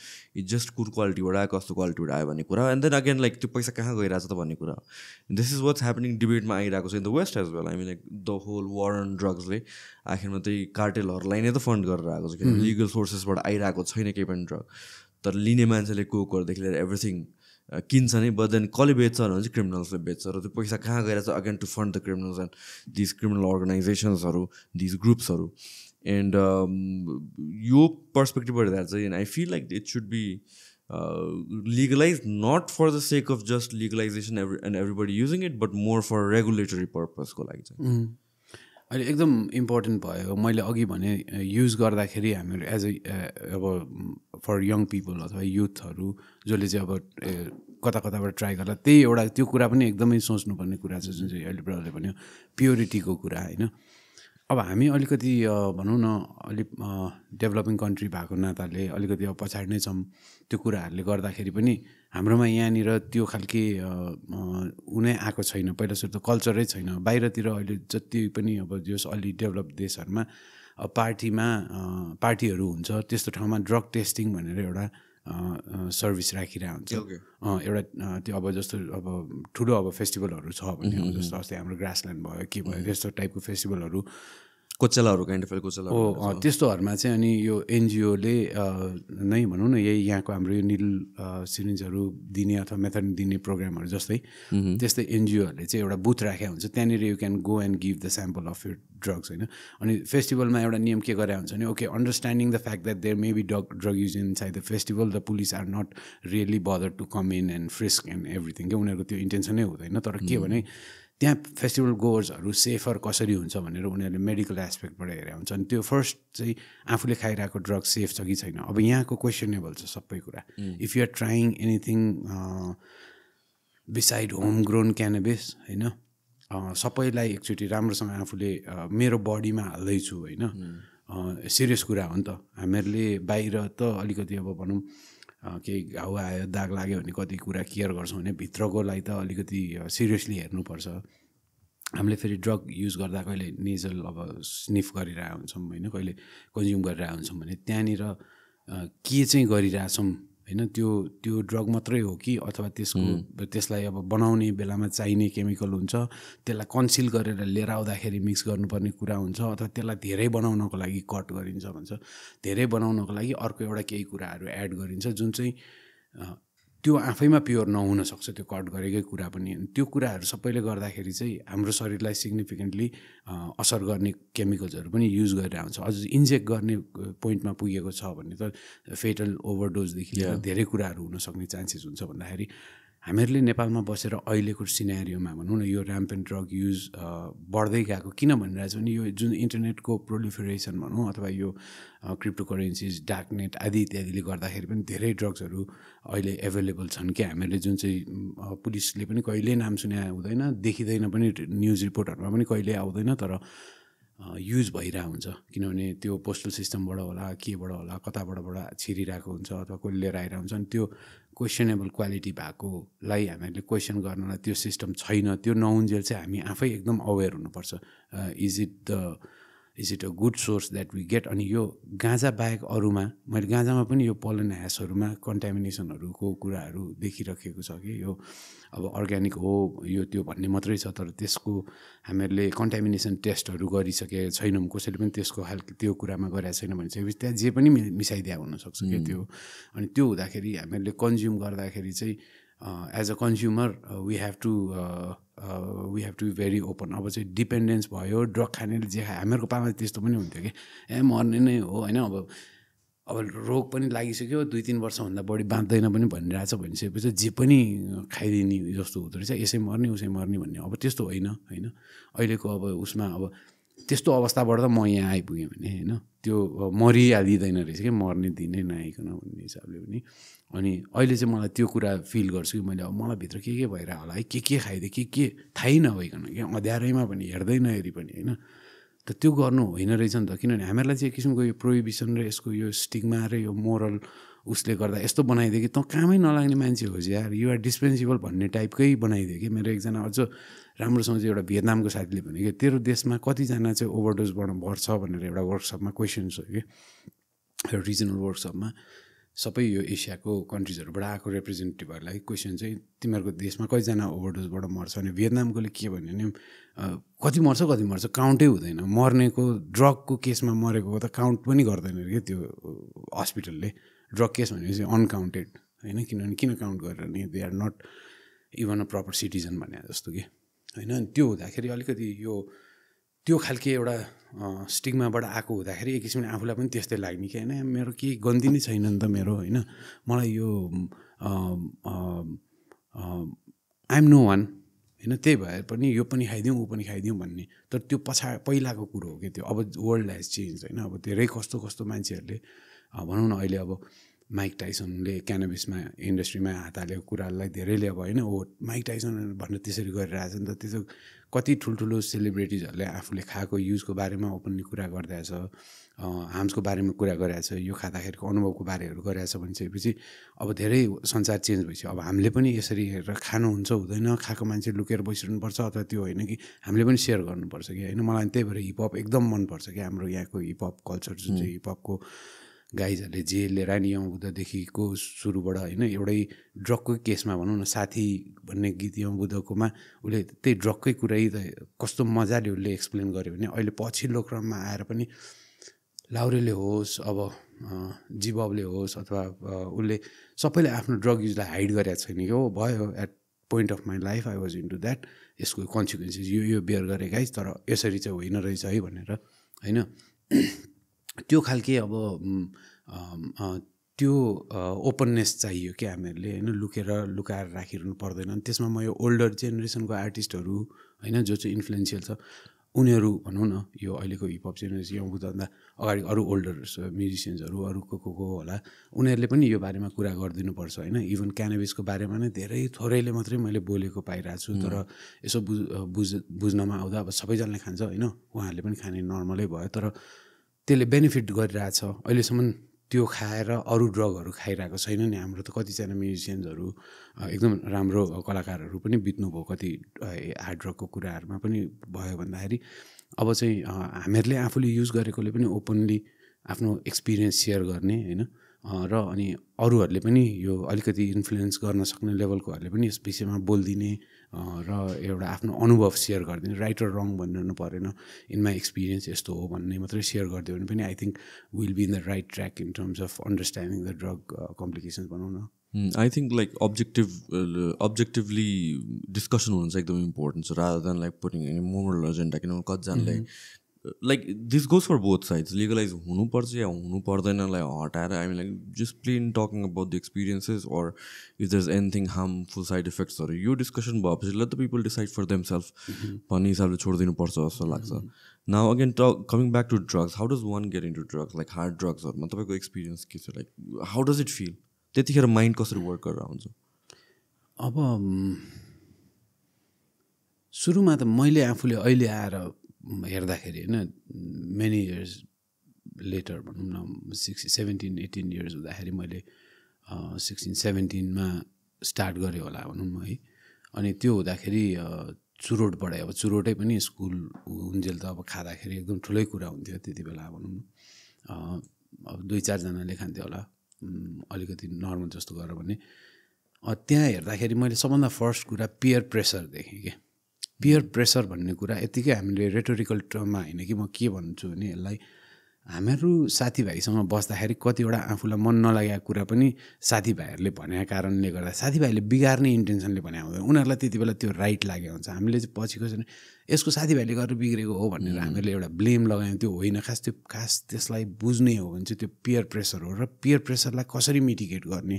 इट जस्ट कुड क्वालिटीबाट आयो कस्तो क्वालिटीबाट आयो भन्ने कुरा एन्ड देन अगेन लाइक त्यो पैसा कहाँ गइरहेछ त भन्ने कुरा दिस इज वाट्स ह्यापनिङ डिबेटमा आइरहेको छ in the West as well I mean like the whole war on ड्रग्सले आखिरमा त्यही कार्टेलहरूलाई नै त फन्ड गरेर आएको छ किनभने लिगल सोर्सेसबाट आइरहेको छैन केही पनि ड्रग तर लिने मान्छेले कोकहरूदेखि लिएर एभ्रिथिङ किन्छ नै बट देन कसले बेच्छ भने चाहिँ क्रिमिनल्सले बेच्छ र त्यो पैसा कहाँ गएर चाहिँ again to fund the criminals and these criminal अर्गनाइजेसन्सहरू दिज ग्रुप्सहरू एन्ड यो पर्सपेक्टिभबाट हेर्दा चाहिँ I feel like it should be legalized not for the sake of just legalization and everybody using it but more for regulatory purpose को लागि चाहिँ अहिले एकदम इम्पोर्टेन्ट भयो मैले अघि भने युज गर्दाखेरि हामीहरू एज अ अब फर यङ पिपल अथवा युथहरू जसले चाहिँ अब कता कताबाट ट्राई गर्दा त्यही एउटा त्यो कुरा पनि एकदमै सोच्नुपर्ने कुरा छ जुन चाहिँ अहिले ब्रदरले भन्यो प्योरिटीको कुरा होइन अब हामी अलिकति भनौँ न अलिक डेभलपिङ कन्ट्री भएको नाताले अलिकति अब पछाडि नै छौँ त्यो कुराहरूले गर्दाखेरि पनि हाम्रोमा यहाँनिर त्यो खालके हुनै आएको छैन पहिला सुरु त कल्चरै छैन बाहिरतिर अहिले जति पनि अब जस अलि डेभलप देशहरूमा पार्टीहरू हुन्छ त्यस्तो ठाउँमा ड्रग टेस्टिङ भनेर एउटा सर्भिस राखिरहेको हुन्छ एउटा त्यो अब जस्तो अब ठुलो अब फेस्टिभलहरू छ भने जस्तो अस्ति हाम्रो ग्रासल्यान्ड भयो के भयो त्यस्तो टाइपको फेस्टिभलहरू कोचेलाहरू काइन्ड अफ कोचेला हो त्यस्तोहरूमा चाहिँ अनि यो एनजिओले नै भनौँ न यही यहाँको हाम्रो यो निल सिरिन्जहरू दिने अथवा मेथडिन दिने प्रोग्रामहरू जस्तै त्यस्तै एनजिओहरूले चाहिँ एउटा बुथ राखेको हुन्छ त्यहाँनिर you can go and give the sample of your drugs होइन अनि फेस्टिभलमा एउटा नियम के गरे हुन्छ भने okay understanding the fact that there may be drug use inside the festival the police are not really bother to come in and frisk and everything के उनीहरूको त्यो इन्टेन्सनै हुँदैन तर के भने त्यहाँ फेस्टिभल गोर्सहरु सेफर कसरी हुन्छ भनेर उनीहरुले मेडिकल एस्पेक्ट बाट हेरे हुन्छ अनि त्यो फर्स्ट चाहिँ आफुले खाइराको ड्रग सेफ छ कि छैन अब यहाँको क्वेश्चनेबल छ सबै कुरा if you are trying anything beside home grown cannabis हैन सबैलाई एकचोटी राम्रोसँग आफुले मेरो बडीमा हाल्दै छु हैन सिरियस कुरा हो नि त हामीहरुले बाहिर त अलिकति अब भनौं केही घाउ आयो दाग लाग्यो भने कति कुरा केयर गर्छौं भने भित्रको लागि त अलिकति सिरियसली हेर्नुपर्छ हामीले फेरि ड्रग युज गर्दा कहिले नेजल अब स्निफ गरिरा हुन्छौं हैन कहिले कन्ज्युम गरिरा हुन्छौं भने त्यहाँनिर के चाहिँ गरिराछौं हैन त्यो त्यो ड्रग मात्रै हो कि अथवा त्यसको त्यसलाई अब बनाउने बेलामा चाहिने केमिकल हुन्छ त्यसलाई कन्सिल गरेर लिएर आउँदाखेरि मिक्स गर्नुपर्ने कुरा हुन्छ अथवा त्यसलाई धेरै बनाउनको लागि कट गरिन्छ भन्छ धेरै बनाउनको लागि अर्को एउटा केही कुराहरु एड गरिन्छ जुन चाहिँ त्यो आफैमा प्योर नहुन सक्छ त्यो कट गरेकै कुरा पनि त्यो कुराहरु सबैले गर्दाखेरि चाहिँ हाम्रो शरीरलाई सिग्निफिकेन्टली असर गर्ने केमिकल्सहरु पनि युज गरिरा हुन्छ अझ इन्जेक्ट गर्ने पोइन्टमा पुगेको छ भने त फेटल ओभरडोज देखि लिएर धेरै कुराहरु हुन सक्ने चान्सेस हुन्छ भन्दाखेरि हामीहरुले नेपालमा बसेर अहिलेको सिनेरियोमा भनौं न यो र्याम्पेन्ट ड्रग युज बढ्दै गएको किन भनिरहेछ भने यो जुन इन्टरनेटको प्रोलिफरेसन भनौं अथवा यो क्रिप्टोकरेन्सीज डार्कनेट आदि इत्यादिले गर्दाखेरि पनि धेरै ड्रग्सहरु अहिले अवेलेबल छन् के हामीले जुन चाहिँ पुलिसले पनि कहिले नाम सुन्या हुँदैन देखिदैन पनि न्यूज रिपोर्टहरुमा पनि कहिले आउँदैन तर युज भइरा हुन्छ किनभने त्यो पोस्टल सिस्टमबाट होला केबाट होला कताबाट छिरिरहेको हुन्छ अथवा कसले लिएर आइरा हुन्छ अनि त्यो क्वेसनेबल क्वालिटी भएकोलाई हामीहरूले क्वेसन गर्नलाई त्यो सिस्टम छैन त्यो नहुन्जेल चाहिँ हामी आफै एकदम अवेर हुनुपर्छ is it a good source that we get अनि यो गाँजा बाहेक अरूमा मैले गाँजामा पनि यो पोलन ह्यासहरुमा कन्टामिनेसनहरुको कुराहरु देखिरहेको छ कि यो अब अर्ग्यानिक हो यो त्यो भन्ने मात्रै छ तर त्यसको हामीहरूले कन्टामिनेसन टेस्टहरु गरिसके छैनौं कसैले पनि त्यसको हाल त्यो कुरामा गरेको छैन भने चाहिँ त्यहाँ जे पनि मिसाइदिया हुन सक्छ के त्यो अनि त्यो हुँदाखेरि हामीहरूले कन्ज्युम गर्दाखेरि चाहिँ as a consumer we have to be very open अब चाहिँ डिपेन्डेन्स भयो ड्रग खानेले जे खायो हामीहरूको पामा त्यस्तो पनि हुन्थ्यो कि मर्ने नै हो हैन अब रोग पनि लागिसक्यो 2-3 वर्षभन्दा बढी बाँच्दैन पनि भनिरहेछ भनिसकेपछि जे पनि खाइदिने जस्तो हुँदो रहेछ यसै मर्ने उसै मर्ने भन्ने अब त्यस्तो होइन अहिलेको अब उसमा अब त्यस्तो अवस्थाबाट त म यहाँ आइपुगेँ भने हैन त्यो मरिहालिँदैन रहेछ कि मर्ने दिनै नआइकन भन्ने हिसाबले पनि अनि अहिले चाहिँ मलाई त्यो कुरा फिल गर्छु कि मैले अब मलाई भित्र के भइरहेको होला है के खाइदिए के थाहै नभइकन के अँध्यारैमा पनि हेर्दै नहेरी पनि हैन त त्यो गर्नु होइन रहेछ नि त किनभने हामीहरूलाई चाहिँ एक किसिमको यो प्रोहिबिसन र यसको यो स्टिग्मा र यो मोरल उसले गर्दा यस्तो बनाइदियो कि त कामै नलाग्ने मान्छे हो यार यु आर डिस्पेन्सेबल भन्ने टाइपकै बनाइदियो कि मेरो एकजना अझ राम्रोसँग चाहिँ एउटा भियतनामको साथीले भन्यो कि तेरो देशमा कतिजना चाहिँ ओभरडोजबाट मर्छ भनेर एउटा वर्कसपमा क्वेसन सोध्यो कि रिजनल वर्कसपमा सबै यो एसियाको कन्ट्रिजहरुबाट आएको रिप्रेजेन्टेटिभहरुलाई क्वेसन चाहिँ तिमीहरूको देशमा कतिजना ओभरडोजबाट मर्छ भने भियतनामकोले के भन्यो भने कति मर्छ काउन्टै हुँदैन मर्नेको ड्रगको केसमा मरेको त काउन्ट पनि गर्दैन रे त्यो हस्पिटलले ड्रग केस भनेपछि अनकाउन्टेड हैन किनभने किन काउन्ट गरेर नि they are not even a proper citizen भने जस्तो कि हैन अनि त्यो हुँदाखेरि अलिकति त्यो खालको एउटा स्टिग्माबाट आएको हुँदाखेरि एक किसिमले आफूलाई पनि त्यस्तै लाग्ने कि हैन मेरो केही गन्ती नै छैन नि त मेरो हैन मलाई यो आई एम नो वान हैन त्यही भएर पनि यो पनि खाइदिउँ ऊ पनि खाइदिउँ भन्ने तर त्यो पहिलाको कुरो हो कि त्यो अब वर्ल्ड हेज चेन्ज हैन अब धेरै कस्तो मान्छेहरुले भनौँ न अहिले अब माइक टाइसनले क्यानबिसमा इन्डस्ट्रीमा हात हालेको कुरालाई धेरैले अब हैन ओ माइक टाइसन भनेर त्यसरी गरिरहेछ नि त त्यो कति ठुल्ठुलो सेलिब्रिटिजहरुले आफूले खाएको युजको बारेमा ओपनली कुरा गर्दैछ हार्म्सको बारेमा कुरा गरिरहेछ यो खाँदाखेरिको अनुभवको बारेहरू गरिरहेछ भनिसकेपछि अब धेरै संसार चेन्ज भइसक्यो अब हामीले पनि यसरी हेरेर खानु हुन्छ हुँदैन खाएको मान्छे लुकेर बसिरहनुपर्छ अथवा त्यो होइन कि हामीले पनि सेयर गर्नुपर्छ कि हैन मलाई त्यही भएर हिपहप एकदम मनपर्छ कि हाम्रो यहाँको हिपहप कल्चर जुन चाहिँ हिपहपको गाइजहरुले जे लिएर नि यौँ बुद्धदेखिको सुरुबाट हैन एउटै ड्रगको केसमा भनौँ न साथी भन्ने गीत यौँ बुद्धकोमा उसले त्यही ड्रगकै कुरै त कस्तो मजाले उसले एक्सप्लेन गर्यो भने अहिले पछिल्लो क्रममा आएर पनि लाउरेले होस् अब जीवबले होस् अथवा उसले सबैले आफ्नो ड्रग युजलाई हाइड गरेको छैन कि हो भयो at point of my life I was into that यसको कन्सिक्वेन्सेस यो बेयर गरेँ गाइज तर यसरी चाहिँ होइन रहेछ है भनेर हैन त्यो खालके अब त्यो ओपननेस चाहियो के हामीहरुले हैन लुकाएर राखिरहनु पर्दैन अनि त्यसमा म यो ओल्डर जेनेरेसनको आर्टिस्टहरु हैन जो चाहिँ इन्फ्लुएन्शियल छ उनीहरु भनौं न यो अहिलेको हिप हप जेनेरेसन यङभन्दा अगाडि अरु ओल्डर म्युजिशियन्सहरु अरु को होला उनीहरुले पनि यो बारेमा कुरा गर्दिनु पर्छ हैन इभन क्यानबिसको बारेमा नै धेरै थोरैले मात्रै मैले बोलेको पाइरा छु तर यसो बुझ्नमा आउँदा अब सबैजनाले खान्छ हैन उहाँहरुले पनि खाने नर्मलै भयो तर त्यसले बेनिफिट गरिरहेछ अहिले सम्म त्यो खाएर अरु ड्रगहरु खाइराको छैन नि हाम्रो त कति जना म्युजिशियन्सहरु एकदम राम्रो कलाकारहरु पनि बित्नु भयो कति हार्ड ड्रगको कुराहरुमा पनि भयो भन्दाखेरि अब चाहिँ हामीहरुले आफूले युज गरेकोले पनि ओपनली आफ्नो एक्सपीरियन्स शेयर गर्ने हैन र अनि अरुहरुले पनि यो अलिकति इन्फ्लुएन्स गर्न सक्ने लेभलकोहरुले पनि यस विषयमा बोल्दिने र एउटा आफ्नो अनुभव शेयर गर्दिने राइट र रङ भन्नु पर्दैन इन माइ एक्सपीरियन्स यस्तो हो भन्ने मात्र शेयर गर्दियो भने पनि I think will be in the right track in terms of understanding the drug complications भनौं न I think like objectively discussion is एकदम important so rather than like putting any moral agenda किनभने कतिजनाले like this goes for both sides legalize hunu parcha ya hunu pardaina lai hataera I mean like just plain talking about the experiences or if there's anything harmful side effects or your discussion bhapachi let the people decide for themselves pani hisable chhodinu parcha jasto lagcha now again coming back to drugs how does one get into drugs like hard drugs or ma tapaiko experience ke cha like how does it feel tetikhera mind kasari work garera huncha aba suru ma ta maile aafule aile aera हेर्दाखेरि हैन many years later भनौं न 17-18 years हुँदाखेरि मैले 16-17 मा start गरे होला भनौं है अनि त्यो हुँदाखेरि चुरोट बढायो अब चुरोटै पनि स्कुल हुन्जेल त अब खादाखेरि एकदम ठुलै कुरा हुन्थ्यो त्यति बेला भनौं अब 2-4 जनाले खान्थ्यो होला अलिकति नर्मल जस्तो गरेर भने त्यहाँ हेर्दाखेरि मैले सबभन्दा फर्स्ट कुरा पियर प्रेसर देखेँ के पियर प्रेसर भन्ने कुरा यतिकै हामीले रेटोरिकल टर्ममा हैन कि म के भन्छु भने यसलाई हामीहरु साथीभाइसँग बस्दाखेरि कतिवटा आफूलाई मन नलागेको कुरा पनि साथीभाइहरुले भनेका कारणले गर्दा साथीभाइले बिगार्ने इन्टेन्सनले भने हुँदैन उनीहरुलाई त्यति बेला त्यो राइट लाग्यो हुन्छ हामीले चाहिँ पछि कसरी यसको साथीभाइले गरेर बिग्रेको हो भनेर हामीहरुले एउटा ब्लेम लगायौं त्यो होइन खास त्यसलाई बुझ्ने हो भने चाहिँ त्यो पियर प्रेसर हो र पियर प्रेसरलाई कसरी मिटिगेट गर्ने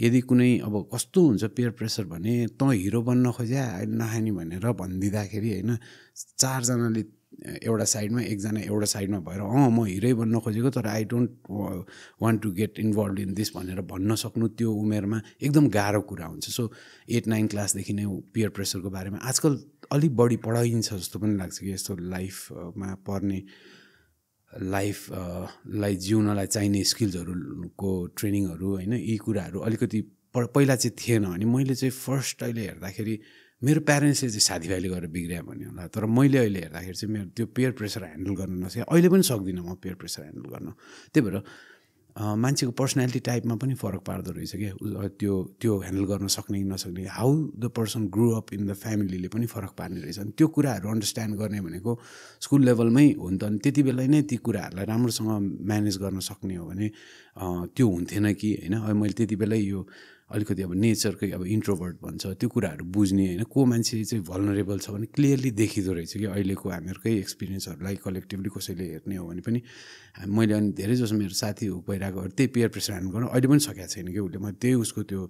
यदि कुनै अब कस्तो हुन्छ पियर प्रेसर भने त हिरो बन्न खोज्या नखानी भनेर भन्दिदाखेरि हैन चार जनाले एउटा साइडमा एकजना एउटा साइडमा भएर म हिरो बन्न खोजेको तर I don't want to get involve in this भनेर भन्न सक्नु त्यो उमेरमा एकदम गाह्रो कुरा हुन्छ सो 8-9 क्लासदेखि नै पियर प्रेसरको बारेमा आजकल अलि बढी पढाइन्छ जस्तो पनि लाग्छ कि यस्तो लाइफमा पर्ने लाइफ लाई जिउनलाई चाहिने स्किल्सहरुको ट्रेनिङहरु हैन यी कुराहरु अलिकति पहिला चाहिँ थिएन अनि मैले चाहिँ फर्स्ट अहिले हेर्दाखेरि मेरो प्यारेन्ट्सले चाहिँ साथीभाइले गरेर बिग्रिया भन्ने होला तर मैले अहिले हेर्दाखेरि चाहिँ मेरो त्यो पियर प्रेसर ह्यान्डल गर्न नसके अहिले पनि सक्दिनँ म पियर प्रेसर ह्यान्डल गर्न त्यही भएर मान्छेको पर्सनालिटी टाइपमा पनि फरक पार्दो रहेछ के त्यो त्यो ह्यान्डल गर्न सक्ने नसक्ने how the person grow up in the फ्यामिलीले पनि फरक पार्ने रहेछ अनि त्यो कुराहरु अन्डरस्ट्यान्ड गर्ने भनेको स्कुल लेभलमै हो नि त अनि त्यति बेला नै ती कुराहरुलाई राम्रोसँग म्यानेज गर्न सक्ने हो भने त्यो हुन्थेन कि हैन मैले त्यति बेला यो अलिकति अब नेचरकै अब इन्ट्रोभर्ट भन्छ त्यो कुराहरु बुझ्ने हैन को मान्छे चाहिँ भल्नरेबल छ भने क्लियरली देखिदो रहेछ कि अहिलेको हामीहरुकै एक्सपिरियन्सहरुलाई कलेक्टिभली कसैले हेर्ने हो भने पनि मैले अनि धेरै जसो मेरो साथी भइरहेकोहरु त्यही पियर प्रेसर ह्यान्डल गर्न अहिले पनि सकेको छैन कि उसले म त्यही उसको त्यो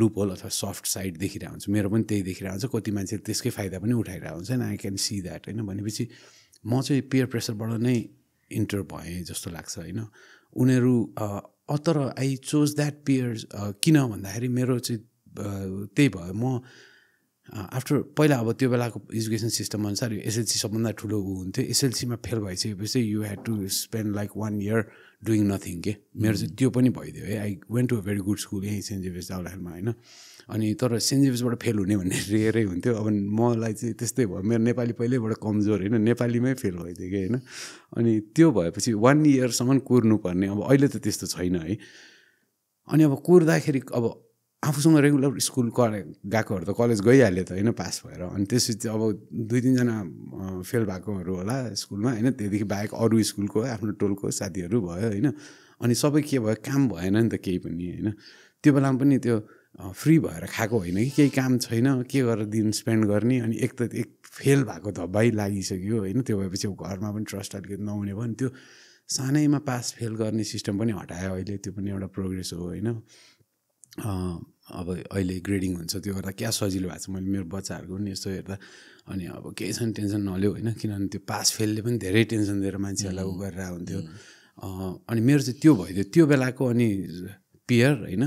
लुप होल अथवा सफ्ट साइड देखिरहेको हुन्छ मेरो पनि त्यही देखिरहेको हुन्छ कति मान्छेले त्यसकै फाइदा पनि उठाइरहेको हुन्छ आई क्यान सी द्याट हैन भनेपछि म चाहिँ पियर प्रेसरबाट नै इन्टर भएँ जस्तो लाग्छ हैन उनीहरु तर आई चोज दैट पियर्स किन भन्दाखेरि मेरो चाहिँ त्यही भयो म आफ्टर पहिला अब त्यो बेलाको एजुकेसन सिस्टम अनुसार एसएलसी सम्बन्धी ठुलो हुन्थ्यो एसएलसीमा फेल भइसकेपछि you had to spend like 1 year doing nothing के मेरो चाहिँ त्यो पनि भइदियो है I went to a very good school यहीँ सेन्ट जेभियर्स दाउलाखेलमा होइन अनि तर सेन्ट जेभियर्सबाट फेल हुने भन्ने रेयरै हुन्थ्यो अब मलाई चाहिँ त्यस्तै भयो मेरो नेपाली पहिल्यैबाट कमजोर होइन नेपालीमै फेल भइदियो कि होइन अनि त्यो भएपछि 1 yearसम्म कुर्नुपर्ने अब अहिले त त्यस्तो छैन है अनि अब कुर्दाखेरि अब आफूसँग रेगुलर स्कुल गएकोहरू त कलेज गइहाल्यो त हैन पास भएर अनि त्यसपछि अब 2-3 जना फेल भएकोहरू होला स्कुलमा हैन त्यदेखि बाहेक अरू स्कुलको आफ्नो टोलको साथीहरू भयो हैन अनि सबै के भयो काम भएन नि त केही पनि हैन त्यो बेलामा पनि त्यो फ्री भएर खाएको होइन कि केही काम छैन के गरेर दिन स्पेन्ड गर्ने अनि एक त एक फेल भएको धब्बाइ लागिसक्यो हैन त्यो भएपछि घरमा पनि ट्रस्ट अलिकति नहुने भयो नि त्यो सानैमा पास फेल गर्ने सिस्टम पनि हटायो अहिले त्यो पनि एउटा प्रोग्रेस हो हैन अब अहिले ग्रेडिङ हुन्छ त्यो गर्दा के सजिलो भएको छ मैले मेरो बच्चाहरुको नि यस्तो हेर्दा अनि अब केही छैन टेन्सन नलियो हैन किनभने त्यो पास फेलले पनि धेरै टेन्सन दिएर मान्छेहरुलाई उ गरेर हुन्थ्यो अनि मेरो चाहिँ त्यो भइदियो त्यो बेलाको अनि पियर हैन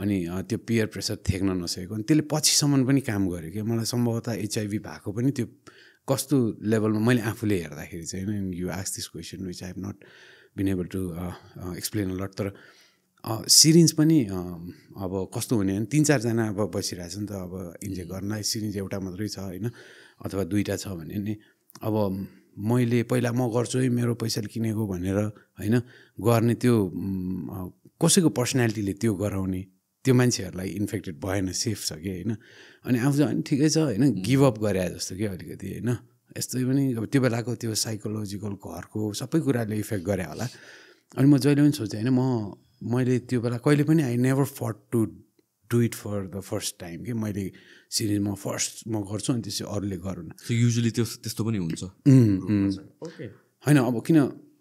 अनि त्यो पियर प्रेसर थेक्न नसकेको अनि त्यसले पछिसम्म पनि काम गर्यो के मलाई सम्भवतः एचआईभी भएको पनि त्यो कस्तो लेभलमा मैले आफुले हेर्दाखेरि चाहिँ हैन you ask this question which I have not been able to explain a lot तर सिरिन्ज पनि अब कस्तो हुने हैन तीन चार जना अब बसिरहेछ नि त अब इन्जेक्ट गर्न सिरिन्ज एउटा मात्रै छ हैन अथवा दुईटा छ भने नि अब मैले पहिला म गर्छु है मेरो पैसाले किनेको भनेर हैन गर्ने त्यो कसैको पर्सनालिटीले त्यो गराउने त्यो मान्छेहरुलाई इन्फेक्टेड भएन सेफ छ के हैन अनि आफु अनि ठिकै छ हैन गिभ अप गरे जस्तो के अलिकति हैन यस्तै पनि अब त्यो बेलाको त्यो साइकोलोजिकल घरको सबै कुराले इफेक्ट गरे होला अनि म जहिले पनि सोचे हैन मैले त्यो बेला कहिले पनि I never thought to do it for the first time के मैले सिरिजमा फर्स्ट म गर्छु अनि त्यसै अरूले गरौन सो युजुअली त्यो त्यस्तो पनि हुन्छ ओके हैन अब किन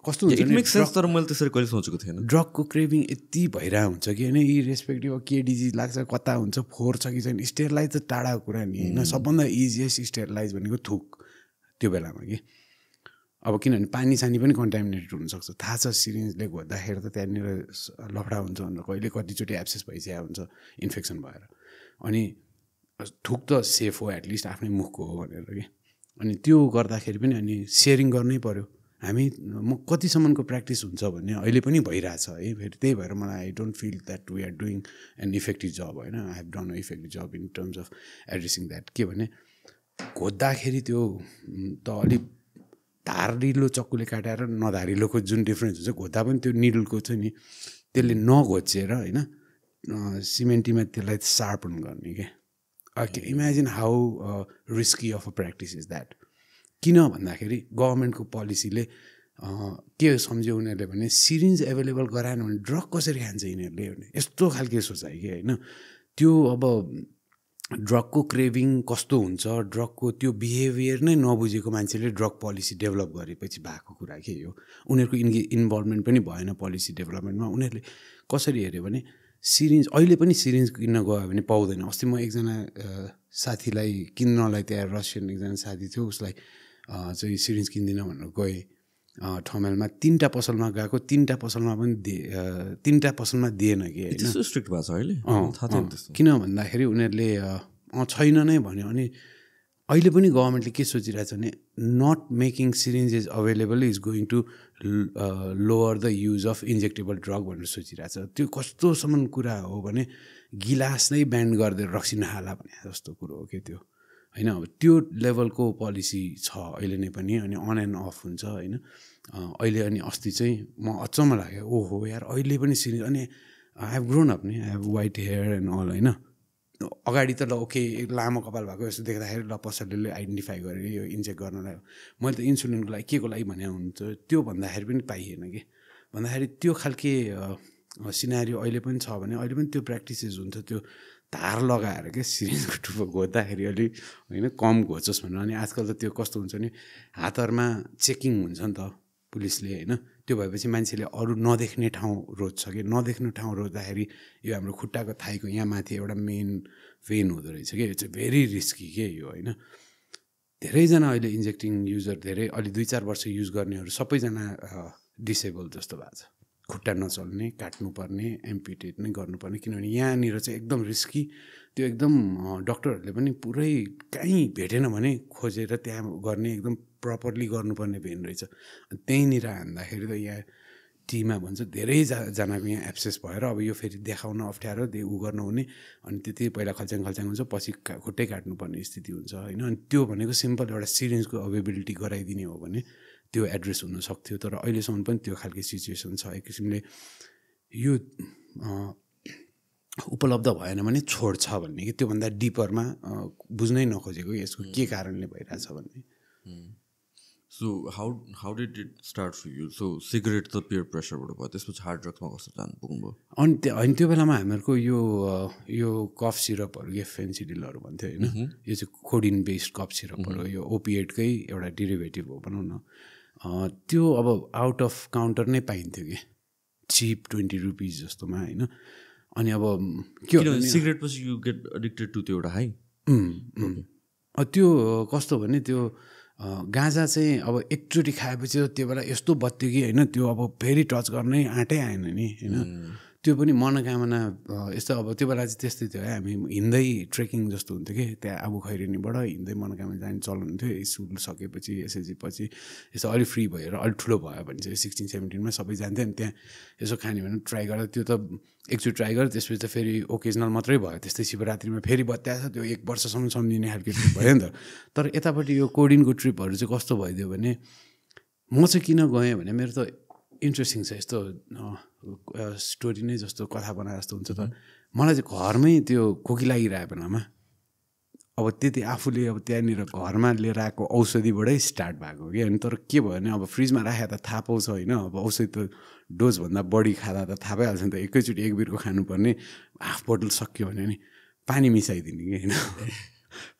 कस्तो हुन्छ इट मेक्स सेन्स तर मैले त्यसरी कहिले सोचेको थिएन ड्रगको क्रेभिङ यति भइरा हुन्छ कि हैन इरेस्पेक्टिभ अफ के डिजीज लाग्छ कता हुन्छ फोर छ कि छैन स्टेरलाइज त टाढाको कुरा नि हैन सबभन्दा इजिएस्ट स्टेरलाइज भनेको थुक त्यो बेलामा के अब किनभने पानी सानी पनि कन्टामिनेटेड हुनसक्छ थाहा छ सिरिन्जले घोड्दाखेरि त त्यहाँनिर लफडा हुन्छ भनेर कहिले कतिचोटि एब्सेस भइसकेको हुन्छ इन्फेक्सन भएर अनि थुक त सेफ हो एटलिस्ट आफ्नै मुखको हो भनेर के अनि त्यो गर्दाखेरि पनि अनि सेयरिङ गर्नै पर्यो हामी म कतिसम्मको प्र्याक्टिस हुन्छ भन्ने अहिले पनि भइरहेछ है फेरि त्यही भएर मलाई I don't feel that we are doing an effective job हैन I have done a effective job in terms of addressing that के भने घोड्दाखेरि त्यो त अलिक धारिलो चक्कुले काटेर नधारिलोको जुन डिफ्रेन्स हुन्छ घोड्दा पनि त्यो निडलको छ नि त्यसले नघोचेर हैन सिमेन्टीमा त्यसलाई सार्पन गर्ने के okay imagine how risky of a practice is that किन भन्दाखेरि गभर्नमेन्टको पोलिसीले के सम्झ्यो उनीहरूले भने सिरिन्ज एभाइलेबल गराएन भने ड्रग कसरी खान्छ यिनीहरूले भने यस्तो खालको सोचाइ कि हैन त्यो अब ड्रगको क्रेभिङ कस्तो हुन्छ ड्रगको त्यो बिहेभियर नै नबुझेको मान्छेले ड्रग पोलिसी डेभलप गरेपछि भएको कुरा के हो उनीहरूको इन्भल्भमेन्ट पनि भएन पोलिसी डेभलपमेन्टमा उनीहरूले कसरी हेर्यो भने सिरिन्ज अहिले पनि सिरिन्ज किन्न गयो भने पाउँदैन अस्ति म एकजना साथीलाई किन्नलाई त्यहाँ रसियन एकजना साथी थियो उसलाई चाहिँ सिरिन्ज किन्दिन भनेर गएँ ठमेलमा तीनटा पसलमा गएको तीनटा पसलमा पनि तीनटा पसलमा दिएन कि हैन स्ट्रिक्ट भएको छ अहिले थाहा छैन त्यस्तो किन भन्दाखेरि उनीहरूले छैन नै भन्यो अनि अहिले पनि गभर्नमेन्टले के सोचिरहेछ भने not making syringes available is going to lower the use of injectable drug भनेर सोचिरहेछ त्यो कस्तोसम्म कुरा हो भने गिलास नै ब्यान्ड गरिदिएर रक्सी नखाला भने जस्तो कुरो हो कि त्यो हैन अब त्यो लेभलको पोलिसी छ अहिले नै पनि अनि अन एन्ड अफ हुन्छ हैन अहिले अनि अस्ति चाहिँ म अचम्म लाग्यो ओहो यार अहिले पनि सिरिन्ज अनि आई हेभ ग्रोन अप नि I have white hair and all हैन अगाडि त ल ओके लामो कपाल भएको जस्तो देख्दाखेरि ल पसलले आइडेन्टिफाई गरेर यो इन्जेक्ट गर्नलाई मैले त इन्सुलिनको लागि के को लागि भने हुन्छ त्यो भन्दाखेरि पनि पाइएन कि भन्दाखेरि त्यो खालके सिनारियो अहिले पनि छ भने अहिले पनि त्यो प्र्याक्टिसेस हुन्छ त्यो धार लगाएर के सिरिन्जको टुप्पो घोच्दाखेरि अलिक होइन कम घोचोस् भनेर अनि आजकल त त्यो कस्तो हुन्छ नि हातहरूमा चेकिङ हुन्छ नि त पुलिसले हैन त्यो भएपछि मान्छेले अरू नदेख्ने ठाउँ रोज्छ कि नदेख्ने ठाउँ रोज्दाखेरि यो हाम्रो खुट्टाको थाइको यहाँ माथि एउटा मेन भेन हुँदो रहेछ कि यो चाहिँ भेरी रिस्की के यो हैन धेरैजना अहिले इन्जेक्टिङ युजर धेरै अलि दुई चार वर्ष युज गर्नेहरू सबैजना डिसेबल जस्तो भएको छ खुट्टा नचल्ने काट्नुपर्ने एम्पिटेट नै गर्नुपर्ने किनभने यहाँनिर चाहिँ एकदम रिस्की त्यो एकदम डक्टरहरूले पनि पुरै कहीँ भेटेन भने खोजेर त्यहाँ गर्ने एकदम प्रपरली गर्नुपर्ने भेन रहेछ त्यहीँनिर हान्दाखेरि त यहाँ टीमा भन्छ धेरै जनाको यहाँ एब्सेस भएर अब यो फेरि देखाउन अप्ठ्यारो ऊ गर्नु हुने अनि त्यति पहिला खल्च्याङ खल्च्याङ हुन्छ पछि खुट्टै काट्नुपर्ने स्थिति हुन्छ हैन अनि त्यो भनेको सिम्पल एउटा सिरिन्जको अभाइलेबिलिटी गराइदिने हो भने त्यो एड्रेस हुन सक्थ्यो तर अहिलेसम्म पनि त्यो खालको सिचुएसन छ एक किसिमले यो उपलब्ध भएन भने छोड्छ भन्ने कि त्योभन्दा डिपरमा बुझ्नै नखोजेको यसको के कारणले भइरहेछ भन्ने So how did it start for you? So cigarette the peer pressure बाट भयो त्यसपछि हार्ड ड्रग्समा कस्तो जान पुग्नुभयो अनि त्यो बेलामा हामीहरूको यो कफ सिरपहरू के फेन्सिडिलहरू भन्थ्यो हैन यो चाहिँ कोडिन बेस्ड कफ सिरपहरू यो ओपिएटकै एउटा डेरिभेटिभ हो भनौँ न त्यो अब आउट अफ काउन्टर नै पाइन्थ्यो कि चिप 20 रुपिज जस्तोमा हैन अनि अब के हो सिगरेट पछि यु गेट एडिक्टेड टु त्यो एउटा है त्यो कस्तो भने त्यो गाजा चाहिँ अब एकचोटी खाएपछि त्यो बेला यस्तो बत्यो कि हैन त्यो अब फेरि टच गर्ने आँटै आएन नि हैन त्यो पनि मनोकामना यस्तो अब त्यो बेला चाहिँ त्यस्तै थियो है हामी हिँड्दै ट्रेकिङ जस्तो हुन्थ्यो कि त्यहाँ आबु खैरेनीबाट हिँड्दै मनोकामना जाने चलन हुन्थ्यो स्कुल सकेपछि एसएलसी पछि यसो अलि फ्री भएर अलि ठुलो भयो भने चाहिँ 16-17 मा सबै जान्थ्यो अनि त्यहाँ यसो खाने भने ट्राई गर्दा त्यो त एकचोटि ट्राई गर्यो त्यसपछि त फेरि ओकेजनल मात्रै भयो त्यस्तै शिवरात्रिमा फेरि बत्याएछ त्यो 1 वर्षसम्म सम्झिने खालको ट्रिप भयो नि त तर यतापट्टि यो कोडिनको ट्रिपहरू चाहिँ कस्तो भइदियो भने म चाहिँ किन गएँ भने मेरो त इन्ट्रेस्टिङ छ यस्तो स्टोरी नै जस्तो कथा बनाए जस्तो हुन्छ तर मलाई चाहिँ घरमै त्यो खोकी लागिरहेको बेलामा अब त्यति आफूले अब त्यहाँनिर घरमा लिएर आएको औषधिबाटै स्टार्ट भएको कि अनि तर के भयो भने अब फ्रिजमा राखेर त थाहा पाउँछ होइन अब औषधि त डोजभन्दा बढी खाँदा त थाहा पाइहाल्छ नि त एकैचोटि एक बिर्को खानुपर्ने हाफ बोतल सक्यो भने नि पानी मिसाइदिने कि होइन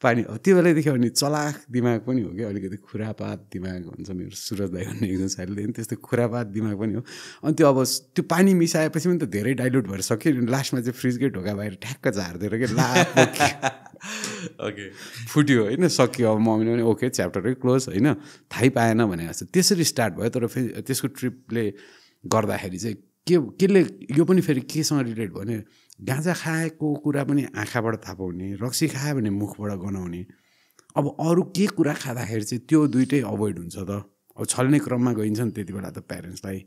पानी त्यो बेलादेखि अनि चलाख दिमाग पनि हो क्या अलिकति खुरापात दिमाग भन्छ मेरो सुरज दाई भन्ने एकजना साथीले पनि त्यस्तो खुरापात दिमाग पनि हो अनि त्यो अब त्यो पानी मिसाएपछि पनि त धेरै डाइल्युट भएर सक्यो अनि लास्टमा चाहिँ फ्रिजकै ढोका बाहिर ठ्याक्क झारिदिएर के ला ओके फुट्यो होइन सक्यो अब मम्मीले पनि ओके च्याप्टरै क्लोज होइन थाहै पाएन भने जस्तो त्यसरी स्टार्ट भयो तर फेरि त्यसको ट्रिपले गर्दाखेरि चाहिँ केले यो पनि फेरि केसँग रिलेट भयो भने गाँजा खाएको कुरा पनि आँखाबाट थाहा पाउने रक्सी खायो भने मुखबाट गनाउने अब अरू के कुरा खाँदाखेरि चाहिँ त्यो दुइटै अभोइड हुन्छ त अब छल्ने क्रममा गइन्छ नि त्यति बेला त प्यारेन्ट्सलाई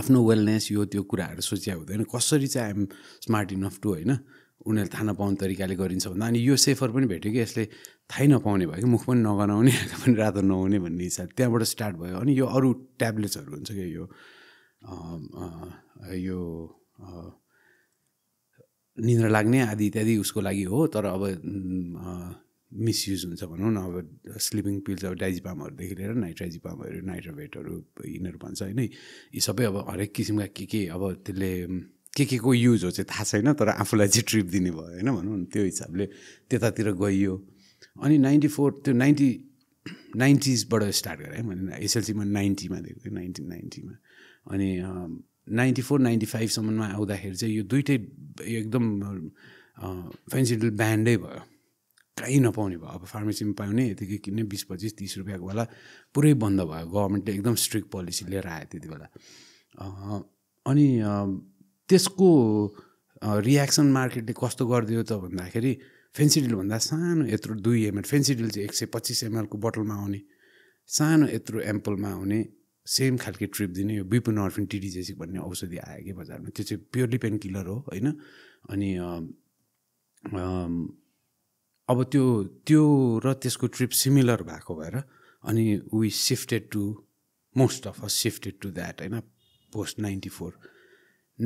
आफ्नो वेलनेस यो त्यो कुराहरू सोच्या हुँदैन कसरी चाहिँ आइएम स्मार्ट इनफ टु होइन उनीहरूले थाहा नपाउने तरिकाले गरिन्छ भन्दा अनि यो सेफर पनि भेट्यो कि यसले थाहै नपाउने भयो कि मुख पनि नगनाउने आँखा पनि रातो नहुने भन्ने हिसाब त्यहाँबाट स्टार्ट भयो अनि यो अरू ट्याब्लेट्सहरू हुन्छ कि यो निद्रा लाग्ने आदि इत्यादि उसको लागि हो तर अब मिसयुज हुन्छ भनौँ न अब स्लिपिङ पिल्स अब डाइजिपामहरूदेखि लिएर नाइट्राजिपामहरू नाइट्रोभेटहरू यिनीहरू भन्छ होइन यी सबै अब हरेक किसिमका के अब त्यसले के को युज हो चाहिँ थाहा छैन तर आफूलाई चाहिँ ट्रिप दिने भयो होइन भनौँ न त्यो हिसाबले त्यतातिर गइयो अनि 94 त्यो 90s बाट स्टार्ट गरेँ मैले एसएलसीमा 90 मा दिएको थिएँ 1990 मा अनि 94-95 सम्ममा आउँदाखेरि चाहिँ यो दुइटै एकदम फेन्सिडल ब्यान्डै भयो कहीँ नपाउने भयो अब फार्मेसीमा पाउने यतिकै किन्ने 20-25-30 रुपियाँको वाला पुरै बन्द भयो गभर्मेन्टले एकदम स्ट्रिक्ट पोलिसी लिएर आयो त्यति बेला अनि त्यसको रियाक्सन मार्केटले कस्तो गरिदियो त भन्दाखेरि फेन्सिडिलभन्दा सानो यत्रो 2 ml फेन्सिडिल चाहिँ 125 mlको बोतलमा आउने सानो यत्रो एम्पलमा आउने सेम खालके ट्रिप दिने यो बिपुनोर्फिन टिडिजेसिक भन्ने औषधि आयो कि बजारमा त्यो चाहिँ प्योरली पेन किलर हो होइन अनि अब त्यो त्यो र त्यसको ट्रिप सिमिलर भएको भएर अनि we shifted to most of us shifted to that होइन पोस्ट 94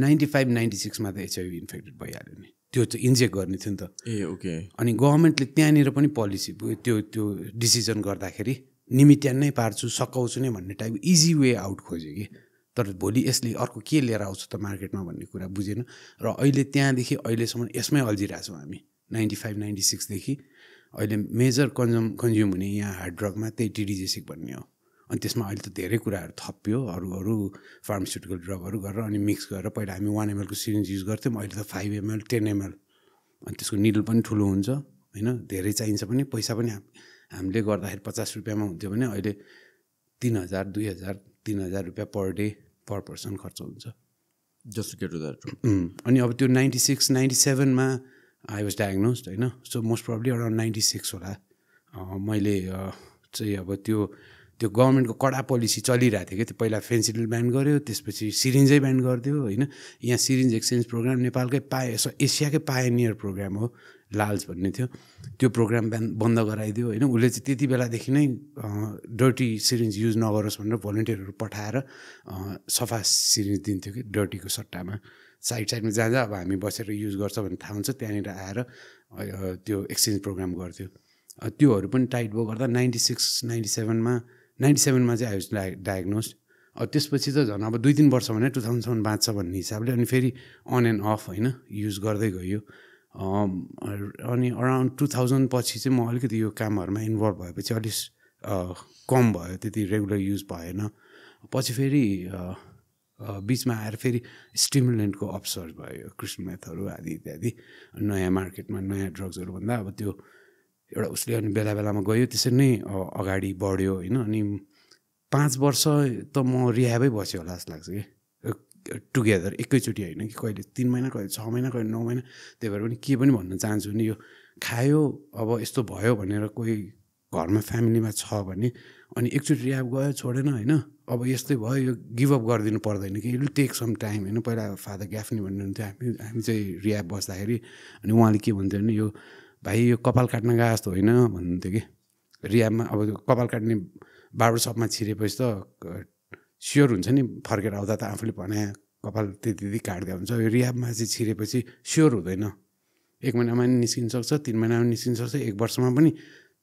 95-96 मा त एचआइभी इन्फेक्टेड भइहाल्यो नि त्यो चाहिँ इन्जेक्ट गर्ने थियो नि त ए ओके अनि गभर्मेन्टले त्यहाँनिर पनि पोलिसी त्यो त्यो डिसिजन गर्दाखेरि निमित्यान नै पार्छु सकाउँछु नै भन्ने टाइपको इजी वे आउट खोज्यो कि तर भोलि यसले अर्को के लिएर आउँछ त मार्केटमा भन्ने कुरा बुझेन र अहिले त्यहाँदेखि अहिलेसम्म यसमै अल्झिरहेको छौँ हामी 95-96देखि अहिले मेजर कन्ज्युम हुने यहाँ हार्ड ड्रगमा त्यही टिडिजेसिक भन्ने हो अनि त्यसमा अहिले त धेरै कुराहरू थप्यो अरू अरू फार्मास्युटिकल ड्रगहरू गरेर अनि मिक्स गरेर पहिला हामी 1 mlको सिरिन्ज युज गर्थ्यौँ अहिले त 5 ml 10 ml अनि त्यसको निडल पनि ठुलो हुन्छ होइन धेरै चाहिन्छ पनि पैसा पनि हामीले गर्दाखेरि 50 रुपियाँमा हुन्थ्यो भने अहिले 3,000-2,000-3,000 रुपियाँ पर डे पर पर्सन खर्च हुन्छ just to get to that अनि अब त्यो 96-97 मा आई वाज डायग्नोस्ड होइन सो मोस्ट प्रब्ली अराउन्ड 96 होला मैले चाहिँ अब त्यो त्यो गभर्मेन्टको कडा पोलिसी चलिरहेको थियो कि त्यो पहिला फेन्सिडिल ब्यान गर्यो त्यसपछि सिरिन्जै ब्यान गरिदियो होइन यहाँ सिरिन्ज एक्सचेन्ज प्रोग्राम नेपालकै एसियाकै पायोनियर प्रोग्राम हो लाल्स भन्ने थियो त्यो प्रोग्राम बन्द गराइदियो होइन उसले चाहिँ त्यति बेलादेखि नै डर्टी सिरिन्ज युज नगरोस् भनेर भोलिन्टियरहरू पठाएर सफा सिरिन्ज दिन्थ्यो कि डर्टीको सट्टामा साइडमा जहाँ जहाँ अब हामी बसेर युज गर्छ भने थाहा हुन्छ त्यहाँनिर आएर त्यो एक्सचेन्ज प्रोग्राम गर्थ्यो त्योहरू पनि टाइट भयो गर्दा 96-97 मा चाहिँ आई वाज डायग्नोस्ड त्यसपछि त झन् अब 2-3 वर्ष भने 2000 सम्म बाँच्छ भन्ने हिसाबले अनि फेरि अन एन्ड अफ होइन युज गर्दै गयो अनि अराउन्ड 2000 पछि चाहिँ म अलिकति यो कामहरूमा इन्भल्भ भएपछि अलिक कम भयो त्यति रेगुलर युज भएन पछि फेरि बीचमा आएर फेरि स्टिमुलेन्ट को अपसर्ज भयो कृष्ण मेथहरू आदि इत्यादि नयाँ मार्केटमा नयाँ ड्रग्सहरु भन्दा अब त्यो एउटा उसले अनि बेला बेलामा गयो त्यसरी नै अगाडि बढ्यो हैन अनि 5 वर्ष त म रिहाबै बस्यो होला जस्तो लाग्छ के टुगेदर एकैचोटी हैन कि कहिले 3 महिना कहिले 6 महिना कहिले 9 महिना त्यही भएर पनि के पनि भन्न चाहन्छु नि यो खायो अब यस्तो भयो भनेर कोही घरमा फ्यामिलीमा छ भने अनि एकचोटी रिहाब गयो छोडेन हैन अब यस्तै भयो यो गिभ अप गर्दिनु पर्दैन कि it will take some time हैन पहिला फादर ग्याफ्नी भन्नुहुन्थ्यो हामी चाहिँ रिहाब बस्दाखेरि अनि उहाँले के भन्थे भने यो भाइ यो कपाल काट्न गए जस्तो हैन भन्नुहुन्थ्यो के रिहाबमा अब कपाल काट्ने बार्बर शपमा छिरेपछि त स्योर हुन्छ नि फर्केर आउँदा त आफूले भने कपाल त्यति काट्दै हुन्छ यो रिहाबमा चाहिँ छिरेपछि स्योर हुँदैन एक महिनामा नि निस्किन सक्छ 3 महिनामा निस्किन सक्छ एक वर्षमा पनि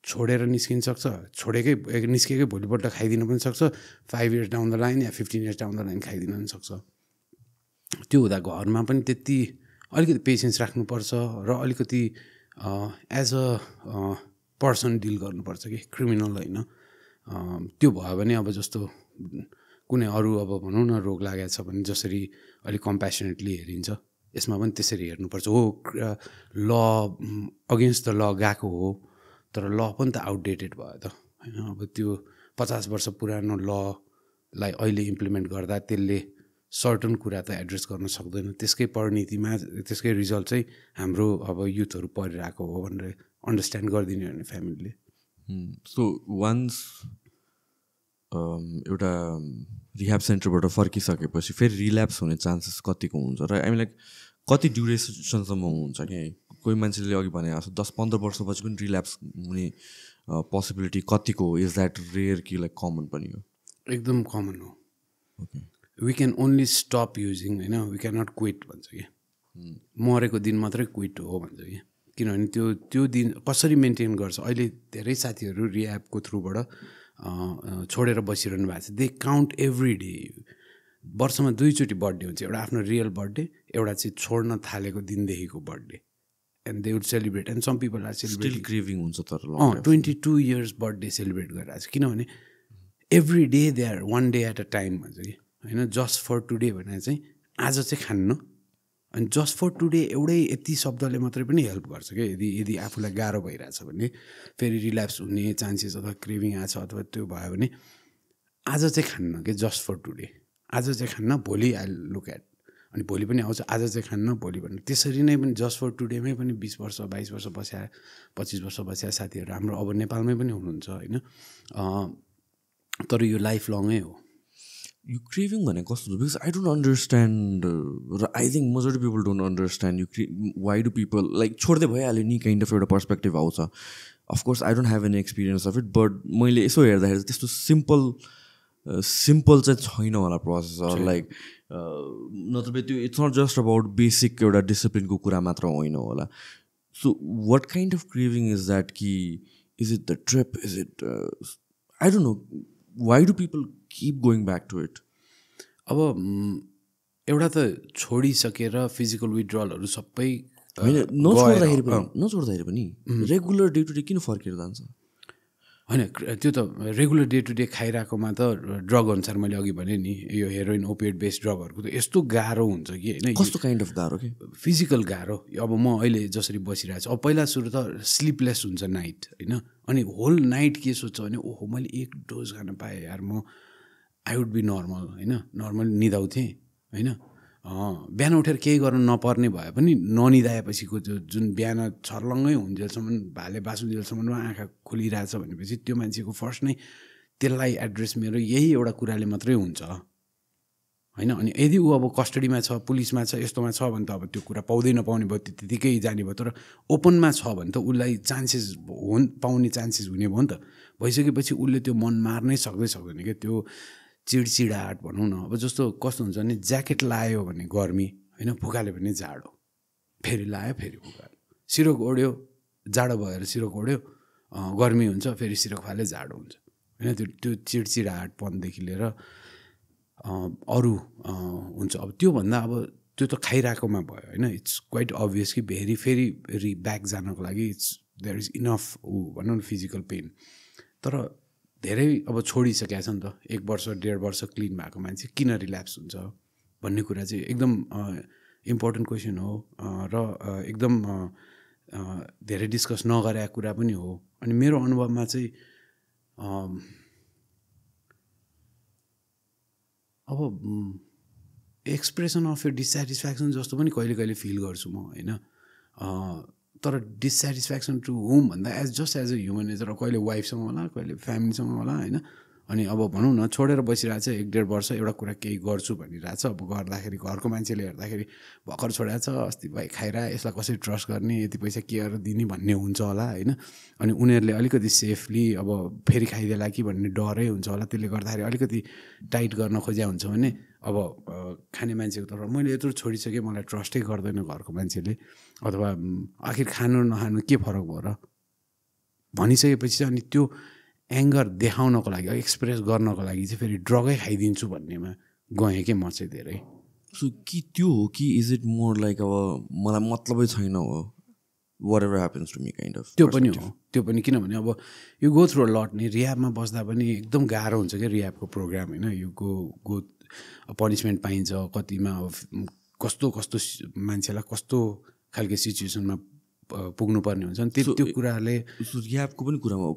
छोडेर निस्किन सक्छ छोडेकै निस्केकै भोलिपल्ट खाइदिन पनि सक्छ 5 इयर्स डाउन द लाइन या 15 इयर्स डाउन द लाइन खाइदिन पनि सक्छ त्यो हुँदा घरमा पनि त्यति अलिकति पेशेन्स राख्नु पर्छ र अलिकति एज अ पर्सन डिल गर्नु पर्छ के क्रिमिनल हैन त्यो भयो भने अब जस्तो कुनै अरु अब भनौं न रोग लागेको छ भने जसरी अलि कम्प्यासनेटली हेरिन्छ यसमा पनि त्यसरी हेर्नु पर्छ हो ल अगेन्स्ट द ल गाको हो तर ल पनि त आउटडेटेड भयो त हैन अब त्यो 50 वर्ष पुरानो ल लाई अहिले इम्प्लिमेन्ट गर्दा त्यसले सर्टन कुरा त एड्रेस गर्न सक्दैन त्यसकै परिणतिमा त्यसकै रिजल्ट चाहिँ हाम्रो अब युथहरु परिरहेको हो भनेर अन्डरस्ट्यान्ड गर्दिनु भने फ्यामिलीले सो वन्स एउटा रिह्याब सेन्टरबाट फर्किसकेपछि फेरि रिल्याप्स हुने चान्सेस कतिको हुन्छ र आई मिन लाइक कति ड्युरेसनसम्म हुन्छ के कोही मान्छेले अघि भने 10-15 वर्षपछि पनि रिल्याप्स हुने पोसिबिलिटी कतिको हो इज दैट रेयर कि लाइक कमन पनि हो एकदम कमन हो okay we can only stop using हैन वी क्यान नट क्विट भन्छ के मरेको दिन मात्रै क्विट हो भन्छ के किनभने त्यो त्यो दिन कसरी मेन्टेन गर्छ अहिले धेरै साथीहरु रिह्याबको थ्रुबाट छोडेर बसिरहनु भएको छ दे काउन्ट एभ्री डे वर्षमा दुईचोटी बर्थडे हुन्छ एउटा आफ्नो रियल बर्थडे एउटा चाहिँ छोड्न थालेको दिनदेखिको birthday and they would celebrate and some people are celebrating still grieving huncha tar long 22 years birthday celebrate garachha kinabhane every day they are one day at a time bhancha ki हैन just for today भने चाहिँ आज चाहिँ खान्नु अनि just for today एउटै यति शब्दले मात्रै पनि हेल्प गर्छ के यदि आफूलाई गाह्रो भइराछ भने फेरि रिल्याप्स हुने चान्सेस अथवा क्रेभिङ आछ अथवा त्यो भयो भने आज चाहिँ खान्नु के just for today आज चाहिँ खान्नु भोलि I'll look at अनि भोलि पनि आउँछ आज चाहिँ खान्न भोलि भन्नु त्यसरी नै पनि जस्ट फर टुडेमै पनि 20 वर्ष 22 वर्ष बस्या 25 वर्ष बस्या साथीहरु हाम्रो अब नेपालमै पनि हुनुहुन्छ हैन तर यो लाइफ लङै हो यु क्रेभिङ भनेको कस्तो बिकज आई डोन्ट अन्डरस्ट्यान्ड र I think majority people don't understand you why do people like छोड्दै भइहाल्यो नि काइन्ड अफ एउटा पर्सपेक्टिभ आउँछ of course I don't have any experience of it but मैले यसो हेर्दाखेरि त्यस्तो सिम्पल चाहिँ छैन होला प्रोसेस लाइक नत्र त्यो it's not just about basic एउटा डिसिप्लिनको कुरा मात्र होइन होला so what kind of craving is that कि is it the trip is it I don't know why do people keep going back to it अब एउटा त छोडिसकेर फिजिकल विथड्रलहरू सबै नछोड्दाखेरि पनि रेगुलर डे टु डे किन फर्केर जान्छ हैन त्यो त रेगुलर डे टु डे खाइराकोमा त ड्रग अनुसार मैले अघि भने नि यो हेरोइन ओपिएट बेस्ड ड्रगहरुको त यस्तो गाह्रो हुन्छ कि हैन कस्तो काइन्ड अफ गाह्रो के फिजिकल गाह्रो अब म अहिले जसरी बसिरहेछु अब पहिला सुरु त स्लिपलेस हुन्छ नाइट हैन अनि होल नाइट के सोच्छ भने ओहो मैले एक डोज खान पाए यार म आई वुड बी नर्मल हैन नर्मल निदाउँथे हैन बिहान उठेर केही गर्न नपर्ने भए पनि ननिदाएपछिको जुन बिहान छर्लङ्गै हुन्जेलसम्म भाले बासुन्जेलसम्ममा आँखा खोलिरहेछ भनेपछि त्यो मान्छेको फर्स्ट नै त्यसलाई एड्रेस मेरो यही एउटा कुराले मात्रै हुन्छ हैन अनि यदि उ अब कस्टडीमा छ पुलिसमा छ यस्तोमा छ भने त अब त्यो कुरा पाउँदै नपाउने भयो त्यतिकै जाने भयो तर ओपनमा छ भने त उलाई चान्सेस हुन् पाउने चान्सेस हुने भयो नि त भइसकेपछि उले त्यो मन मार्नै सक्दैन के त्यो चिडचिडाहट भनौं न अब जस्तो कस्तो हुन्छ नि ज्याकेट लायो भने गर्मी हैन फुकाले भने जाडो फेरि लायो फेरि फुकाले सिरक ओड्यो जाडो भएर सिरक ओड्यो गर्मी हुन्छ फेरि सिरक फाले जाडो हुन्छ हैन त्यो चिडचिडाहटपन देखि लिएर अरु हुन्छ अब त्यो भन्दा अब त्यो त खाइराकोमा भयो हैन इट्स क्वाइट अब्भियस कि भेरी फेरि ब्याक जानको लागि इट्स देयर इज इनफ भनौं न फिजिकल पेन तर धेरै अब छोडिसकेका छन् त एक वर्ष डेढ वर्ष क्लीन भएको मान्छे किन रिल्याप्स हुन्छ भन्ने कुरा चाहिँ एकदम इम्पोर्टेन्ट क्वेशन हो र एकदम धेरै डिस्कस नगरेको कुरा पनि हो अनि मेरो अनुभवमा चाहिँ अब एक्सप्रेसन अफ ए डिसस्याटिस्फ्याक्सन जस्तो पनि कहिले कहिले फिल गर्छु म हैन तर dissatisfaction to whom भन्दा as just as a human nature कहिले वाइफसँग होला कहिले फ्यामिलीसँग होला हैन अनि अब भनौँ न छोडेर बसिरहेछ एक डेढ वर्ष एउटा कुरा केही गर्छु भनिरहेछ अब गर्दाखेरि घरको मान्छेले हेर्दाखेरि भर्खर छोडेछ अस्ति भाइ खाइरा यसलाई कसरी ट्रस्ट गर्ने यति पैसा केयर दिने भन्ने हुन्छ होला हैन अनि उनीहरुले अलिकति सेफली अब फेरि खाइदेला कि भन्ने डरै हुन्छ होला त्यसले गर्दाखेरि अलिकति टाइट गर्न खोज्या हुन्छ भने अब खाने मान्छेको तर्फ मैले यत्रो छोडिसके मलाई ट्रस्टै गर्दैन घरको मान्छेले अथवा आखिर खानु नखानु के फरक भयो र भनिसकेपछि अनि त्यो एंगर देखाउनको लागि एक्सप्रेस गर्नको लागि चाहिँ फेरि ड्रगै खाइदिन्छु भन्नेमा गए के म चाहिँ धेरै सो कि त्यो हो कि इज इट मोर लाइक अब मलाई मतलबै छैन हो whatever happens to me kind of त्यो पनि हो त्यो पनि किनभने अब यो गो थ्रु अ लट नि रियाबमा बस्दा पनि एकदम गाह्रो हुन्छ के रियाबको प्रोग्राम हैन यो गो पनिशमेन्ट पाइन्छ कतिमा कस्तो कस्तो मान्छेलाई कस्तो खालको सिचुएसनमा पुग्नु पर्ने हुन्छ त्यो कुराले रिह्याबको पनि कुरामा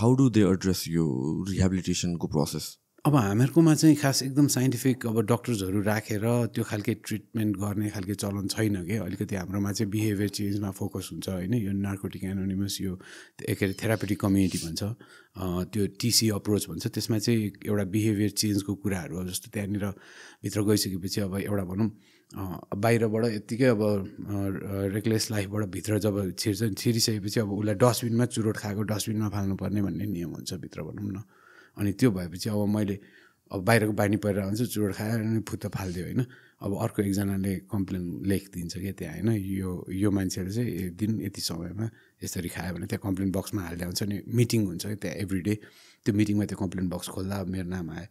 हाउ डु दे एड्रेस यो रिह्याबिलिटेसनको प्रोसेस अब हामीहरुकोमा चाहिँ खास एकदम साइन्टिफिक अब डाक्टर्सहरु राखेर त्यो खालके ट्रिटमेन्ट गर्ने खालके चलन छैन के अलिकति हाम्रोमा चाहिँ बिहेभियर चेन्जमा फोकस हुन्छ हैन यो नार्कोटिक एनोनिमस यो एकरी थेरापेटिक कम्युनिटी भन्छ त्यो टीसी अप्रोच भन्छ त्यसमा चाहिँ एउटा बिहेभियर चेन्जको कुराहरु हो जस्तो त्यहाँनिर भित्र गइसकेपछि अब एउटा भनौं बाहिरबाट यतिकै अब रेक्लेस लाइफबाट भित्र जब छिर्छन् छिरिसकेपछि अब उसलाई डस्टबिनमा चुरोट खाएको डस्टबिनमा फाल्नुपर्ने भन्ने नियम हुन्छ भित्र भनौँ न अनि त्यो भएपछि अब मैले अब बाहिरको बानी परेर हुन्छ चुरोट खाएर अनि फुत्त फाल्दियो हैन अब अर्को एकजनाले कम्प्लेन लेखिदिन्छ के त्यहाँ हैन यो मान्छेले चाहिँ एक दिन यति समयमा यसरी खायो भने त्यहाँ कम्प्लेन बक्समा हाल्दै हुन्छ नि मिटिङ हुन्छ त्यहाँ एभ्रीडे त्यो मिटिङमा त्यो कम्प्लेन बक्स खोल्दा मेरो नाम आयो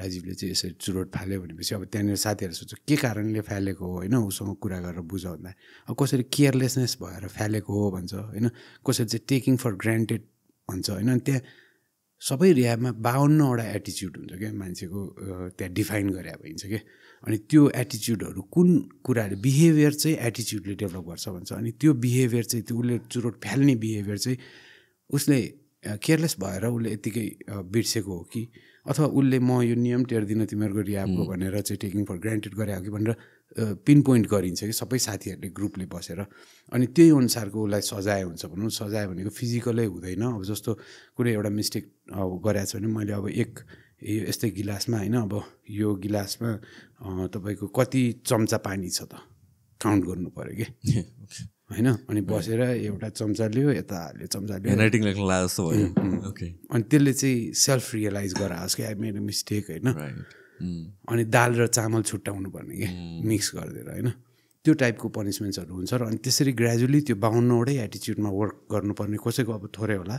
राजीवले चाहिँ यसरी चुरोट फाल्यो भनेपछि अब त्यहाँनिर साथीहरू सोध्छ के कारणले फालेको हो हैन उसँग कुरा गरेर बुझ भन्दा अब कसरी केयरलेसनेस भएर फालेको हो भन्छ हैन कसरी चाहिँ टेकिङ फर ग्रान्टेड भन्छ हैन अनि त्यहाँ सबै रियाबमा 52 वटा एटिट्युड हुन्छ के मान्छेको त्यहाँ डिफाइन गरे भइन्छ के अनि त्यो एटिट्युडहरु कुन कुराले बिहेभियर चाहिँ एटिट्युडले डेभलप गर्छ भन्छ अनि त्यो बिहेभियर चाहिँ त्यो उसले चुरोट फाल्ने बिहेभियर चाहिँ उसले केयरलेस भएर उसले यतिकै बिर्सेको हो कि अथवा उसले म यो नियम टेर्दिन तिमीहरुको रियाबको भनेर चाहिँ टेकिङ फर ग्रान्टेड गरे हो कि भनेर पिन पोइन्ट गरिन्छ कि सबै साथीहरुले ग्रुपले बसेर अनि त्यही अनुसारको उसलाई सजाय हुन्छ भन्नु सजाय भनेको फिजिकलै हुँदैन अब जस्तो कुनै एउटा मिस्टेक गरेछ भने मैले अब एक यस्तै गिलासमा हैन अब यो गिलासमा तपाईको कति चम्चा पानी छ त काउन्ट गर्नु पर्यो के हैन अनि बसेर एउटा चम्चा लियो यता हाल्यो चम्चा लियो हेन्डराइटिङ लेख्न ला जस्तो भयो ओके अनि त्यसले चाहिँ सेल्फ रियलाइज गराओस् कि आई मेड अ मिस्टेक हैन अनि दाल र चामल छुट्टाउनु पर्ने के मिक्स गर्देर हैन त्यो टाइपको पनिशमेन्ट्सहरु हुन्छ र अनि त्यसरी ग्र्याजुअली त्यो 52 वटै एटिट्युडमा वर्क गर्नुपर्ने कसैको अब थोरै होला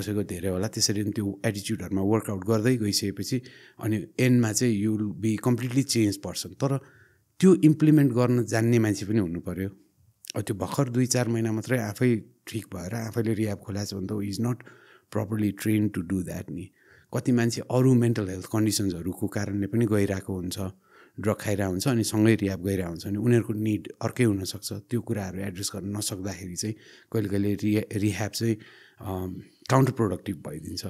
कसैको धेरै होला त्यसरी त्यो एटिट्युडहरुमा वर्कआउट गर्दै गइसकेपछि अनि एन्डमा चाहिँ you will be completely change person तर त्यो इम्प्लिमेन्ट गर्न जान्ने मान्छे पनि हुनु पर्यो अब त्यो भर्खर 2-4 महिना मात्रै आफै ठिक भएर आफैले रियाब खोलाछ भने त is not properly train to do that नि कति मान्छे अरु मेन्टल हेल्थ कन्डिसन्सहरुको कारणले पनि गइराको हुन्छ ड्रग खाइरा हुन्छ अनि सँगै रियाब गइरा हुन्छ अनि उनीहरुको निड अर्कै हुन सक्छ त्यो कुराहरु एड्रेस गर्न नसक्दाखेरि चाहिँ कहिले कहिले रिह्याब चाहिँ काउन्टर प्रोडक्टिभ भइदिन्छ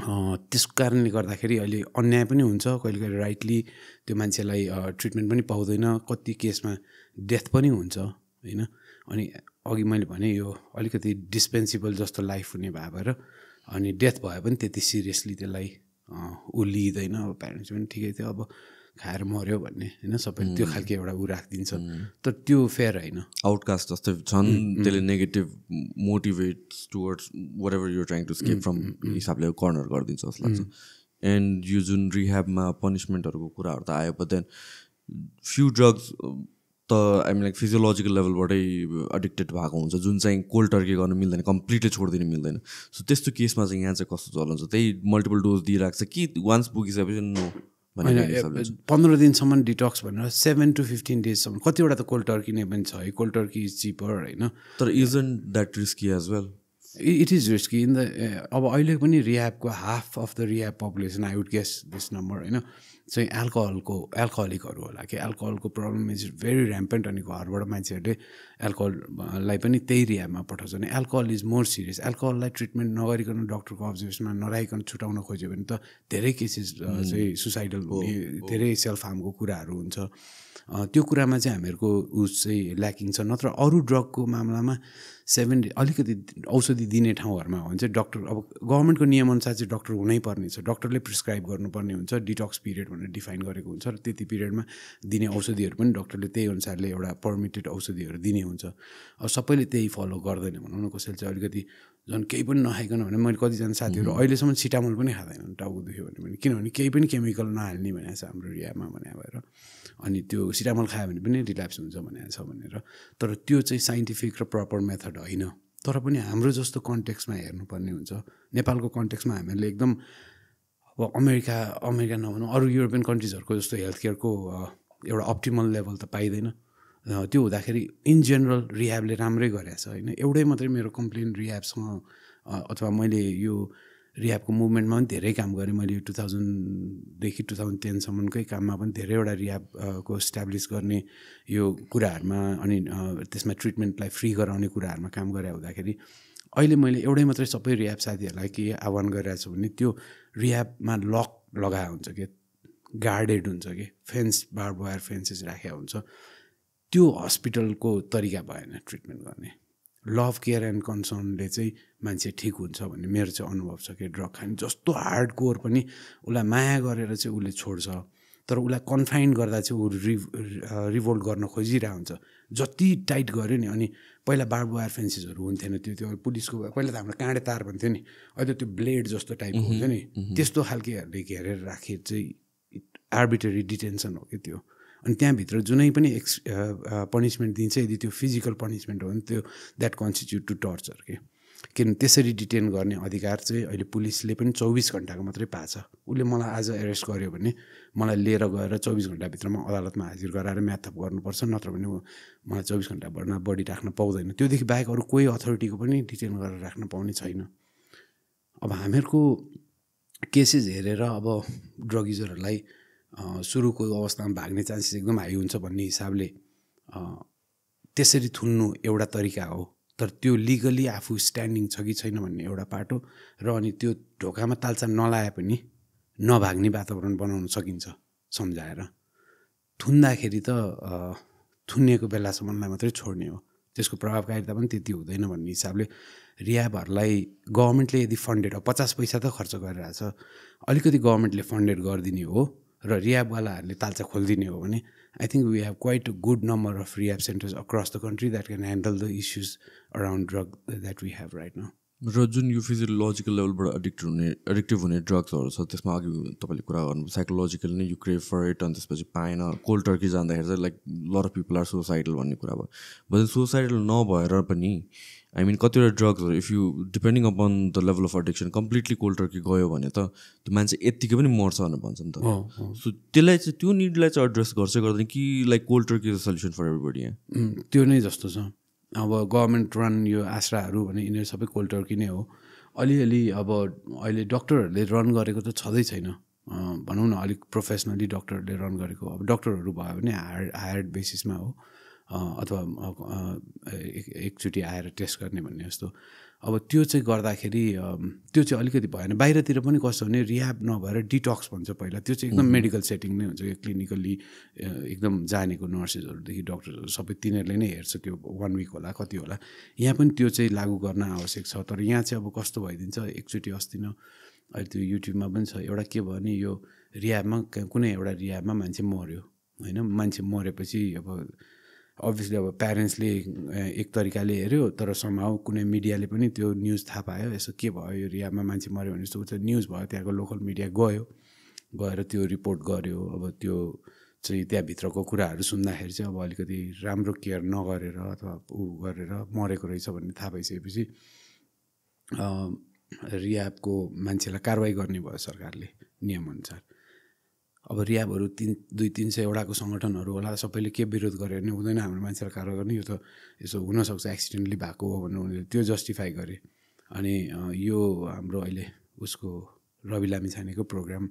त्यसको कारणले गर्दाखेरि अहिले अन्याय पनि हुन्छ कहिले कहिले राइटली त्यो मान्छेलाई ट्रिटमेन्ट पनि पाउँदैन कति केसमा डेथ पनि हुन्छ हैन अनि अघि मैले भने यो अलिकति डिस्पेन्सेबल जस्तो लाइफ हुने भएर अनि डेथ भयो पनि त्यति सिरियसली त्यसलाई उ लिइदैन अब प्यारेन्ट्स पनि ठिकै थियो अब खाएर मर्यो भन्ने हैन सबै त्यो खालको एउटा उ राखिदिन्छ तर त्यो फेयर हैन आउटकास्ट जस्तो छन् त्यसले negative motivates towards whatever you are trying to escape from हिसाबले कर्नर गरिदिन्छ जस्तो लाग्छ एन्ड यु जुन रिह्याबमा पनिशमेन्टहरुको कुराहरु त आयो बट देन फ्यु ड्रग्स त आई मिन लाइक फिजियोलोजिकल लेभलबाटै एडिक्टेड भएको हुन्छ जुन चाहिँ कोल्ड टर्की गर्न मिल्दैन कम्प्लिटली छोडिदिनु मिल्दैन सो त्यस्तो केसमा चाहिँ यहाँ चाहिँ कस्तो चलन छ त्यही मल्टिपल डोज दिइरहेको छ कि वान्स पुगिसकेपछि नो भने 15 दिनसम्म डिटक्स भनेर 7 to 15 डेजसम्म कतिवटा त कोल्ड टर्की नै पनि छ है कोल्ड टर्की इज चिपर हैन तर isn't that risky as well It is risky. In the rehab half of the rehab population, I would guess this number, you know. So alcoholic alcohol problem is very rampant and alcohol alcohol is more serious. Alcohol treatment नगरिकन doctor को observation मा नराइकन छुटाउन खोज्यो भने त धेरै cases चाहिँ suicidal धेरै self harm को कुराहरु हुन्छ. त्यो कुरामा चाहिँ हामीहरुको उस चाहिँ ल्याकिङ छ. नत्र अरु ड्रग को मामलामा 70 अलिकति औषधि दिने ठाउँहरुमा हुन्छ डाक्टर. अब गभर्नमेन्टको नियम अनुसार चाहिँ डाक्टर हुनै पर्ने छ, डाक्टरले प्रिस्क्राइब गर्नुपर्ने हुन्छ. डिटक्स पिरियड भनेर डिफाइन गरेको हुन्छ र त्यति पिरियडमा दिने औषधिहरु पनि डाक्टरले त्यही अनुसारले एउटा परमिटेड औषधिहरु दिने हुन्छ. अब सबैले त्यही फलो गर्दैन भनौं न. कसैले चाहिँ अलिकति जन केही पनि नखाइकन भने मैले कति जना साथीहरु अहिलेसम्म सिटामोल पनि खादैनन् टाउको दुख्यो भने, किनभने केही पनि केमिकल नहाल्ने भनेको छ हाम्रो रियामा भने भएर. अनि त्यो सिटामोल खायो भने पनि रिल्याप्स हुन्छ भनेको छ भनेर. तर त्यो चाहिँ साइन्टिफिक र प्रपर मेथड हैन. तर पनि हाम्रो जस्तो कन्टेक्स्टमा हेर्नु पर्ने हुन्छ. नेपालको कन्टेक्स्टमा हामीले एकदम अब अमेरिका नभनौं अरू युरोपियन कन्ट्रीजहरुको जस्तो हेल्थ केयरको एउटा अप्टिमल लेभल त पाइदैन. त्यो हुँदाखेरि इन जेनरल रिह्याबले राम्रै गरेको छ हैन. एउटै मात्रै मेरो कम्प्लेन रिह्याबसँग अथवा मैले यो रिह्याबको मुभमेन्टमा पनि धेरै काम गरे. मैले 2000 देखि 2010 सम्मकै काममा पनि धेरैवटा रिह्याबको इस्टाब्लिश गर्ने यो कुराहरुमा अनि त्यसमा ट्रिटमेन्टलाई फ्री गराउने कुराहरुमा काम गरे हुँदाखेरि अहिले मैले एउटै मात्रै सबै रिह्याब साथीहरुलाई के आह्वान गरिरहेछु भने त्यो रिह्याबमा लक लगाए हुन्छ के, गार्डेड हुन्छ के, फेन्स बार्ड वायर फेन्सेस राखेको हुन्छ. त्यो हस्पिटलको तरिका भएन ट्रिटमेन्ट गर्ने. लभ केयर एन्ड कन्सर्नले चाहिँ मान्छे ठिक हुन्छ भन्ने मेरो चाहिँ अनुभव छ. कि ड्रग खाने जस्तो हार्ड कोर पनि उसलाई माया गरेर चाहिँ उसले छोड्छ, तर उसलाई कन्फाइन गर्दा चाहिँ ऊ रिभोल्ट गर्न खोजिरहेको हुन्छ. जति टाइट गर्यो नि, अनि पहिला बार्ब वायर फेन्सेसहरू हुन्थेन, त्यो पुलिसको पहिला त हाम्रो काँडे तार भन्थ्यो नि, अहिले त्यो ब्लेड जस्तो टाइपको हुन्छ नि, त्यस्तो खालकेहरूले घेरेर राखे चाहिँ आर्बिट्रेरी डिटेन्सन हो कि त्यो. अनि त्यहाँभित्र जुनै पनि पनिशमेन्ट दिन्छ यदि त्यो फिजिकल पनिशमेन्ट हो भने त्यो द्याट कन्स्टिट्युट टु टर्चर के. किन त्यसरी डिटेन गर्ने अधिकार चाहिँ अहिले पुलिसले पनि 24 घण्टाको मात्रै पाछ. उसले मलाई आज एरेस्ट गर्यो भने मलाई लिएर गएर 24 घण्टाभित्रमा अदालतमा हाजिर गराएर म्याथअप गर्नुपर्छ, नत्र भने मलाई 24 घण्टाभरमा बडी राख्न पाउँदैन. त्योदेखि बाहेक अरू कोही अथोरिटीको पनि डिटेन गरेर राख्न पाउने छैन. अब हामीहरूको केसेस हेरेर अब ड्रग युजरहरूलाई सुरुको अवस्थामा भाग्ने चान्सेस एकदम हाई हुन्छ भन्ने हिसाबले त्यसरी थुन्नु एउटा तरिका हो. तर त्यो लिगली आफू स्ट्यान्डिङ छ कि छैन भन्ने एउटा पाटो र अनि त्यो ढोकामा तालचा नलाए पनि नभाग्ने वातावरण बनाउन सकिन्छ सम्झाएर. थुन्दाखेरि त थुन्नेको बेलासम्मलाई मात्रै छोड्ने हो, त्यसको प्रभावकारिता पनि त्यति हुँदैन भन्ने हिसाबले रिह्याबहरूलाई गभर्नमेन्टले यदि फन्डेड 50 पैसा त खर्च गरिरहेछ, अलिकति गभर्नमेन्टले फन्डेड गरिदिने हो र रिह्याबवालाहरूले तालचा खोलिदिने हो भने I think we have quite a good number of rehab centres across the country that can handle the issues around drug that we have right now. र जुन यो फिजियोलोजिकल लेभलबाट एडिक्टिभ हुने ड्रग्सहरू छ त्यसमा अघि तपाईँले कुरा गर्नु साइकोलोजिकल नै, यु क्रेभ फर इट अनि त्यसपछि पाएन, कोल्ड टर्की जाँदाखेरि चाहिँ like lot of people are suicidal भन्ने कुरा भयो. बट सुसाइडल नभएर पनि आई मिन कतिवटा ड्रग्सहरू if you depending upon the level of addiction completely cold turkey गयो भने त त्यो मान्छे यत्तिकै पनि मर्छ भनेर भन्छ नि त. सो त्यसलाई चाहिँ त्यो निडलाई चाहिँ एड्रेस गर्छ गर्दैन कि like cold turkey is a solution for everybody? यहाँ त्यो नै जस्तो छ. अब गभर्मेन्ट रन यो आश्राहरू भने यिनीहरू सबै कोल्ड टर्की नै हो. अलिअलि अब अहिले डक्टरहरूले रन गरेको त छँदै छैन भनौँ न, अलिक प्रोफेसनली डक्टरहरूले रन गरेको. अब डक्टरहरू भयो भने हायर्ड बेसिसमा हो अथवा एकचोटि आएर टेस्ट गर्ने भन्ने जस्तो. अब त्यो चाहिँ गर्दाखेरि त्यो चाहिँ अलिकति भएन. बाहिरतिर पनि कस्तो भने रिह्याब नभएर डिटक्स भन्छ पहिला, त्यो चाहिँ एकदम मेडिकल सेटिङ नै हुन्छ कि, क्लिनिकल्ली एकदम जानेको नर्सेसहरूदेखि डक्टर्सहरू सबै तिनीहरूले नै हेर्छ. त्यो 1 विक होला कति होला. यहाँ पनि त्यो चाहिँ लागू गर्न आवश्यक छ. तर यहाँ चाहिँ अब कस्तो भइदिन्छ एकचोटि अस्ति न अहिले त्यो युट्युबमा पनि छ एउटा के भयो भने यो रिह्याबमा कुनै एउटा रिह्याबमा मान्छे मर्यो होइन. मान्छे मरेपछि अब अभियसली अब प्यारेन्ट्सले एक तरिकाले हेऱ्यो, तर समाव कुनै मिडियाले पनि त्यो न्युज थाहा पायो यसो के भयो यो रिह्याबमा मान्छे मर्यो भने जस्तो न्युज भयो. त्यहाँको लोकल मिडिया गएर त्यो रिपोर्ट गर्यो. अब त्यो चाहिँ त्यहाँभित्रको कुराहरू सुन्दाखेरि चाहिँ अब अलिकति राम्रो केयर नगरेर अथवा ऊ गरेर मरेको रहेछ भन्ने थाहा पाइसकेपछि रिह्याबको मान्छेलाई कारवाही गर्ने भयो सरकारले नियमअनुसार. अब रिह्याबहरू 200-300 वटाको सङ्गठनहरू होला, सबैले के विरोध गर्यो भने हुँदैन हाम्रो मान्छेलाई कारवाही गर्ने, यो त यसो हुनसक्छ एक्सिडेन्टली भएको हो भनेर उनीहरूले त्यो जस्टिफाई गरे. अनि यो हाम्रो अहिले उसको रवि लामी छानेको प्रोग्राम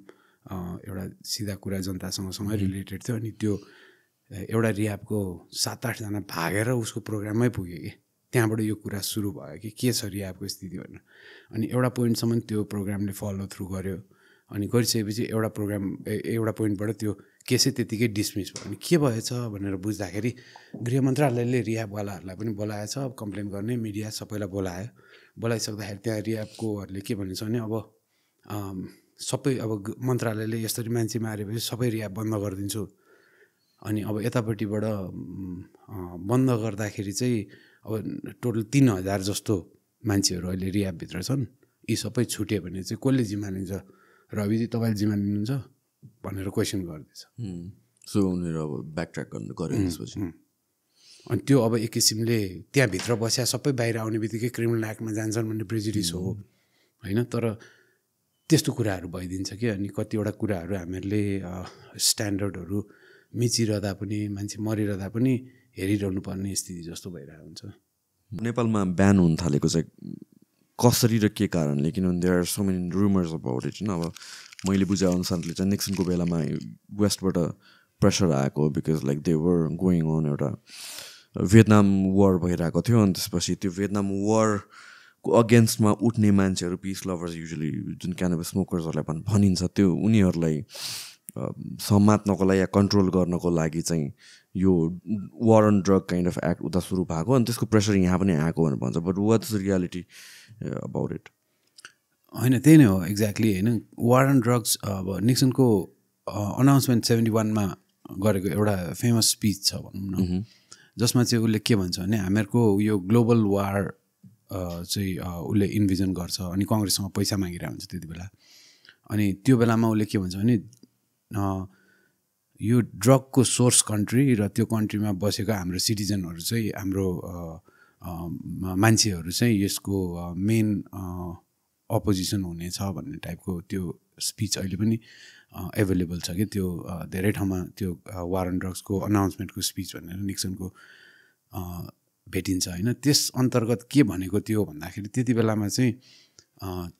एउटा सिधा कुरा जनतासँगसँग रिलेटेड थियो अनि त्यो एउटा रियापको 7-8 जना भागेर उसको प्रोग्राममै पुगे के त्यहाँबाट यो कुरा सुरु भयो कि के छ रियापको स्थिति भनेर अनि एउटा प्वाइन्ट सम्म त्यो प्रोग्रामले फलो थ्रु गर्यो अनि गरिसकेपछि एउटा प्रोग्राम एउटा प्वाइन्टबाट त्यो केसै त्यतिकै डिसमिस भयो अनि के भएछ भनेर बुझ्दाखेरि गृह मन्त्रालयले रियापवालाहरुलाई पनि बोलाएछ अब कम्प्लेन गर्ने मिडिया सबैलाई बोलायो बोलाइसक्दाखेरि त्यहाँ रियापकोहरुले के भनेछ भने अब सबै अब मन्त्रालयले यसरी मान्छे मारेपछि सबै रियाप बन्द गर्दिन्छु अनि अब यतापट्टिबाट बन्द गर्दाखेरि चाहिँ अब टोटल 3000 जस्तो मान्छेहरु अहिले रियाप भित्र छन् यी सबै छुट्यो भने चाहिँ कसले जिम्मा लिन्छ रविजी तपाईले जिम्मा लिनुहुन्छ भनेर क्वेशन गर्दैछ सो उनीहरु अब ब्याक ट्र्याक गर्न गरे त्यसपछि अनि त्यो अब एक किसिमले त्यहाँ भित्र बस्या सबै बाहिर आउनेबित्तिकै क्रिमिनल एक्टमा जान्छन् भन्ने प्रेजुडिस हो हैन तर त्यस्तो कुराहरु भइदिन्छ के अनि कति वटा कुराहरु हामीले स्ट्यान्डर्डहरु मिचिरदा पनि मान्छे मरिरदा पनि हेरिरहनु पर्ने स्थिति जस्तो भइरहेको हुन्छ नेपालमा ब्यान हुन थालेको चाहिँ कसरी र के कारणले किनभने there are so many rumours about it न अब मैले बुझाए अनुसारले चाहिँ नेक्सनको बेलामा वेस्टबाट प्रेसर आएको because like they were going on एउटा भियतनाम वार भइरहेको थियो अनि त्यसपछि त्यो भियतनाम वार अगेन्स्टमा उठ्ने मान्छेहरू पिस लभर्स युजुअली जुन क्यानबिस स्मोकर्सहरूलाई भनिन्छ त्यो उनीहरूलाई समात्नको लागि या कन्ट्रोल गर्नको लागि चाहिँ यो war on drug kind of act उता सुरु भएको अनि त्यसको प्रेसर यहाँ पनि आएको भनेर भन्छ but what is the reality about it हैन त्यही नै हो एक्ज्याक्टली हैन वार अन ड्रग्स अब निक्सनको अनाउन्समेन्ट 71 मा गरेको एउटा फेमस स्पीच छ भनौँ न जसमा चाहिँ उले के भन्छ भने हामीहरुको यो ग्लोबल वार चाहिँ उले इन्भिजन गर्छ अनि कांग्रेससँग पैसा मागिरहेको हुन्छ त्यतिबेला अनि त्यो बेलामा उले के भन्छ भने यो ड्रगको सोर्स कन्ट्री र त्यो कन्ट्रीमा बसेको हाम्रो सिटिजनहरु चाहिँ हाम्रो मान्छेहरु चाहिँ यसको मेन अपोजिसन हुनेछ भन्ने टाइपको त्यो स्पीच अहिले पनि अवेलेबल छ के त्यो धेरै ठाउँमा त्यो वार अन ड्रग्सको अनाउन्समेन्टको स्पीच भनेर निक्सनको भेटिन्छ हैन त्यस अन्तर्गत के भनेको त्यो भन्दाखेरि त्यति बेलामा चाहिँ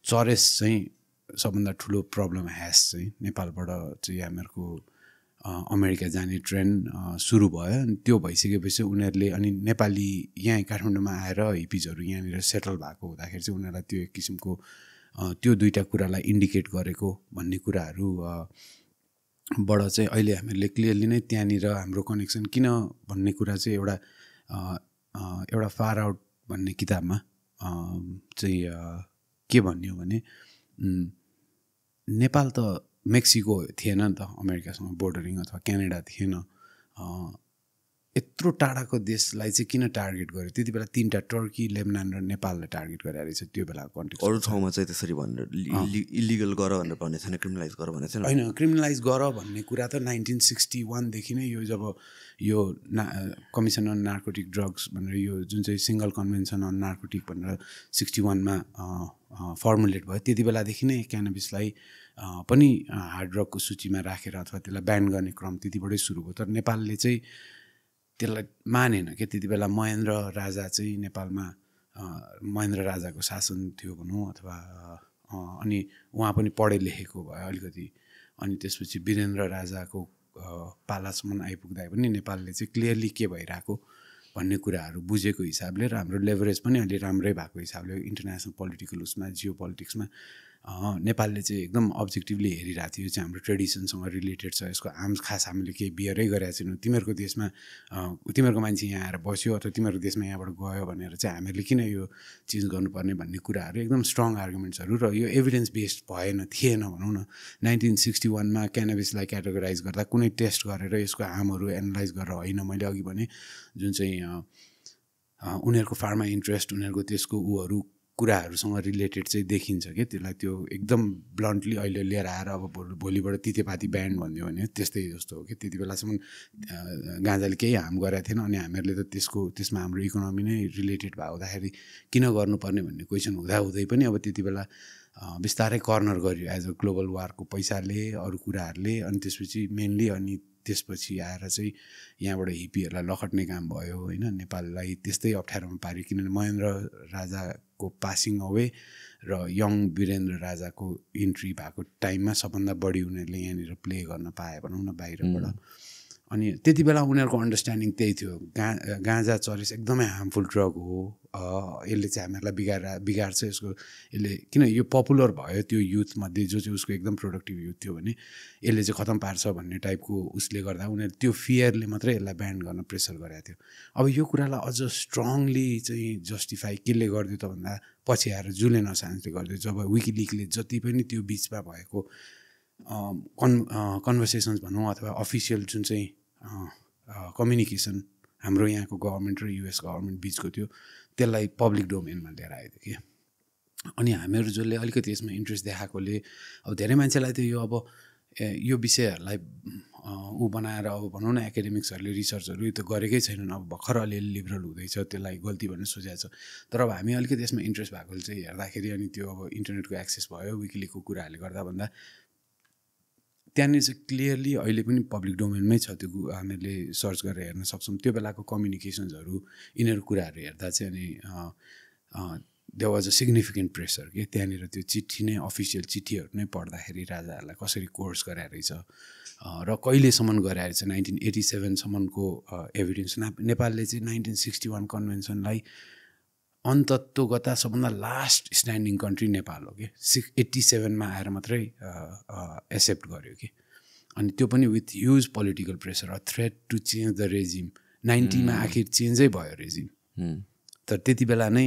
चरेस चाहिँ सबभन्दा ठूलो प्रब्लम ह्यास चाहिँ नेपालबाट चाहिँ हामीहरुको अमेरिका जाने ट्रेन सुरु भयो अनि त्यो भइसकेपछि उनीहरुले अनि नेपाली यहाँ काठमाडौँमा आएर हिपिजहरु यहाँनिर सेटल भएको हुँदाखेरि चाहिँ उनीहरुलाई त्यो एक किसिमको त्यो दुईटा कुरालाई इन्डिकेट गरेको भन्ने कुराहरु बडा चाहिँ अहिले हामीले क्लियरली नै त्यहाँनिर हाम्रो कनेक्सन किन भन्ने कुरा चाहिँ एउटा एउटा फार आउट भन्ने किताबमा चाहिँ के भन्यो भने नेपाल त मेक्सिको थिएन नि त अमेरिकासँग बोर्डरिङ अथवा क्यानाडा थिएन यत्रो टाढाको देशलाई चाहिँ किन टार्गेट गर्यो त्यति बेला तीनटा टर्की लेबनान र नेपाललाई टार्गेट गरेर रहेछ त्यो बेलाको कन्टेक्स्ट अरु ठाउँमा चाहिँ त्यसरी भनेर इलिगल गर भनेर भन्ने छैन क्रिमिनलाइज गर भनेको छैन हैन क्रिमिनलाइज गर भन्ने कुरा त 1961 देखि नै यो जब यो कमिसन अन नार्कोटिक ड्रग्स भनेर यो जुन चाहिँ सिंगल कन्भेन्सन अन नार्कोटिक भनेर 61 मा फर्मुलेट भयो त्यति बेलादेखि नै क्यानबिसलाई पनि हार्ड ड्रगको सूचीमा राखेर अथवा त्यसलाई ब्यान गर्ने क्रम त्यतिबाटै सुरु भयो तर नेपालले चाहिँ त्यसलाई मानेन के त्यति बेला महेन्द्र राजा चाहिँ नेपालमा महेन्द्र राजाको शासन थियो भनौँ अथवा अनि उहाँ पनि पढे लेखेको भयो अलिकति अनि त्यसपछि वीरेन्द्र राजाको पालासम्म आइपुग्दा पनि नेपालले चाहिँ क्लियरली के भइराको भन्ने कुराहरु बुझेको हिसाबले र हाम्रो लेभरेज पनि अलि राम्रै भएको हिसाबले इन्टरनेशनल पोलिटिकल उसमा जियो पोलिटिक्समा नेपालले चाहिँ एकदम अब्जेक्टिभली हेरिरहेको थियो चाहिँ हाम्रो ट्रेडिसनसँग रिलेटेड छ यसको आर्म्स खास हामीले केही बियरै गरेका छैनौँ तिमीहरूको देशमा तिमीहरूको मान्छे यहाँ आएर बस्यो अथवा तिमीहरूको देशमा यहाँबाट गयो भनेर चाहिँ हामीले किन यो चेन्ज गर्नुपर्ने भन्ने कुराहरु एकदम स्ट्रङ आर्गुमेन्ट्सहरु र यो एभिडेन्स बेस्ड भएन थिएन भनौँ न 1961 मा क्यानबिसलाई क्याटेगोराइज गर्दा कुनै टेस्ट गरेर यसको हार्महरु एनालाइज गरेर होइन मैले अघि भने जुन चाहिँ उनीहरूको फार्मा इन्ट्रेस्ट उनीहरूको त्यसको उहरु कुराहरुसँग रिलेटेड चाहिँ देखिन्छ के त्यसलाई त्यो एकदम ब्लन्टली अहिले लिएर आएर अब भोलिबाट तितेपाती ब्यान्ड भन्दियो भने त्यस्तै जस्तो हो के त्यति बेलासम्म गाँजाले केही हार्म गरेको थिएन अनि हामीहरुले त त्यसको त्यसमा हाम्रो इकोनोमी नै रिलेटेड भए हुँदाखेरि किन गर्नुपर्ने भन्ने क्वेशन हुँदा हुँदै पनि अब त्यति बेला बिस्तारै कर्नर गर्यो एज अ ग्लोबल वारको पैसाले अरु कुराहरुले अनि त्यसपछि मेनली अनि त्यसपछि आएर चाहिँ यहाँबाट हिपीहरुलाई लखट्ने काम भयो हैन नेपाललाई त्यस्तै अप्ठ्यारोमा पार्यो किनभने महेन्द्र राजाको पासिङ अवे र यङ वीरेन्द्र राजाको इन्ट्री भएको टाइममा सबभन्दा बढी उनीहरुले यहाँनिर प्ले गर्न पाए भनौं न बाहिरबाट अनि त्यतिबेला उनीहरुको अन्डरस्ट्यान्डिङ त्यही थियो गाँजा चरेस एकदमै हार्मफुल ड्रग हो यसले चाहिँ हामीहरुलाई बिगार्छ यसको यसले किन यो पपुलर भयो त्यो युथ मध्ये जो चाहिँ उसको एकदम प्रोडक्टिभ युथ थियो भने यसले चाहिँ खतम पार्छ भन्ने टाइपको उसले गर्दा उनीहरु त्यो फियरले मात्रै यसलाई ब्यान्ड गर्न प्रेसर गरेको थियो अब यो कुरालाई अझ स्ट्रङली चाहिँ जस्टिफाई केले गर्दियो त भन्दा पछि आएर जुलियन असान्जले गर्दियो जब विकिलिकले जति पनि त्यो बीचमा भएको कन्भर्सेसन्स भनौं अथवा अफिसियल जुन चाहिँ कम्युनिकेसन हाम्रो यहाँको गभर्नमेन्ट र युएस गभर्नमेन्ट बीचको थियो त्यसलाई पब्लिक डोमेनमा लिएर आएको थियो अनि हामीहरु जसले अलिकति यसमा इन्ट्रेस्ट देखाएकोले अब धेरै मान्छेलाई त यो अब यो विषयहरुलाई उ बनाएर अब भनौं न एकेडेमिक्सहरुले रिसर्चहरु त गरेकै छैनन् अब भर्खर अलिअलि लिबरल हुँदैछ त्यसलाई गल्ती भन्ने सोचेछ तर अब हामी अलिकति यसमा इन्ट्रेस्ट भएकोले चाहिँ हेर्दाखेरि अनि त्यो अब इन्टरनेटको एक्सेस भयो विकिलिकको कुराहरुले गर्दा भन्दा त्यहाँनिर चाहिँ क्लियरली अहिले पनि पब्लिक डोमेनमै छ त्यो हामीले सर्च गरेर हेर्न सक्छौँ त्यो बेलाको कम्युनिकेसन्सहरु यिनीहरु कुराहरु हेर्दा चाहिँ अनि there was a significant pressure के त्यहाँनिर त्यो चिठी नै अफिसियल चिठीहरु नै पढ्दाखेरि राजाहरुलाई कसरी कोर्स गराएर रहेछ र कहिलेसम्म गराएर चाहिँ 1987सम्मको एभिडेन्स नेपालले चाहिँ 1961 कन्भेन्सनलाई अन्तत्वगता सबभन्दा लास्ट स्ट्यान्डिङ कन्ट्री नेपाल हो कि 87 मा आएर मात्रै एक्सेप्ट गर्यो कि अनि त्यो पनि with huge political pressure a threat to change the regime 90 मा आखिर चेन्जै भयो रेजिम तर त्यति बेला नै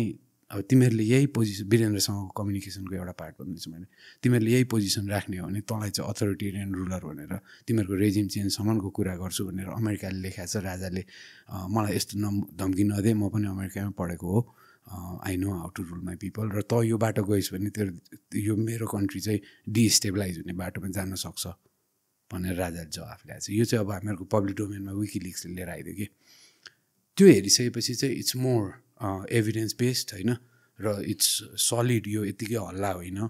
अब तिमीहरूले यही पोजिसन वीरेन्द्रसँगको कम्युनिकेसनको एउटा पार्ट भन्दैछु मैले तिमीहरूले यही पोजिसन राख्ने हो भने तँलाई चाहिँ अथोरिटेरियन रुलर भनेर तिमीहरूको रेजिम चेन्जसम्मको कुरा गर्छु भनेर अमेरिकाले लेखाएको छ राजाले मलाई यस्तो धम्की नदिए म पनि अमेरिकामा पढेको हो I know how to rule my people र त यो बाटो गइस् भने त्यो यो मेरो कन्ट्री चाहिँ डिस्टेबलाइज हुने बाटोमा जान सक्छ भनेर राजाले जवाफ ल्याएछ यो चाहिँ अब हामीहरुको पब्लिक डोमेनमा विकिलिक्सले लिएर आइदियो कि त्यो हेरिसकेपछि चाहिँ इट्स मोर एभिडेन्स बेस्ड हैन र इट्स सलिड यो यतिकै हल्ला होइन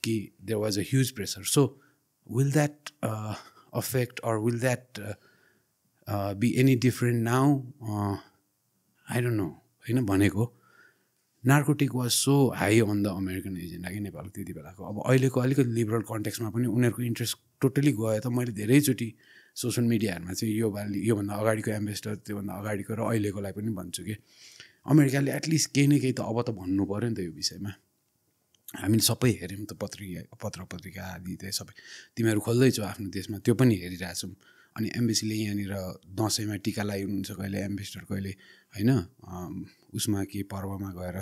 कि there was a huge pressure so will that affect or will that be any different now I don't know हैन भनेको narcotic was so high on the American agenda कि नेपालको त्यति बेलाको अब अहिलेको अलिकति लिबरल कन्टेक्स्टमा पनि उनीहरूको इन्ट्रेस्ट टोटली गयो त मैले धेरैचोटि सोसल मिडियाहरुमा चाहिँ योभन्दा अगाडिको एम्बेसडर त्योभन्दा अगाडिको र अहिलेकोलाई पनि भन्छु कि अमेरिकाले एटलिस्ट केही न केही त अब त भन्नु पर्यो नि त यो विषयमा हामीले सबै हेर्यौँ त पत्र पत्रिका आदि त सबै तिमीहरू खोल्दैछौ आफ्नो देशमा त्यो पनि हेरिरहेछौँ अनि एम्बेसीले यहाँनिर दसैँमा टीका लगाइनुहुन्छ कहिले एम्बेसडर कहिले हैन उसमा के पर्वमा गएर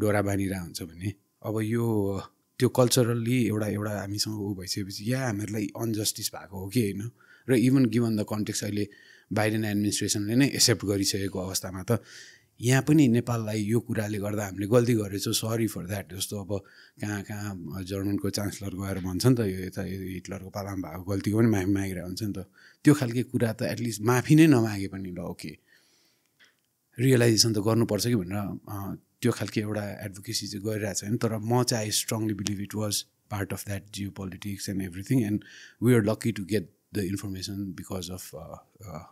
डोरा बाँधिरा हुन्छ भने अब यो त्यो कल्चरली एउटा हामीसँग उ भइसकेपछि या हामीहरूलाई अनजस्टिस भएको हो कि हैन र इभन गिभन द कन्टेक्स्ट अहिले बाइडेन एडमिनिस्ट्रेसनले नै एक्सेप्ट गरिसकेको अवस्थामा त यहाँ पनि नेपाललाई यो कुराले गर्दा हामीले गल्ती गरेछौँ सरी फर द्याट जस्तो अब कहाँ कहाँ जर्मनको चान्सलर गएर भन्छ नि त यो यता हिटलरको पालामा भएको गल्तीको पनि माफी मागिरहेको हुन्छ नि त त्यो खालको कुरा त एटलिस्ट माफी नै नमागे पनि ल ओके रियलाइजेसन त गर्नुपर्छ कि भनेर त्यो खालको एउटा एडभोकेसी चाहिँ गरिरहेको छैन तर म चाहिँ I strongly believe it was part of that geopolitics and everything and we are lucky to get the information because of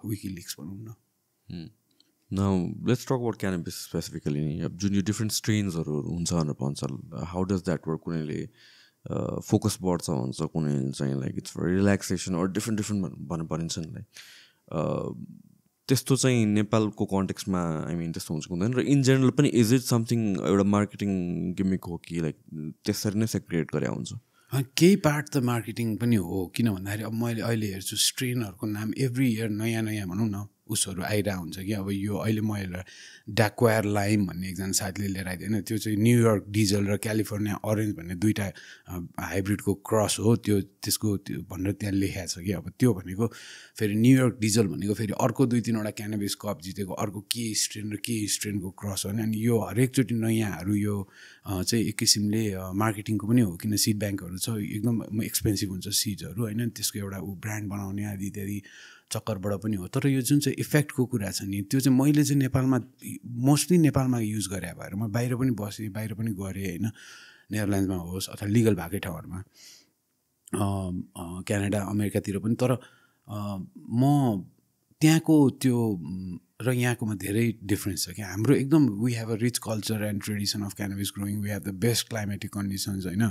WikiLeaks भनौँ न Now, let's talk about cannabis specifically. Junior different strains are huncha. How does that work? Kunle focus board cha huncha kunle like it's for relaxation or different baninchan like. Testo chai Nepal ko context ma I mean testo huncha kundain. In general pani is it something euta marketing gimmick ho ki like tesari nai create garya huncha. केही part त marketing पनि हो किन भन्दाखेरि अब मैले अहिले हेर्छु स्ट्रेनहरुको नाम एभ्री इयर नयाँ भनौँ न उसहरु आइरहेको हुन्छ कि अब यो अहिले मैले डाक्वायर लाइम भन्ने एकजना साथीले लिएर आइदिएन त्यो चाहिँ न्युयोर्क डिजल र क्यालिफोर्निया अरेन्ज भन्ने दुईटा हाइब्रिडको क्रस हो त्यो त्यसको भनेर त्यहाँ लेखाएको छ कि अब त्यो भनेको फेरि न्युयोर्क डिजल भनेको फेरि अर्को दुई तीनवटा क्यानाबिस कप जितेको अर्को के स्ट्रेन र के स्ट्रेनको क्रस हो अनि यो हरेकचोटि नयाँहरू यो चाहिँ एक किसिमले मार्केटिङको पनि हो किन सिड ब्याङ्कहरू छ एकदम एक्सपेन्सिभ हुन्छ सिडहरू हैन त्यसको एउटा उ ब्रान्ड बनाउने आदि इत्यादि चक्करबाट पनि हो तर यो जुन चाहिँ इफेक्टको कुरा छ नि त्यो चाहिँ मैले चाहिँ नेपालमा मोस्टली नेपालमा युज गरे भएर म बाहिर पनि बसेँ बाहिर पनि गरेँ हैन नेदरल्यान्डमा होस् अथवा लीगल भएकै ठाउँहरुमा क्यानाडा अमेरिकातिर पनि तर म त्यहाँको त्यो र यहाँकोमा धेरै डिफरेन्स छ के हाम्रो एकदम we have a rich culture and tradition of cannabis growing we have the best climatic conditions हैन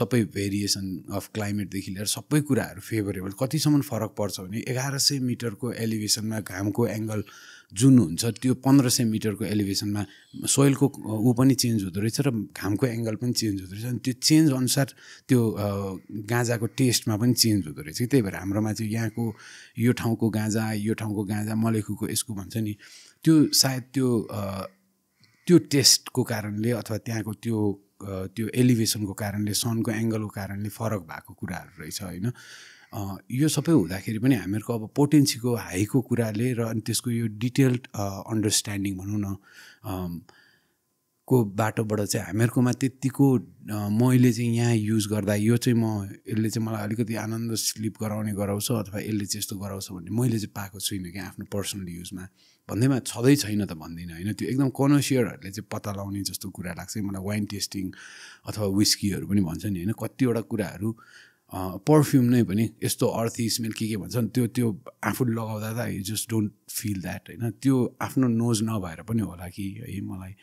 सबै भेरिएसन अफ क्लाइमेट देखि लिएर सबै कुराहरु फेभरेबल कतिसम्म फरक पर्छ भने 1100 मिटरको एलिभेसनमा घामको एंगल जुन हुन्छ त्यो 1500 मिटरको एलिभेसनमा सोइलको उ पनि चेन्ज हुँदो रहेछ र घामको एंगल पनि चेन्ज हुँदो रहेछ अनि त्यो चेन्ज अनुसार त्यो गाजाको टेस्टमा पनि चेन्ज हुँदो रहेछ त्यही भएर हाम्रोमा चाहिँ यहाँको यो ठाउँको गाजा मलेखुको यसको भन्छ नि त्यो सायद त्यो टेस्टको कारणले अथवा त्यहाँको त्यो एलिभेसनको कारणले सनको एंगलको कारणले फरक भएको कुराहरु रहेछ हैन यो सबै हुँदाखेरि पनि हामीहरुको अब पोटेन्सीको हाईको कुराले र अनि त्यसको यो डिटेल्ड अन्डरस्ट्यान्डिङ भनौं न को बाटोबाट चाहिँ हामीहरुकोमा त्यतिको मैले चाहिँ यहाँ युज गर्दा यो चाहिँ म यसले चाहिँ मलाई अलिकति आनन्द स्लिप गराउने गराउँछ अथवा यसले चाहिँ यस्तो गराउँछ भन्ने मैले चाहिँ पाएको छैन के आफ्नो पर्सनल युजमा भन्दैमा छदै छैन त भन्दिन हैन त्यो एकदम कनोसियरहरुले चाहिँ पत्ता लगाउने जस्तो कुरा लाग्छ मलाई वाइन टेस्टिङ अथवा व्हिस्कीहरु पनि भन्छ नि हैन कतिवटा कुराहरु पर्फ्युम नै पनि यस्तो अर्थी स्मेल के भन्छ नि त्यो आफुले लगाउँदा त you just don't feel that हैन त्यो आफ्नो नोज नभएर पनि होला कि है मलाई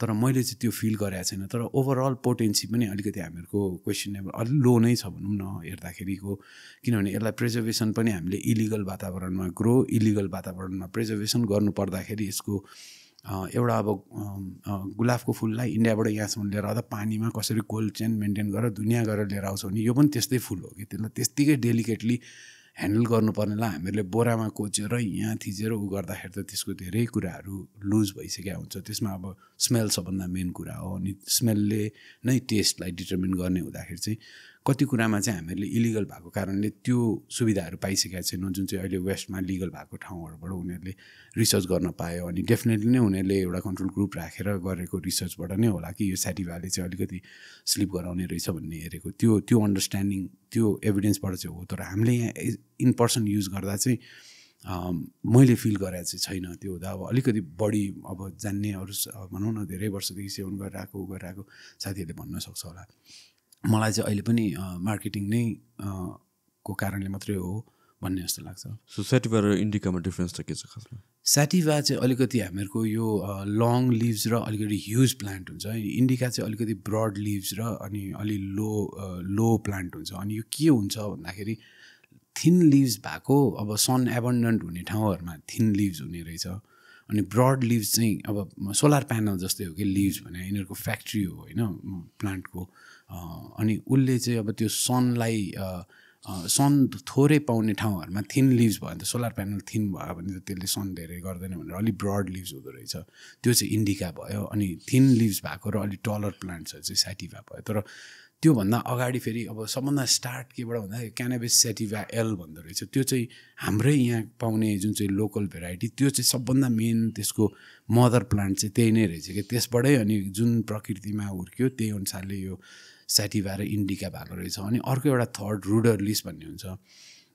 तर मैले चाहिँ त्यो फिल गरेको छैन तर ओभरअल पोटेन्सी पनि अलिकति हामीहरुको क्वेशनेबल अलि लो नै छ भनौं न हेर्दाखेरिको किनभने यसलाई प्रिजर्भेसन पनि हामीले इलिगल वातावरणमा ग्रो इलिगल वातावरणमा प्रिजर्भेसन गर्नु पर्दाखेरि यसको एउटा अब गुलाबको फुललाई इन्डियाबाट यहाँसम्म लिएर आउँदा पानीमा कसरी कोल्ड चेन मेन्टेन गरेर दुनिया गरेर लिएर आउँछ नि यो पनि त्यस्तै फुल हो कि त्यसलाई त्यतिकै डेलिकेटली ह्यान्डल गर्नुपर्नेलाई हामीले बोरामा कोचेर यहाँ थिचेर उ गर्दाखेरि त त्यसको धेरै कुराहरू लुज भइसकेको हुन्छ त्यसमा अब स्मेल सबभन्दा मेन कुरा हो अनि स्मेलले नै टेस्टलाई डिटर्मिन गर्ने हुँदाखेरि चाहिँ कति कुरामा चाहिँ हामीले इलिगल भएको कारणले त्यो सुविधाहरू पाइसकेका छैनौँ जुन चाहिँ अहिले वेस्टमा लिगल भएको ठाउँहरुबाट उनीहरूले रिसर्च गर्न पायो अनि डेफिनेटली नै उनीहरूले एउटा कन्ट्रोल ग्रुप राखेर गरेको रिसर्चबाट नै होला कि यो स्याटिभाले चाहिँ अलिकति स्लिप गराउने रहेछ भन्ने हेरेको त्यो अन्डरस्ट्यान्डिङ त्यो एभिडेन्सबाट चाहिँ हो तर हामीले यहाँ इन पर्सन युज गर्दा चाहिँ मैले फिल गरे चाहिँ छैन त्यो हुँदा अब अलिकति बढी अब जान्नेहरु भनौं न धेरै वर्षदेखि सेवन गरिरहेको साथीहरूले भन्न सक्छ होला मलाई चाहिँ अहिले पनि मार्केटिङ नै को कारणले मात्रै हो भन्ने जस्तो लाग्छ सो स्याटिभा र इन्डिकामा डिफरेन्स त के छ खासमा स्याटिभा चाहिँ अलिकति हामीहरुको यो लङ लिभ्स र अलिकति ह्युज प्लान्ट हुन्छ इन्डिका चाहिँ अलिकति ब्रड लिभ्स र अनि अलि लो प्लान्ट हुन्छ अनि यो के हुन्छ भन्दाखेरि थिन लिभ्स भएको अब सन एबन्डन्ट हुने ठाउँहरुमा थिन लिभ्स हुने रहेछ अनि ब्रड लिभ्स चाहिँ अब सोलर प्यानल जस्तै हो कि लिभ्स भने यिनीहरुको फ्याक्ट्री हो हैन प्लान्टको अनि उसले चाहिँ अब त्यो सन थोरै पाउने ठाउँहरुमा थिन लिभ्स भयो भने त सोलर प्यानल थिन भयो भने त त्यसले सन धेरै गर्दैन भनेर अलि ब्रड लिभ्स हुँदो रहेछ त्यो चाहिँ इन्डिका भयो अनि थिन लिभ्स भएको र अलि टलर प्लान्ट्सहरु चाहिँ स्याटिभा भयो तर त्यो भन्दा अगाडि फेरि अब सबभन्दा स्टार्ट केबाट भन्दा क्यानाबिस स्याटिभा एल भन्दो रहेछ त्यो चाहिँ हाम्रै यहाँ पाउने जुन चाहिँ लोकल भेराइटी त्यो चाहिँ सबभन्दा मेन त्यसको मदर प्लान्ट चाहिँ त्यही नै रहेछ के त्यसबाटै अनि जुन प्रकृतिमा हुर्क्यो त्यही अनुसारले यो स्याटिभा र इन्डिका भएको रहेछ अनि अर्को एउटा थर्ड रुडर लिस्ट भन्ने हुन्छ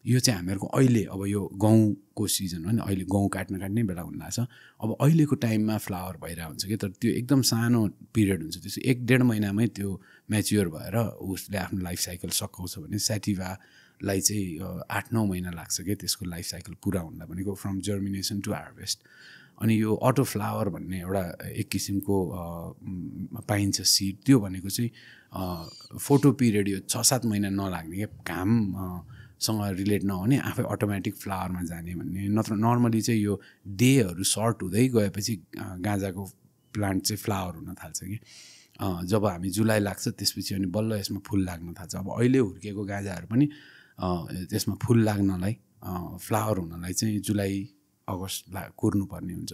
यो चाहिँ हामीहरुको अहिले अब यो गहुँको सिजन हो नि अहिले गहुँ काट्ने बेला हुन लाग्छ अब अहिलेको टाइममा फ्लावर भइरा हुन्छ के तर त्यो एकदम सानो पिरियड हुन्छ त्यसो 1.5 महिनामै त्यो म्याच्योर भएर उसले आफ्नो लाइफ साइकल सकाउँछ भने स्याटिभालाई चाहिँ 8-9 महिना लाग्छ के त्यसको लाइफ साइकल पुरा हुँदा भनेको फ्रम जर्मिनेसन टु हार्भेस्ट अनि यो अटो फ्लावर भन्ने एउटा एक किसिमको पाइन्छ सीड त्यो भनेको चाहिँ फोटो पिरियड यो 6-7 महिना नलाग्ने के घामसँग रिलेट नहुने आफै अटोमेटिक फ्लावरमा जाने भन्ने नत्र नर्मली चाहिँ यो डेहरु सर्ट हुँदै गएपछि गाजाको प्लान्ट चाहिँ फ्लावर हुन थाल्छ के जब हामी जुलाई लाग्छ त्यसपछि अनि बल्ल यसमा फूल लाग्न थाल्छ अब अहिले हुर्केको गाजाहरु पनि त्यसमा फूल लाग्नलाई फ्लावर हुनलाई चाहिँ जुलाई अगस्टमा कुर्नुपर्ने हुन्छ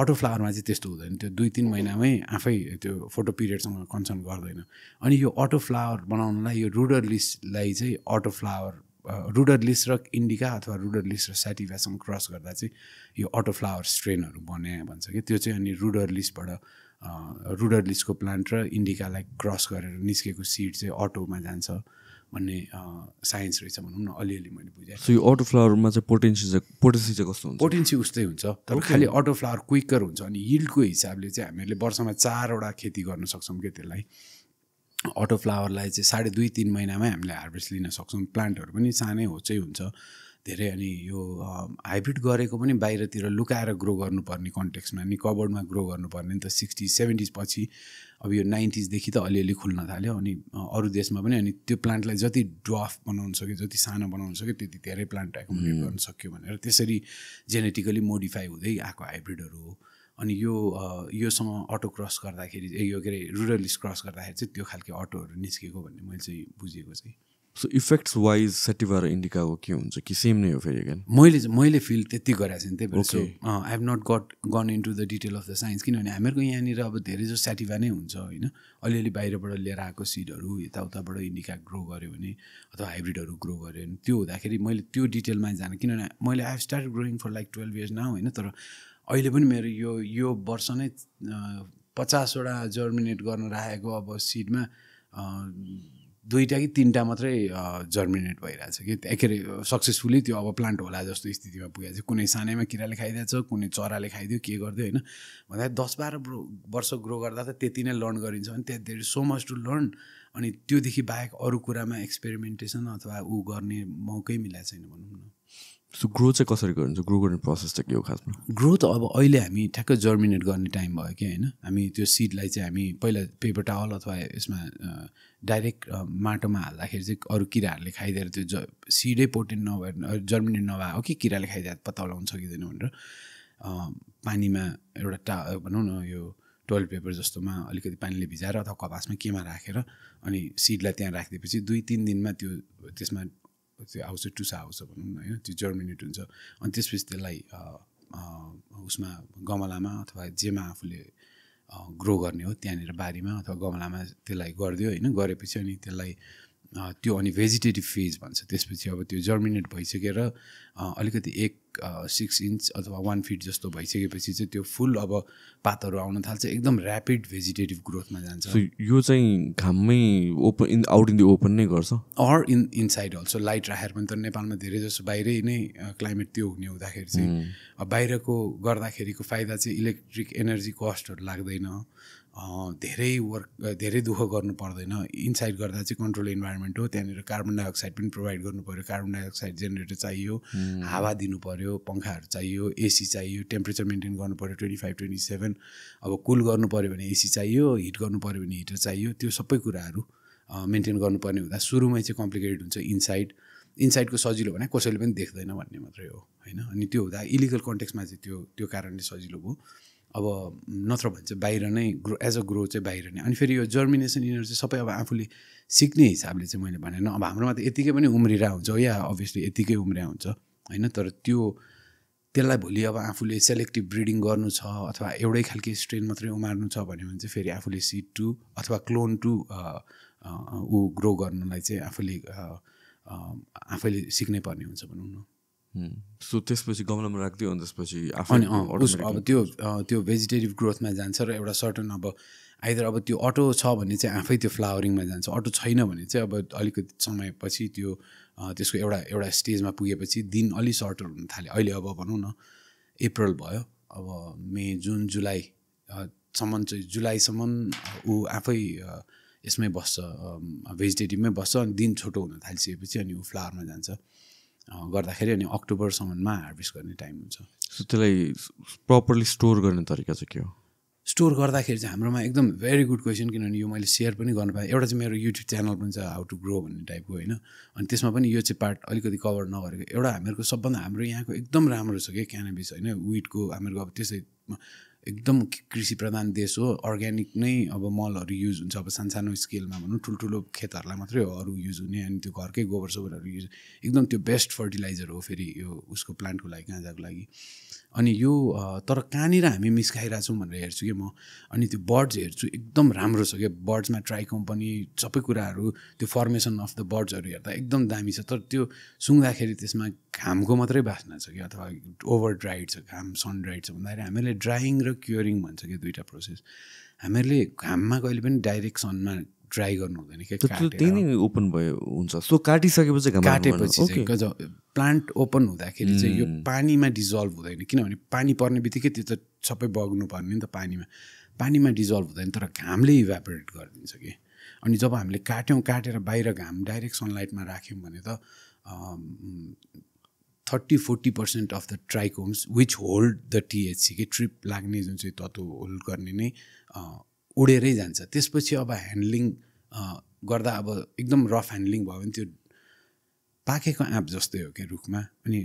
अटो फ्लावरमा चाहिँ त्यस्तो हुँदैन त्यो 2-3 महिनामै आफै त्यो फोटो पिरियडसँग कन्सर्न गर्दैन अनि यो अटो फ्लावर बनाउनलाई यो रुडर लिस्टलाई चाहिँ अटो फ्लावर रुडर लिस्ट र इन्डिका अथवा रुडर लिस्ट र स्याटिभासँग क्रस गर्दा चाहिँ यो अटो फ्लावर स्ट्रेनहरु बन्या भन्छ के त्यो चाहिँ अनि रुडर लिस्टबाट रुडर लिस्टको प्लान्ट र इन्डिकालाई क्रस गरेर निस्केको सीड चाहिँ अटोमा जान्छ भन्ने साइन्स रहेछ भनौं न अलिअलि मैले बुझाएँ सो यो अटो फ्लावरमा चाहिँ पोटेन्सी चाहिँ कस्तो हुन्छ पोटेन्सी उस्तै हुन्छ तर खाली अटो फ्लावर क्विकर हुन्छ अनि यिल्डको हिसाबले चाहिँ हामीले वर्षमा 4 वटा खेती गर्न सक्छौं के त्यसलाई auto flower like side do it in my name, obviously in a soxum plant or when it's an oceunza, there any you hybrid gore company by a look at a grower no parni context, man, cobbled my grower no parn in the 60s, 70s pachi of your 90s, the hit only Kulnatalia, only or this mabin, and it plant like Joti dwarf banon so the sana banon so the terry plant accommodate on succuban, necessary genetically modify with the aqua hybrid or. And you some autocross car that you ruralist cross car that you have auto and so effects wise sativa indica same name of again. Moile field the so I have not gone into the detail of the science. Kinani hamhruko but there is a sativa नै हुन्छ हैन अलिअलि बाहिरबाट लिएर आएको सीडहरु यताउताबाट Indica grow गर्यो भने अथवा हाइब्रिडहरु ग्रो गर्यो भने त्यो हुँदाखेरि मैले त्यो डिटेलमा जान किनभने मैले I have started growing for like 12 years now हैन तर अहिले पनि मेरो यो वर्ष नै 50 वटा जर्मिनेट गर्न राखेको अब सीडमा दुईटा कि तीनटा मात्रै जर्मिनेट भइराछ के एकरी सक्सेसफुली त्यो अब प्लान्ट होला जस्तो स्थितिमा पुगेछ कुनै सानैमा किराले खाइदिन्छ कुनै चराले खाइदियो के गर्दियो हैन भन्दा 10-12 वर्ष ग्रो गर्दा त त्यति नै लर्न गरिन्छ अनि त्यहाँ there is so much to learn अनि त्यो देखि बाहेक अरु कुरामा एक्सपेरिमेन्टेसन अथवा उ गर्ने मौकै मिला छैन भन्नु न. So growth is a growth process. Growth oil I taka germinate garden time by again. I mean your seed like I paper towel or direct matoma like kira like either the seed pot in nova or germinate nova okay kira like that patalon so you know panima no you toilet paper just ma like the panel bizarre or copasma kima rakera only seed latin rack the PC do it in the matthew this man. House to house of Germany to on this with the like Usma Gomalama, Jema fully Grogornio, Tianir Barima, or Gomalama till I Gordio, in a Gore Pisoni till I two on a vegetative phase once. This with your germinate by Segera, I look at the egg 6 inch or 1 feet just to by Segapis, full of a path around and also एकदम rapid vegetative growth. So you saying Kame open in out in the open or so? Or in inside also light raharpanton Nepalma there is a Baire climate too new the hair say a Bairako Gorda Heriko Fai that's electric energy cost or Lagdino. धेरै work धेरै दुख गर्नु पर्दैन inside गर्दा चाहिँ control environment हो त्यहाँनेर carbon dioxide पनि प्रोवाइड गर्नु पर्यो कार्बन डाइअक्साइड जेनेरेटर चाहियो हावा दिनु पर्यो पंखाहरु चाहियो एसी चाहियो टेम्परेचर मेन्टेन गर्नु पर्यो 25-27 अब कुल गर्नु पर्यो भने एसी चाहियो हिट गर्नु पर्यो भने हिटर चाहियो त्यो सबै कुराहरु मेन्टेन गर्नु पर्ने हुँदा सुरुमै चाहिँ कम्प्लिकेटेड हुन्छ इनसाइड को सजिलो भने कसैले पनि देख्दैन भन्ने मात्रै हो हैन अनि त्यो हुँदा इलिगल कन्टेक्स्टमा चाहिँ त्यो कारणले सजिलो भयो अब नत्र भन्छ बाहिर नै एज अ ग्रो चाहिँ बाहिर नै अनि फेरि यो जर्मिनेसन इनर चाहिँ सबै अब आफुले सिक्ने हिसाबले चाहिँ मैले भनेन अब हाम्रोमा त यतिकै पनि उम्रिरा हुन्छ या अभियसली यतिकै उम्रिया हुन्छ हैन तर त्यो त्यसलाई भोलि अब आफुले सेलेक्टिभ ब्रीडिङ गर्नु छ अथवा एउटै खालको स्ट्रेन मात्रै उमार्नु छ भन्यो भने चाहिँ फेरि आफुले सीड टु अथवा क्लोन टु उ ग्रो गर्नलाई चाहिँ आफुले सिक्नै पर्ने हुन्छ भनौँ न. So this was a government active on this page. After vegetative growth my answer a certain about either about your auto sob and it's a flowering my answer auto China when it's about all you could some my pursuit you this way every stage my puyapachi din only sort of only about no April boy about May June July someone to July someone who after is my boss vegetative my boss on din choto and I'll see a new flower my answer. गर्दाखेरि अनि October सम्ममा harvest गर्ने time हुन्छ so त्यसलाई properly store गर्ने तरिका चाहिँ के हो स्टोर गर्दाखेरि चाहिँ हाम्रोमा एकदम भेरी गुड क्वेशन किनभने यो मैले शेयर पनि गर्न पाएँ एउटा चाहिँ मेरो युट्युब च्यानल पनि छ हाउ टु ग्रो भन्ने टाइपको हैन अनि त्यसमा पनि यो चाहिँ पार्ट अलिकति कभर नगरेको एउटा हामीहरुको सबभन्दा हाम्रो यहाँको एकदम राम्रो छ के क्यानबिस हैन वीटको हामीहरुको अब त्यसै एकदम कृषि प्रधान देश हो अर्ग्यानिक नै अब मलहरु युज हुन्छ अब सानसानो स्केलमा भन्नु ठुलठुलो खेतहरुलाई मात्रै अरु युज हुने अनि त्यो घरकै गोबर सोबरहरु युज एकदम त्यो बेस्ट फर्टिलाइजर हो फेरि यो उसको प्लान्टको लागि गाँजाको लागि अनि यो तर कानेर हामी मिस खाइराछौ भनेर हेर्छु के म अनि त्यो बर्ड्स हेर्छु एकदम राम्रो छ के बर्ड्समा ट्राई कम्पनी सबै कुराहरु त्यो फर्मेसन अफ द बर्ड्सहरु हेर्दा एकदम दामी छ तर त्यो सुँगाखेरि त्यसमा घामको मात्रै बास्ना छ के अथवा ओभर ड्राइड छ घाम सन ड्राइड छ भन्दाखेरि हामीले ड्राइङ र क्युरिङ भन्छ के दुईटा प्रोसेस हामीले घाममा कहिले पनि डाइरेक्ट सनमा ड्राई गर्नु हुँदैन के त्यही नै ओपन भयो हुन्छ सो काटिसकेपछि घाममा काटेपछि चाहिँ प्लान्ट ओपन हुँदाखेरि चाहिँ यो पानीमा डिजोल्भ हुँदैन किनभने पानी पर्ने बित्तिकै त्यो त सबै बग्नु पर्ने नि त पानीमा डिजोल्भ हुँदैन तर घामले इभ्यापोरेट गरिदिन्छ के अनि जब हामीले काट्यौं काटेर बाहिर घाम डाइरेक्ट सनलाइट मा राख्यौं भने त 30-40% of the trichomes which hold the THC के ट्रिप लाग्ने जुन चाहिँ तत्व होल्ड गर्ने नै उडेरै जान्छ त्यसपछि अब ह्यान्डलिङ गर्दा अब एकदम रफ ह्यान्डलिङ भयो भने त्यो पाकेको आँप जस्तै हो के रुखमा अनि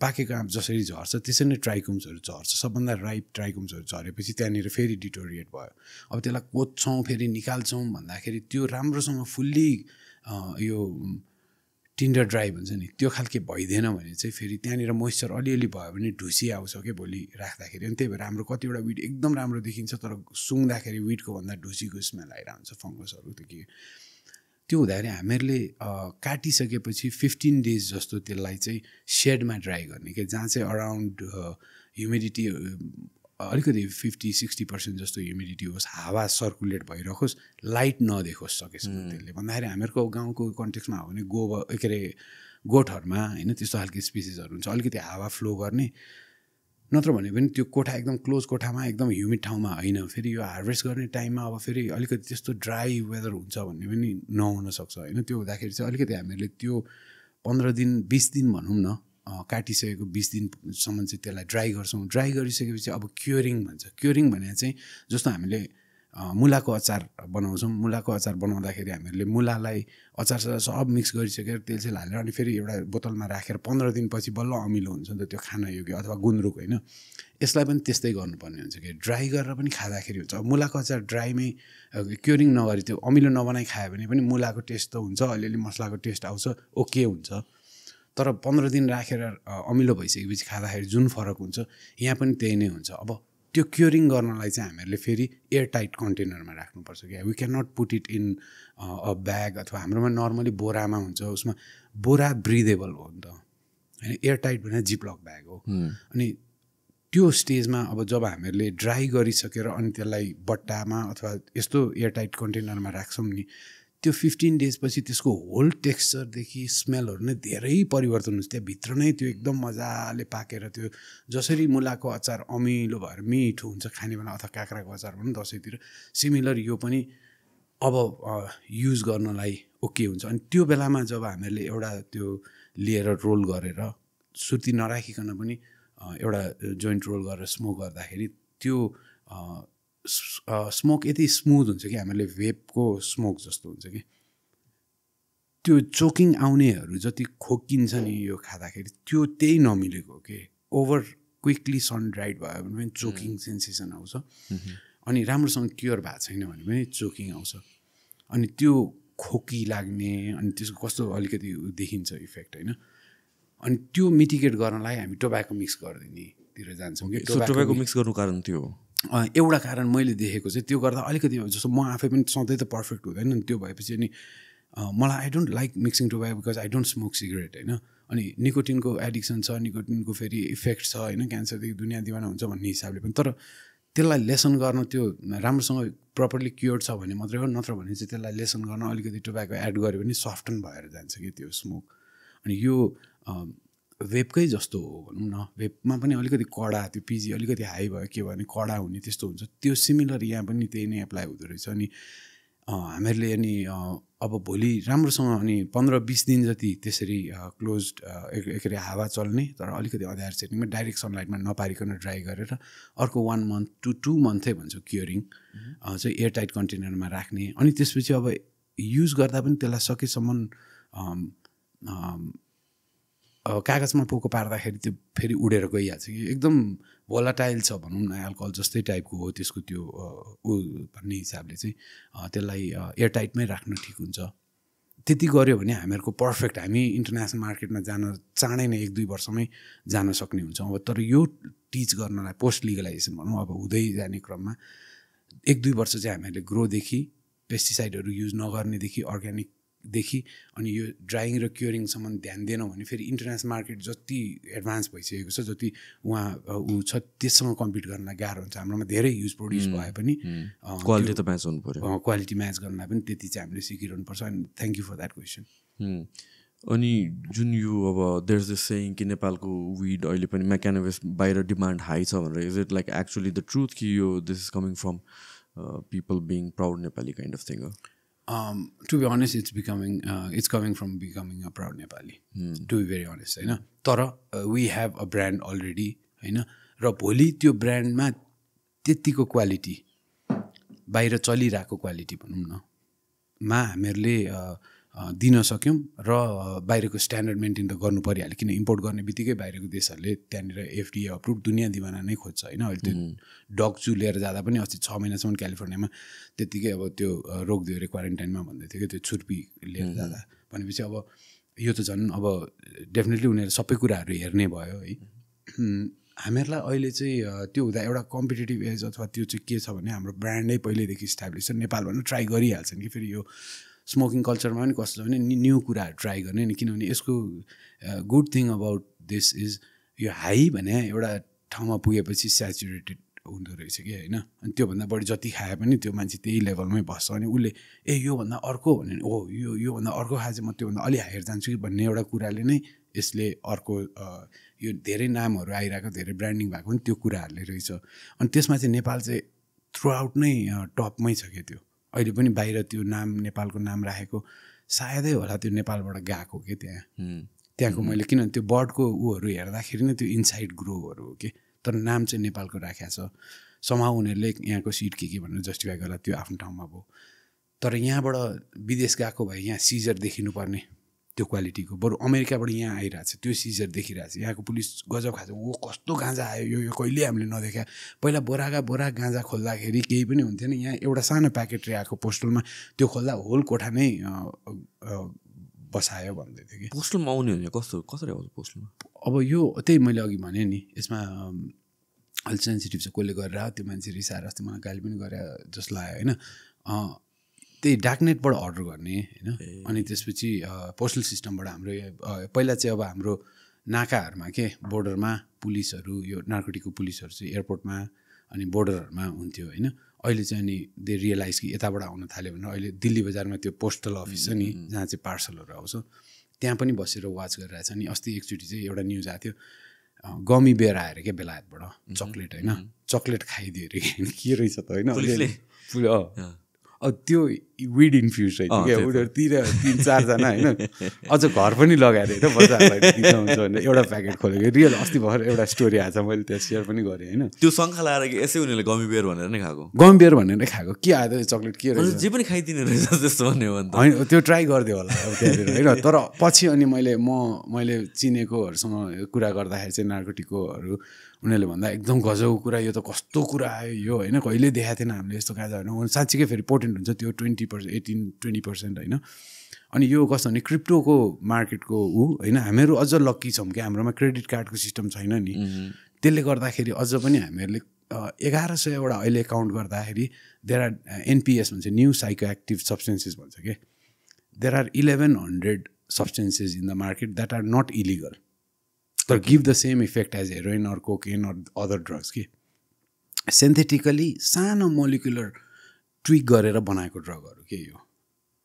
पाकेको आँप जसरी झर्छ त्यसरी नै ट्राइकोम्सहरु झर्छ सबभन्दा राइप ट्राइकोम्सहरु झरेपछि त्यहाँनिर फेरि डिटोरिएट भयो अब त्यसलाई कोच्छौं फेरि निकाल्छौं भन्दाखेरि त्यो राम्रोसँग फुल्ली यो टिन्डर ड्राई हुन्छ नि त्यो खालको भइदैन भने चाहिँ फेरि त्यहाँनिर मोइस्चर अलिअलि भयो भने ढुसी आउँछ के भोलि राख्दाखेरि अनि त्यही भएर हाम्रो कतिवटा विड एकदम राम्रो देखिन्छ तर सुँग्दाखेरि विडको भन्दा ढुसीको स्मेल आइरान्छ फंगसहरु त के त्यो हुँदाखेरि हामीहरुले काटिसकेपछि 15 डेज जस्तो त्यसलाई चाहिँ शेडमा ड्राई गर्ने के जहाँ चाहिँ अराउन्ड ह्युमिडिटी अलिकति 50-60% जस्तो ह्युमिडिटी होस् हावा सर्कुलेट भइरहोस् लाइट नदेखोस् सकेसम्म त्यसले भन्दाखेरि हामीहरुको गाउँको कन्टेक्स्टमा हो भने गोबरे गोठहरुमा हैन त्यस्तो खालको स्पीसिजहरु हुन्छ अलिकति हावा फ्लो गर्ने नत्र भने पनि त्यो कोठा एकदम क्लोज कोठामा एकदम ह्युमिड ठाउँमा हैन फेरि यो हार्भेस्ट गर्ने टाइममा अब फेरि अलिकति त्यस्तो ड्राई वेदर हुन्छ भन्ने पनि नहुन सक्छ हैन त्यो हुँदाखेरि चाहिँ अलिकति हामीले त्यो 15 दिन 20 दिन भनौं न काटिसकेको 20 दिनसम्म चाहिँ त्यसलाई ड्राई गर्छौं ड्राई गरिसकेपछि अब क्युरिङ भन्छ क्युरिङ भने चाहिँ जस्तो हामीले मुलाको अचार बनाउँछौं मुलाको अचार बनाउँदाखेरि हामीले मुलालाई अचारसँग सब मिक्स गरिसकेर तेल चाहिँ हालेर अनि फेरि एउटा बोतलमा राखेर 15 दिनपछि बल्ल अमिलो हुन्छ नि त त्यो खान योग्य अथवा गुन्द्रुक हैन यसलाई पनि त्यस्तै गर्नुपर्ने हुन्छ के ड्राई गरेर पनि खादाखेरि हुन्छ अब मुलाको अचार ड्राईमै क्युरिङ नगरी त्यो अमिलो नबनाई खायो भने पनि मुलाको टेस्ट त हुन्छ अलिअलि मसलाको टेस्ट आउँछ ओके हुन्छ तर 15 दिन राखेर अमिलो भइसकेपछि खादाखेरि जुन फरक हुन्छ यहाँ पनि त्यही नै हुन्छ अब त्यो क्युरिङ गर्नलाई चाहिँ हामीहरुले फेरि एयर टाइट कन्टेनरमा राख्नु पर्छ के we can not put it in a bag अथवा हाम्रोमा नर्मली बोरामा हुन्छ उसमा बोरा ब्रिदेबल हो नि त हैन एयर टाइट भने जिपलक ब्याग हो अनि त्यो स्टेजमा अब जब हामीहरुले ड्राई गरिसकेर अनि त्यसलाई बट्टामा अथवा यस्तो एयर टाइट कन्टेनरमा राख्छौं नि त्यो 15 डेज पछि त्यसको होल टेक्स्चर देखि स्मेलहरु नै धेरै परिवर्तन हुन्छ त्यहाँ भित्र नै त्यो एकदम मजाले पाकेर त्यो जसरी मुलाको अचार अमिलो भएर मिठो हुन्छ खाने बेला अथवा काक्राको अचार पनि दशैंतिर सिमिलर यो पनि अब युज गर्नलाई ओके हुन्छ अनि त्यो बेलामा जब हामीले एउटा त्यो लिएर रोल गरेर सुर्ती नराखिकन पनि एउटा जोइन्ट रोल गरेर स्मोक गर्दाखेरि त्यो स्मोक यति स्मूथ हुन्छ कि हामीले भेपको स्मोक जस्तो हुन्छ कि त्यो चोकिङ आउनेहरु जति खोकिन्छ नि यो खादाखेरि त्यो त्यही नमिलेको के ओभर क्विकली सन ड्राइड भयो भने चोकिङ सेन्सेसन आउँछ अनि राम्रोसँग क्योर भएको छैन भने पनि चोकिङ आउँछ अनि त्यो खोकी लाग्ने अनि त्यसको कस्तो अलिकति देखिन्छ इफेक्ट हैन अनि त्यो मिटिगेट गर्नलाई हामी टोब्याको मिक्स गर्दिने तिर जान्छौं के टोब्याको मिक्स गर्नु कारण त्यो हो एउटा कारण मैले देखेको चाहिँ त्यो गर्दा अलिकति जस्तो म आफै पनि सधैँ त पर्फेक्ट हुँदैन नि त्यो भएपछि अनि मलाई I don't like mixing tobacco because I don't smoke cigarette हैन अनि निकोटिनको एडिक्सन छ निकोटिनको फेरि इफेक्ट छ हैन क्यान्सरदेखि दुनिया दिवाना हुन्छ भन्ने हिसाबले पनि तर त्यसलाई लेसन गर्न त्यो राम्रोसँग प्रपरली क्योर्ड छ भने मात्रै हो नत्र भने चाहिँ त्यसलाई लेसन गर्न अलिकति टोब्याको एड गर्यो भने सफ्टन भएर जान्छ के त्यो स्मोक अनि यो भेपकै जस्तो हो भनौं न भेपमा पनि अलिकति कडा त्यो पिजी अलिकति हाई भयो के भने कडा हुने त्यस्तो हुन्छ त्यो सिमिलर यहाँ पनि त्यही नै एप्लाई हुँदो रहेछ अनि हामीहरुले अनि अब भोलि राम्रोसँग अनि 15-20 दिन जति त्यसरी क्लोज एकरी हावा चल्ने तर अलिकति अधार सेटिङमा डाइरेक्ट सनलाइटमा नपारिकन ड्राई गरेर अर्को 1 मन्थ टु 2 मन्थै भन्छ क्युरिङ चाहिँ एयर टाइट कन्टेनरमा राख्ने अनि त्यसपछि अब युज गर्दा पनि त्यसलाई सकेसम्म कागजमा पोको पार्दाखेरि त्यो फेरि उडेर गइहाल्छ कि एकदम भोलाटाइल छ भनौं न अल्कोहल जस्तै टाइपको हो त्यसको त्यो भन्ने हिसाबले चाहिँ त्यसलाई एयर टाइटमै राख्नु ठीक हुन्छ त्यति गर्यो भने हामीहरुको पर्फेक्ट हामी इन्टरनेशनल मार्केटमा जान चाँडै नै 1-2 वर्षमै जान सक्ने हुन्छौं अब तर यो टिच गर्नलाई पोस्ट लिगलाइजेसन भनौं अब हुँदै जाने क्रममा 1-2 वर्ष चाहिँ हामीहरुले ग्रो देखि पेस्टिसाइडहरु युज नगर्ने देखि अर्गानिक देखि अनि यो ड्राइङ र क्युरिङ सम्म ध्यान दिएनौ भने फेरि इन्टरनेशनल मार्केट जति एडभान्स भइसकेको छ जति वहाँ उ छ त्यससँग कम्पिट गर्न गाह्रो हुन्छ हाम्रोमा धेरै युज प्रोड्युस भए पनि क्वालिटी त म्याच हुनु पर्यो क्वालिटी म्याच गर्न पनि त्यति चाहिँ हामीले सिकिरहनु पर्छ अनि thank you for that question अनि जुन यो अब देयर इज अ सेइङ कि नेपालको विड अहिले पनि मेकानिभस बाहिर डिमान्ड हाई छ भनेर is it like actually the truth कि यो this is coming from people being proud Nepali kind of thing to be honest, it's coming from becoming a proud Nepali. To be very honest, you know. Tara, we have a brand already, you know. Rapoli, your brand ma tetiko quality, bahira chali rako quality panum na. Ma merle dina sakyam ra bahirako standard maintain the garnu pariyale. Kine import garne bitike bahirako desharle tyanira FDA approved duniya divana nai khojcha, you know. Aile dog zoo lera jada pani asti 6 mahina सम्म California ma tetike aba tyo rog diyo re quarantine ma bhandai thiyo tyo churpi lera jada भनेपछि अब यो त जन अब definitely उनीहरु सबै कुराहरु हेर्ने भयो है हामीहरुलाई अहिले चाहिँ त्यो हुँदा एउटा कम्पिटिटिभ एज अथवा त्यो चाहिँ के छ भने हाम्रो ब्रान्ड नै पहिले देखि इस्ट्याब्लिश छ नेपाल भन्नु ट्राई गरिहाल्छन् कि फेरि यो स्मोकिङ कल्चरमा पनि कस्तो छ भने न्यू कुराहरु ट्राई गर्ने नि किनभने यसको good thing about this is यो हाई भने एउटा ठाउँमा पुगेपछि स्याचुरेटेड हुँदो रहेछ के हैन अनि त्यो भन्दा बढी जति खाए पनि त्यो मान्छे त्यही लेभलमै बस्छ अनि उले ए यो भन्दा अर्को भन्ने ओ यो यो भन्दा अर्को खाए चाहिँ म त्यो भन्दा अलि हायर जान्छु कि भन्ने एउटा कुराले नै यसले अर्को यो धेरै नामहरु आइराको धेरै ब्रान्डिङ भएको नि त्यो कुराहरुले रहेछ अनि त्यसमा चाहिँ नेपाल चाहिँ थ्रू आउट नै टपमै छ के त्यो अहिले पनि बाहिर त्यो नाम नेपालको नाम राखेको सायदै होला त्यो नेपालबाट गएको के त्यहाँको मैले किन त्यो बर्डको उहरु हेर्दाखेरि नै त्यो इनसाइड ग्रोहरु हो के तर नाम चाहिँ नेपालको राख्या छ समाउ उनीहरुले यहाँको सीट के भनेर जस्टिफाई गर्ला त्यो आफ्नो ठाउँमा भयो तर यहाँबाट विदेश गएको भए यहाँ सीजर देखिनुपर्ने त्यो क्वालिटीको बरु अमेरिकाबाट यहाँ आइराछ त्यो सीजर देखिराछ यहाँको पुलिस गजब खाछ ओ कस्तो गाँजा आयो यो कहिले हामीले नदेख्या पहिला बोराका बोरा गाँजा खोल्दाखेरि केही पनि हुन्थेन यहाँ एउटा सानो प्याकेट ल्याएको पोस्टलमा त्यो खोल्दा होल कोठा नै बसायो भन्दै थियो कि पोस्टलमा आउने हुन्छ कस्तो कसरी आउँछ पोस्टलमा अब यो त्यही मैले अघि भने नि यसमा अल सेन्सिटिभ छ कसले गरेर त्यो मान्छे रिसाएर अस्ति मलाई गाली पनि गरे जस्तो लाग्यो होइन त्यही डार्कनेटबाट अर्डर गर्ने होइन अनि त्यसपछि पोस्टल सिस्टमबाट हाम्रो पहिला चाहिँ अब हाम्रो नाकाहरूमा के बोर्डरमा पुलिसहरू यो नार्कोटिकको पुलिसहरू चाहिँ एयरपोर्टमा अनि बोर्डरहरूमा हुन्थ्यो होइन अहिले चाहिँ नि दे रियलाइज कि यताबाट आउन थाल्यो भने अहिले दिल्ली बजारमा त्यो पोस्टल अफिस छ नि जहाँ चाहिँ पार्सलहरू आउँछ त्यहाँ पनि बसेर वाच गरिरहेछ नि अस्ति एकचोटि चाहिँ एउटा न्युज आएको थियो गमी बेर आएर क्या बेलायतबाट चक्लेट होइन चक्लेट खाइदियो अरे के रहेछ त होइन त्यो विड इन्फ्युज रहेछ क्या उनीहरूतिर 3-4 जना होइन अझ घर पनि लगाएर होइन बजारलाई हुन्छ भने एउटा प्याकेट खोलेको रियल अस्ति भर्खर एउटा स्टोरी आएको छ मैले त्यहाँ सेयर पनि गरेँ होइन त्यो शङ्का लाएर कि यसै उनीहरूले गमी बेयर भनेर नै खाएको के आयो चक्लेट के रहेछ जे पनि खाइदिने रहेछ त्यस्तो भन्यो भने त होइन त्यो ट्राई गरिदियो होला अब त्यहाँनिर होइन तर पछि अनि मैले चिनेकोहरूसँग कुरा गर्दाखेरि चाहिँ नार्कोटिककोहरू उनीहरूले भन्दा एकदम गजबको कुरा यो त कस्तो कुरा आयो यो होइन कहिले देखाएको थिएन हामीले यस्तो गाजा होइन साँच्चीकै फेरि पोटेन्ट हुन्छ त्यो 20%, 18-20% होइन अनि यो कस्तो भने क्रिप्टोको मार्केटको होइन हामीहरू अझ लक्की छौँ कि हाम्रोमा क्रेडिट कार्डको सिस्टम छैन नि त्यसले गर्दाखेरि अझ पनि हामीहरूले 1100 अहिले काउन्ट गर्दाखेरि देयर आर एनपिएस भन्छ न्यू साइको एक्टिभ सब्सटेन्सेस भन्छ के there are 1100 substances in the market that are not illegal तर give the same effect as heroin or cocaine or other drugs कि सिन्थेटिकली सानो मोलिकुलर ट्विक गरेर बनाएको ड्रगहरू के यो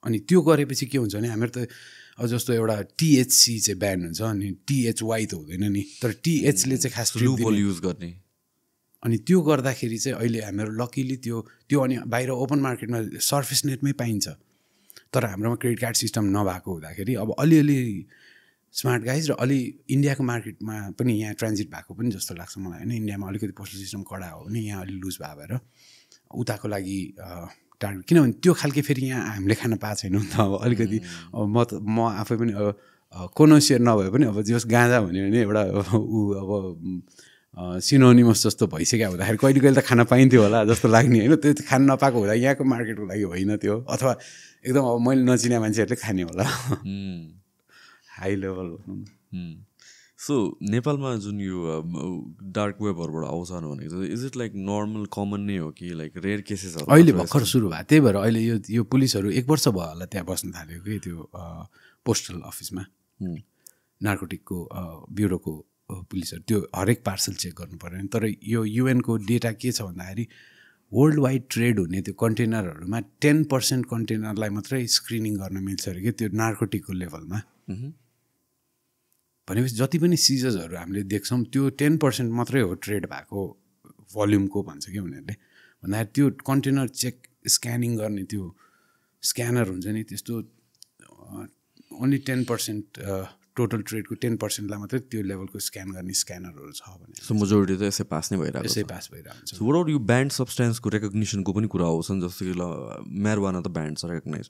अनि त्यो गरेपछि के हुन्छ भने हामीहरू त जस्तो एउटा टिएचसी चाहिँ ब्यान हुन्छ अनि टिएचवाई त हुँदैन नि तर टिएचले चाहिँ खास लुपोल युज गर्ने अनि त्यो गर्दाखेरि चाहिँ अहिले हामीहरू लकिली त्यो त्यो अनि बाहिर ओपन मार्केटमा सर्फेस नेटमै पाइन्छ तर हाम्रोमा क्रेडिट कार्ड सिस्टम नभएको हुँदाखेरि अब अलिअलि स्मार्ट गाइज र अलि इन्डियाको मार्केटमा पनि यहाँ ट्रान्जिट भएको पनि जस्तो लाग्छ मलाई होइन इन्डियामा अलिकति पोस्टल सिस्टम कडा हो भने यहाँ अलि लुज भए भएर उताको लागि टार्गेट किनभने त्यो खालके फेरि यहाँ हामीले खान पाएको छैन नि त अब अलिकति म आफै पनि कोनोसियर नभए पनि अब जस गाँजा भन्यो भने एउटा ऊ अब सिनोनिमस जस्तो भइसक्यो हुँदाखेरि कहिले कहिले त खान पाइन्थ्यो होला जस्तो लाग्ने होइन त्यो खान नपाएको हुँदा यहाँको मार्केटको लागि होइन त्यो अथवा एकदम अब मैले नचिने मान्छेहरूले खाने होला हाई लेभल सो नेपालमा जुन यो डार्क वेबहरूबाट आउँछ भनेको is it like normal common नै हो कि लाइक रेयर केसेसहरू अहिले भर्खर सुरु भयो त्यही भएर अहिले यो पुलिसहरू 1 वर्ष भयो होला त्यहाँ बस्न थाल्यो कि त्यो पोस्टल अफिसमा नार्कोटिकको ब्युरोको पुलिसहरू त्यो हरेक पार्सल चेक गर्नु पर्यो तर यो युएनको डेटा के छ भन्दाखेरि वर्ल्ड वाइड ट्रेड हुने त्यो कन्टेनरहरूमा 10% कन्टेनरलाई मात्रै स्क्रिनिङ गर्न मिल्छ अरे कि त्यो नार्कोटिकको लेभलमा भनेपछि जति पनि सिजर्सहरू हामीले देख्छौँ त्यो 10% मात्रै हो ट्रेड भएको भोल्युमको भन्छ कि उनीहरूले भन्दाखेरि त्यो कन्टेनर चेक स्क्यानिङ गर्ने त्यो स्क्यानर हुन्छ नि त्यस्तो only 10% total trade को 10% ला मात्रै त्यो लेभलको स्क्यान गर्ने स्क्यानरहरु छ भने सो मेजोरिटी त यसै पास नै भइरहेको छ यसै पास भइरहेको छ so what are you banned substance को रेकग्निशन को पनि कुरा आउँछन् जस्तो कि म्यारिजुआना त ब्यान्ड छ रेकग्नाइज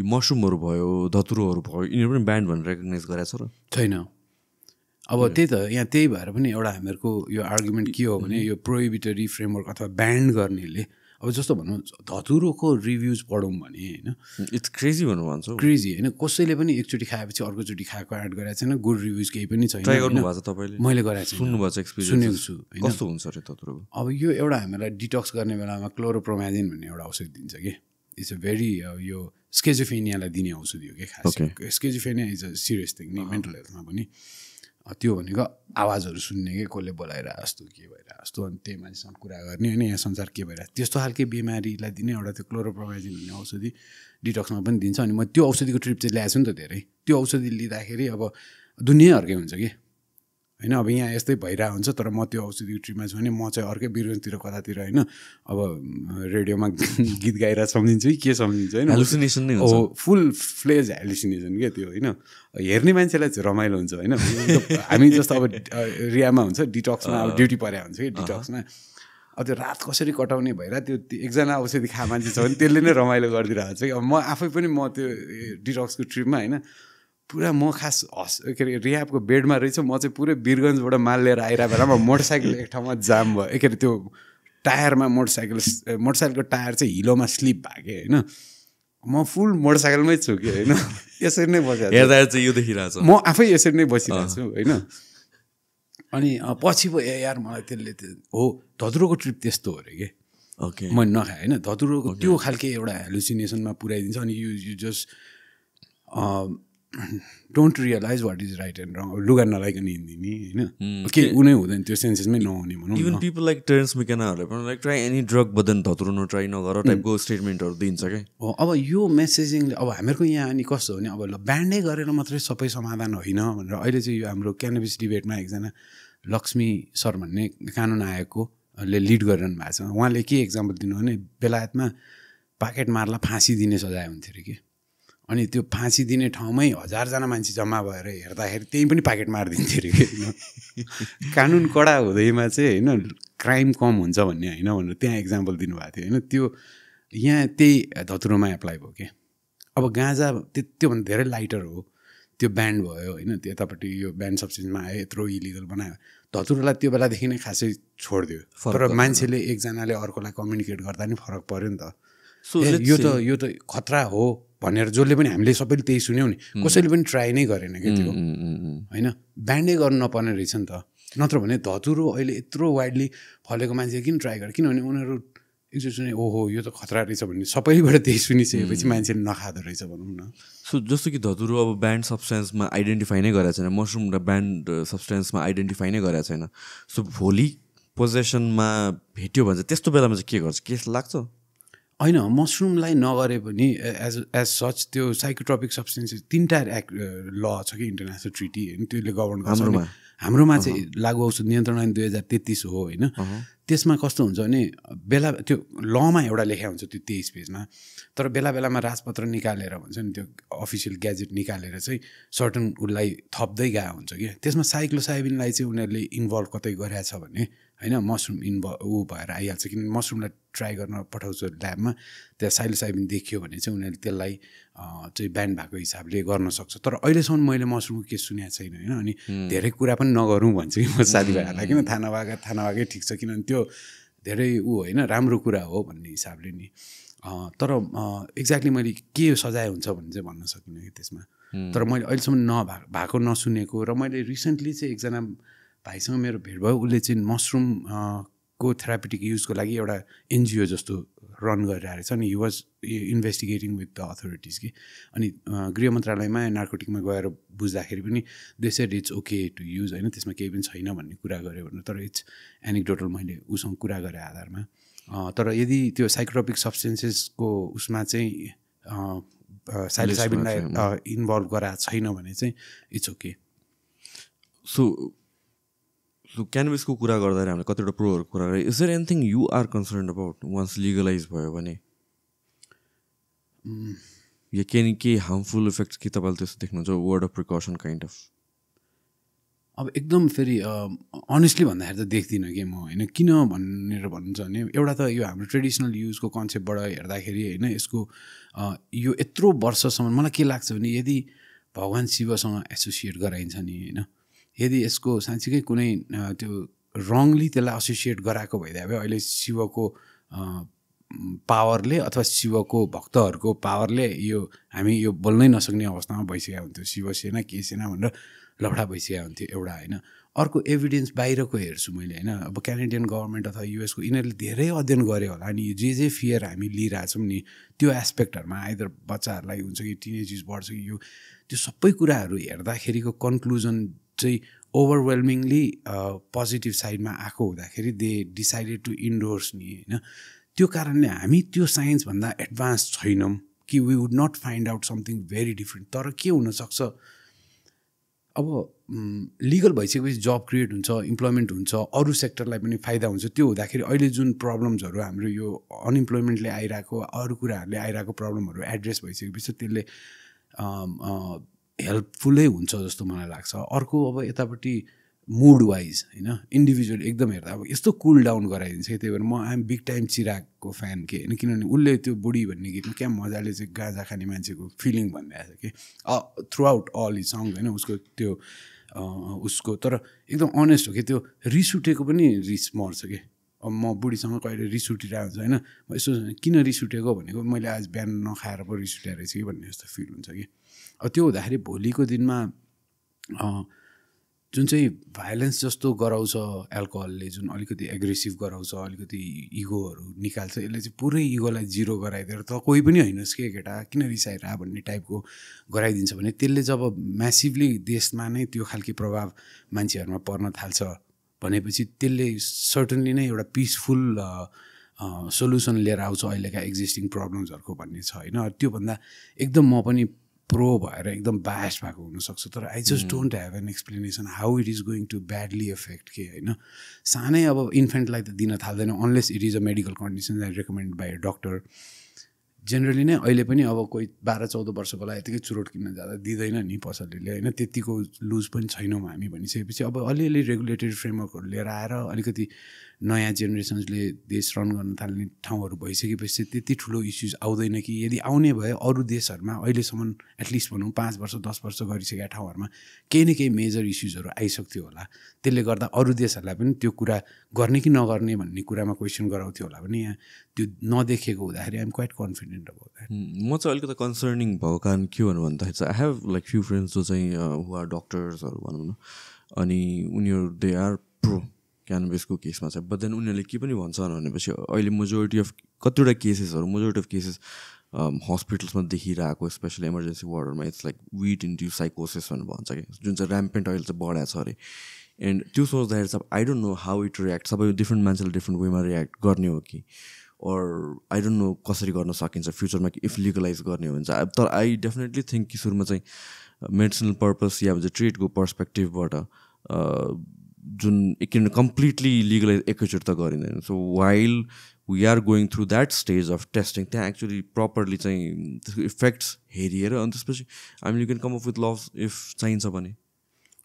यो मशरूमहरु भयो धतुरोहरु भयो यिनीहरु पनि ब्यान्ड भनेर रेकग्नाइज गरेछ र छैन अब त्यही त यहाँ त्यही भएर पनि एउटा हामीहरुको यो आर्गुमेन्ट के हो भने यो प्रोहिबिटरी फ्रेमवर्क अथवा ब्यान्ड गर्नेले अब जस्तो भन्नु धतुरोको रिभ्युज पढौं भने हैन इट्स क्रेजी भन्नु भन्छ क्रेजी हैन कसैले पनि एकचोटी खाएपछि अर्कोचोटी खाएको एड गरेछ हैन गुड रिभ्युज केही पनि छैन ट्राई गर्नु भएको छ तपाईले मैले गरेछ सुन्नु भएको एक्सपीरियन्स सुनेछु कस्तो हुन्छ रे धतुरोको अब यो एउटा हामीलाई डिटक्स गर्ने बेलामा क्लोरोप्रोमाजिन भन्ने एउटा औषधि दिन्छ के इट्स अ भेरी यो स्किजोफ्रेनियालाई दिने औषधि हो के खासै schizophrenia is a serious thing नि मेन्टल हेल्थमा पनि त्यो भनेको आवाजहरु सुन्ने के कसले बोलाइरा जस्तो के भइरा जस्तो अनि त्यही मान्छेसँग कुरा गर्ने हैन यहाँ संसार के भइरा त्यस्तो खालको बिमारीलाई दिने एउटा त्यो क्लोरोप्रोमाजिन भन्ने औषधि डिटक्समा पनि दिन्छ अनि म त्यो औषधिको ट्रिप चाहिँ ल्याएको छु नि त धेरै त्यो औषधि लिँदाखेरि अब दुनिया अर्कै हुन्छ के हैन अब यहाँ यस्तै भइरा हुन्छ तर म त्यो औषधिको ट्रिपमा छु भने म चाहिँ अर्कै बिरुवातिर कतातिर हैन अब रेडियोमा गीत गाइरा सम्झिन्छु कि के सम्झिन्छु हैन हेलुसिनेसन नै हुन्छ ओ फुल फ्लेज हेलुसिनेसन के त्यो हैन हेर्ने मान्छेलाई चाहिँ रमाइलो हुन्छ हैन हामी जस्तो अब रियामा हुन्छ डिटक्समा अब ड्युटी परेको हुन्छ कि डिटक्समा अब त्यो रात कसरी कटाउने भएर त्यो एकजना औषधि खा मान्छे छ भने त्यसले नै रमाइलो गरिदिरहेको छ कि अब म आफै पनि म त्यो डिटक्सको ट्रिपमा हैन पुरा म खास हस् के अरे रियाबको बेडमा रहेछ म चाहिँ पुरै वीरगञ्जबाट माल लिएर आइरहेको बेलामा मोटरसाइकल एक ठाउँमा जाम भयो के अरे त्यो टायरमा मोटरसाइकलको टायर चाहिँ हिलोमा स्लिप भएको होइन म फुल मोटरसाइकलमै छु कि होइन यसरी नै बसिरहेको छु हेर्दा चाहिँ यो देखिरहेको छ म आफै यसरी नै बसिरहेको छु होइन अनि पछि पो यार मलाई त्यसले हो धतुरोको ट्रिप त्यस्तो हो अरे के ओके मैले नखाएँ होइन धतुरोको त्यो खालको एउटा हेलुसिनेसनमा पुऱ्याइदिन्छ अनि you just don't realise what is right and wrong लुगा नलाइकन हिँड्ने नि होइन केही उनै हुँदैन त्यो सेन्सेसमै नहुने भनौँ इभन पिपल लाइक टेरेन्स मेकेनाहरूले पनि लाइक ट्राई एनी ड्रग बदन धतुरो न ट्राई नगर टाइपको स्टेटमेन्टहरू दिन्छ क्या हो अब यो मेसेजिङले अब हामीहरूको यहाँ अनि कस्तो हो भने अब ब्यान्डै गरेर मात्रै सबै समाधान होइन भनेर अहिले चाहिँ यो हाम्रो क्यानबिस डिबेटमा एकजना लक्ष्मी सर भन्ने कानुन आयोगकोले लिड गरिरहनु भएको छ उहाँले के एक्जाम्पल दिनु भने बेलायतमा पाकेट मारलाई फाँसी दिने सजाय हुन्थ्यो अरे कि अनि त्यो फाँसी दिने ठाउँमै 1000 जना मान्छे जम्मा भएर हेर्दाखेरि त्यही पनि पाकेट मारिदिन्थ्यो अरे होइन कानुन कडा हुँदैमा चाहिँ हैन क्राइम कम हुन्छ भन्ने हैन भनेर त्यहाँ एक्जाम्पल दिनुभएको थियो हैन त्यो यहाँ त्यही धतुरोमा एप्लाई भयो के अब गाँजा त्योभन्दा धेरै लाइटर हो त्यो ब्यान्ड भयो होइन त्यतापट्टि यो ब्यान्ड सब्सिडीमा आयो यत्रो इलिगल बनायो धतुरोलाई त्यो बेलादेखि नै खासै छोडिदियो तर मान्छेले एकजनाले अर्कोलाई कम्युनिकेट गर्दा नि फरक पर्यो नि त यो त खतरा हो भनेर जसले पनि हामीले सबैले त्यही सुन्यौँ नि कसैले पनि ट्राई नै गरेन क्या त्यो हैन ब्यान्डै गर्नु नपर्ने रहेछ नि त नत्र भने धतुरो अहिले यत्रो वाइडली फलेको मान्छेले किन ट्राई गरे किनभने उनीहरू एकचोटि सुने ओहो यो त खतरा रहेछ भन्ने सबैबाट त्यही सुनिसकेपछि मान्छेले नखाँदो रहेछ भनौँ न सो जस्तो कि धतुरो अब ब्यान्ड सब्सटेन्समा आइडेन्टिफाई नै गरेको छैन मसरुम र ब्यान्ड सब्सटेन्समा आइडेन्टिफाई नै गरेको छैन सो भोलि पोजेसनमा भेट्यो भने चाहिँ त्यस्तो बेलामा चाहिँ के गर्छ केस लाग्छ होइन मसरुमलाई नगरे पनि एज सच त्यो साइकोट्रोपिक सब्सटेन्सेस 3 एक्ट ल छ कि इन्टरनेसनल ट्रिटी होइन त्यसले गभर्न गर्छ हाम्रोमा चाहिँ लागु औषध नियन्त्रण ऐन 2033 हो होइन त्यसमा कस्तो हुन्छ भने बेला त्यो लमा एउटा लेखा हुन्छ त्यो 23 पेजमा तर बेला बेलामा राजपत्र निकालेर भन्छ नि त्यो अफिसियल ग्याजेट निकालेर चाहिँ सर्टन उसलाई थप्दै गएको हुन्छ कि त्यसमा साइक्लोसाइबिनलाई चाहिँ उनीहरूले इन्भल्भ कतै गरेछ भने हैन मसरुम ऊ भएर आइहाल्छ किनभने मसरुमलाई ट्राई गर्न पठाउँछ ल्याबमा त्यहाँ साइलोसाइबिन देखियो भने चाहिँ उनीहरूले त्यसलाई चाहिँ ब्यान भएको हिसाबले गर्न सक्छ तर अहिलेसम्म मैले मसरुमको केस सुनेको छैन हैन अनि धेरै कुरा पनि नगरौँ भन्छु कि म साथीभाइहरूलाई किन थानाभागै ठिक छ किनभने त्यो धेरै ऊ होइन राम्रो कुरा हो भन्ने हिसाबले नि तर एक्ज्याक्टली मैले के सजाय हुन्छ भन्ने चाहिँ भन्न सकिनँ कि त्यसमा तर मैले अहिलेसम्म भएको नसुनेको र मैले रिसेन्टली चाहिँ एकजना भाइसँग मेरो भेट भयो उसले चाहिँ मसरुम को थेरापिटिक युजको लागि एउटा एनजिओ जस्तो रन गरिरहेको छ अनि he was investigating with the authorities कि अनि गृह मन्त्रालयमा नार्कोटिकमा गएर बुझ्दाखेरि पनि they said it's okay to use होइन त्यसमा केही पनि छैन भन्ने कुरा गऱ्यो भने तर इट्स एनेक्डोटल मैले उसँग कुरा गरेँ आधारमा तर यदि त्यो साइकोट्रोपिक सब्सटेन्सेसको उसमा चाहिँ साइलोसाइबिनलाई इन्भल्भ गराएको छैन भने चाहिँ इट्स ओके सो सो क्यानभिसको कुरा गर्दाखेरि हामीले कतिवटा प्रोहरूको कुरा गरेँ is there anything you are concerned about once legalize भयो भने ये harmful effects की तबाल तेरे देखना जो word of precaution kind of अब एकदम फेरी honestly बंदा है तो देखती ना कि मो इन्हें किना बनने र बनने जाने ये वाला तो ये हमारे traditional use को concept बड़ा यार दाखिली है ना इसको यो इत्रो बरसा समन मतलब क्या लाख समने यदि भगवान शिव समा associate करा इंसानी है ना यदि इसको सांचिके कुने तो wrongly तेला associate करा को भाई दे अबे शिव को पावरले अथवा शिवको भक्तहरुको पावरले यो हामी यो बोल्नै नसक्ने अवस्थामा भइसक्या हुन्थ्यो शिव सेना के सेना भनेर लफडा भइसक्या हुन्थ्यो एउटा हैन अर्को एभिडेन्स बाहिरको हेर्छु मैले हैन अब क्यानेडियन गभर्नमेन्ट अथवा युएस को इनेले धेरै अध्ययन गरे होला अनि जे जे फियर हामी लिइरा छौं नि त्यो एस्पेक्टहरुमा आइदर बच्चाहरुलाई हुन्छ कि टिनेजर्स बढ्छ कि यो त्यो सबै कुराहरु हेर्दाखेरिको कन्क्लुजन चाहिँ ओभरवेल्मिङली पोजिटिभ साइडमा आको हुँदाखेरि दे डिसाइडेड टु इन्डोर्स नि हैन त्यो कारणले हामी त्यो साइन्स भन्दा एडभान्स छैनौं कि we would not find out something very different तर के हुन सक्छ अब लीगल भइसकेपछि जॉब क्रिएट हुन्छ एम्प्लॉयमेन्ट हुन्छ अरु सेक्टरलाई पनि फाइदा हुन्छ त्यो हुँदाखेरि अहिले जुन प्रब्लम्सहरु हाम्रो यो अनएम्प्लॉयमेन्टले आइराको अरु कुराहरुले आइराको प्रब्लमहरु एड्रेस भइसकेपछि त्यसले हेल्पफुलै हुन्छ जस्तो मलाई लाग्छ अर्को अब यतापट्टि mood wise हैन इन्डिभिजुअल एकदम हेर्दा अब यस्तो कूल डाउन गराइदिन्छ के त्यही भएर म आइम बिग टाइम चिरागको फ्यान के हैन किनभने उले त्यो बुढी भन्ने गीतमा क्या मजाले चाहिँ गाजा खाने मान्छेको फिलिङ भन्दैछ के थ्रू आउट अल हिज सङ्ग हैन उसको त्यो उसको तर एकदम अनेस्ट हो के त्यो रिस उठेको पनि रिस मर्छ के अब म बुढीसँग कहिले रिस उठिरहेको हुन्छ हैन म यसो किन रिस उठेको भनेको मैले आज बिहान नखाएर पो रिस उठ्या रहेछ कि भन्ने जस्तो फिल हुन्छ के अब त्यो हुँदाखेरि भोलिको दिनमा जुन चाहिँ भाइलेन्स जस्तो गराउँछ अल्कोहलले जुन अलिकति एग्रेसिभ गराउँछ अलिकति इगोहरु निकाल्छ यसले चाहिँ पुरै इगोलाई जिरो गराइदिएर त कोही पनि हैनस् के केटा किन रिसाइरा भन्ने टाइपको गराइदिन्छ भने त्यसले जब म्यासिभली देशमा नै त्यो खालको प्रभाव मान्छेहरुमा पर्न थाल्छ भनेपछि त्यसले सर्टेनली नै एउटा पीसफुल सोलुसन लिएर आउँछ अहिलेका एक्जिस्टिङ प्रब्लम्सहरुको भन्ने छ हैन त्यो भन्दा एकदम म पनि pro bhayera ekdam biased bhako hun sakcha tara I just don't have an explanation how it is going to badly affect ke haina sanai aba infant lai ta dina thaldaina unless it is a medical condition that recommended by a doctor generally nai aile pani aba koi 12 14 barshako lai etikai churot kinna jada didaina ni pasalile haina tyatiko loose pani chainau hami bhaniseपछि aba alli alli regulatory framework haru liera aera alikati नयाँ जेनेरेसन्सले देश run गर्न थाल्ने ठाउँहरु भइसकेपछि त्यति ठुलो issues आउँदैन कि यदि आउने भए अरु देशहरुमा अहिलेसम्म एटलिस्ट भनौं 5 वर्ष 10 वर्ष गरिसकेका ठाउँहरुमा केही न केही मेजर इश्यूजहरु आइसक्थ्यो होला त्यसले गर्दा अरु देशहरुलाई पनि त्यो कुरा गर्ने कि नगर्ने भन्ने कुरामा क्वेशन गराउँथ्यो होला भने यहाँ त्यो नदेखेको हुँदाखेरि I'm quite confident about that म चाहिँ अलिकति कन्सर्निङ भएको कारण के हो भन्दाखेरि I have like few friends जो चाहिँ हु आर डाक्टर्सहरु भनौं न अनि उनीहरु दे आर प्रो क्यानबिसको केसमा चाहिँ बट देन उनीहरूले के पनि भन्छन् भनेपछि अहिले मेजोरिटी अफ कतिवटा केसेसहरु मेजोरिटी अफ केसेस हस्पिटल्समा देखिरहेको स्पेशली इमर्जेन्सी वार्डहरुमा इट्स लाइक वीट इन्ड्युस साइकोसिस भनेर भन्छ कि जुन चाहिँ ऱ्याम्पेन्ट अहिले चाहिँ बढ्या छ अरे एन्ड त्यो सोच्दाखेरि चाहिँ I don't know how it react सबै डिफ्रेन्ट मान्छेले डिफ्रेन्ट वेमा रियाक्ट गर्ने हो कि अर आई डोन्ट नो कसरी गर्न सकिन्छ फ्युचरमा इफ लिगलाइज गर्ने हो भने चाहिँ तर आई डेफिनेटली थिङ्क कि सुरुमा चाहिँ मेडिसिनल पर्पस या ट्रिटको पर्सपेक्टिभबाट Jun, it can completely legalize it. So while we are going through that stage of testing, they actually properly effects here and especially, I mean, you can come up with laws if science is happening.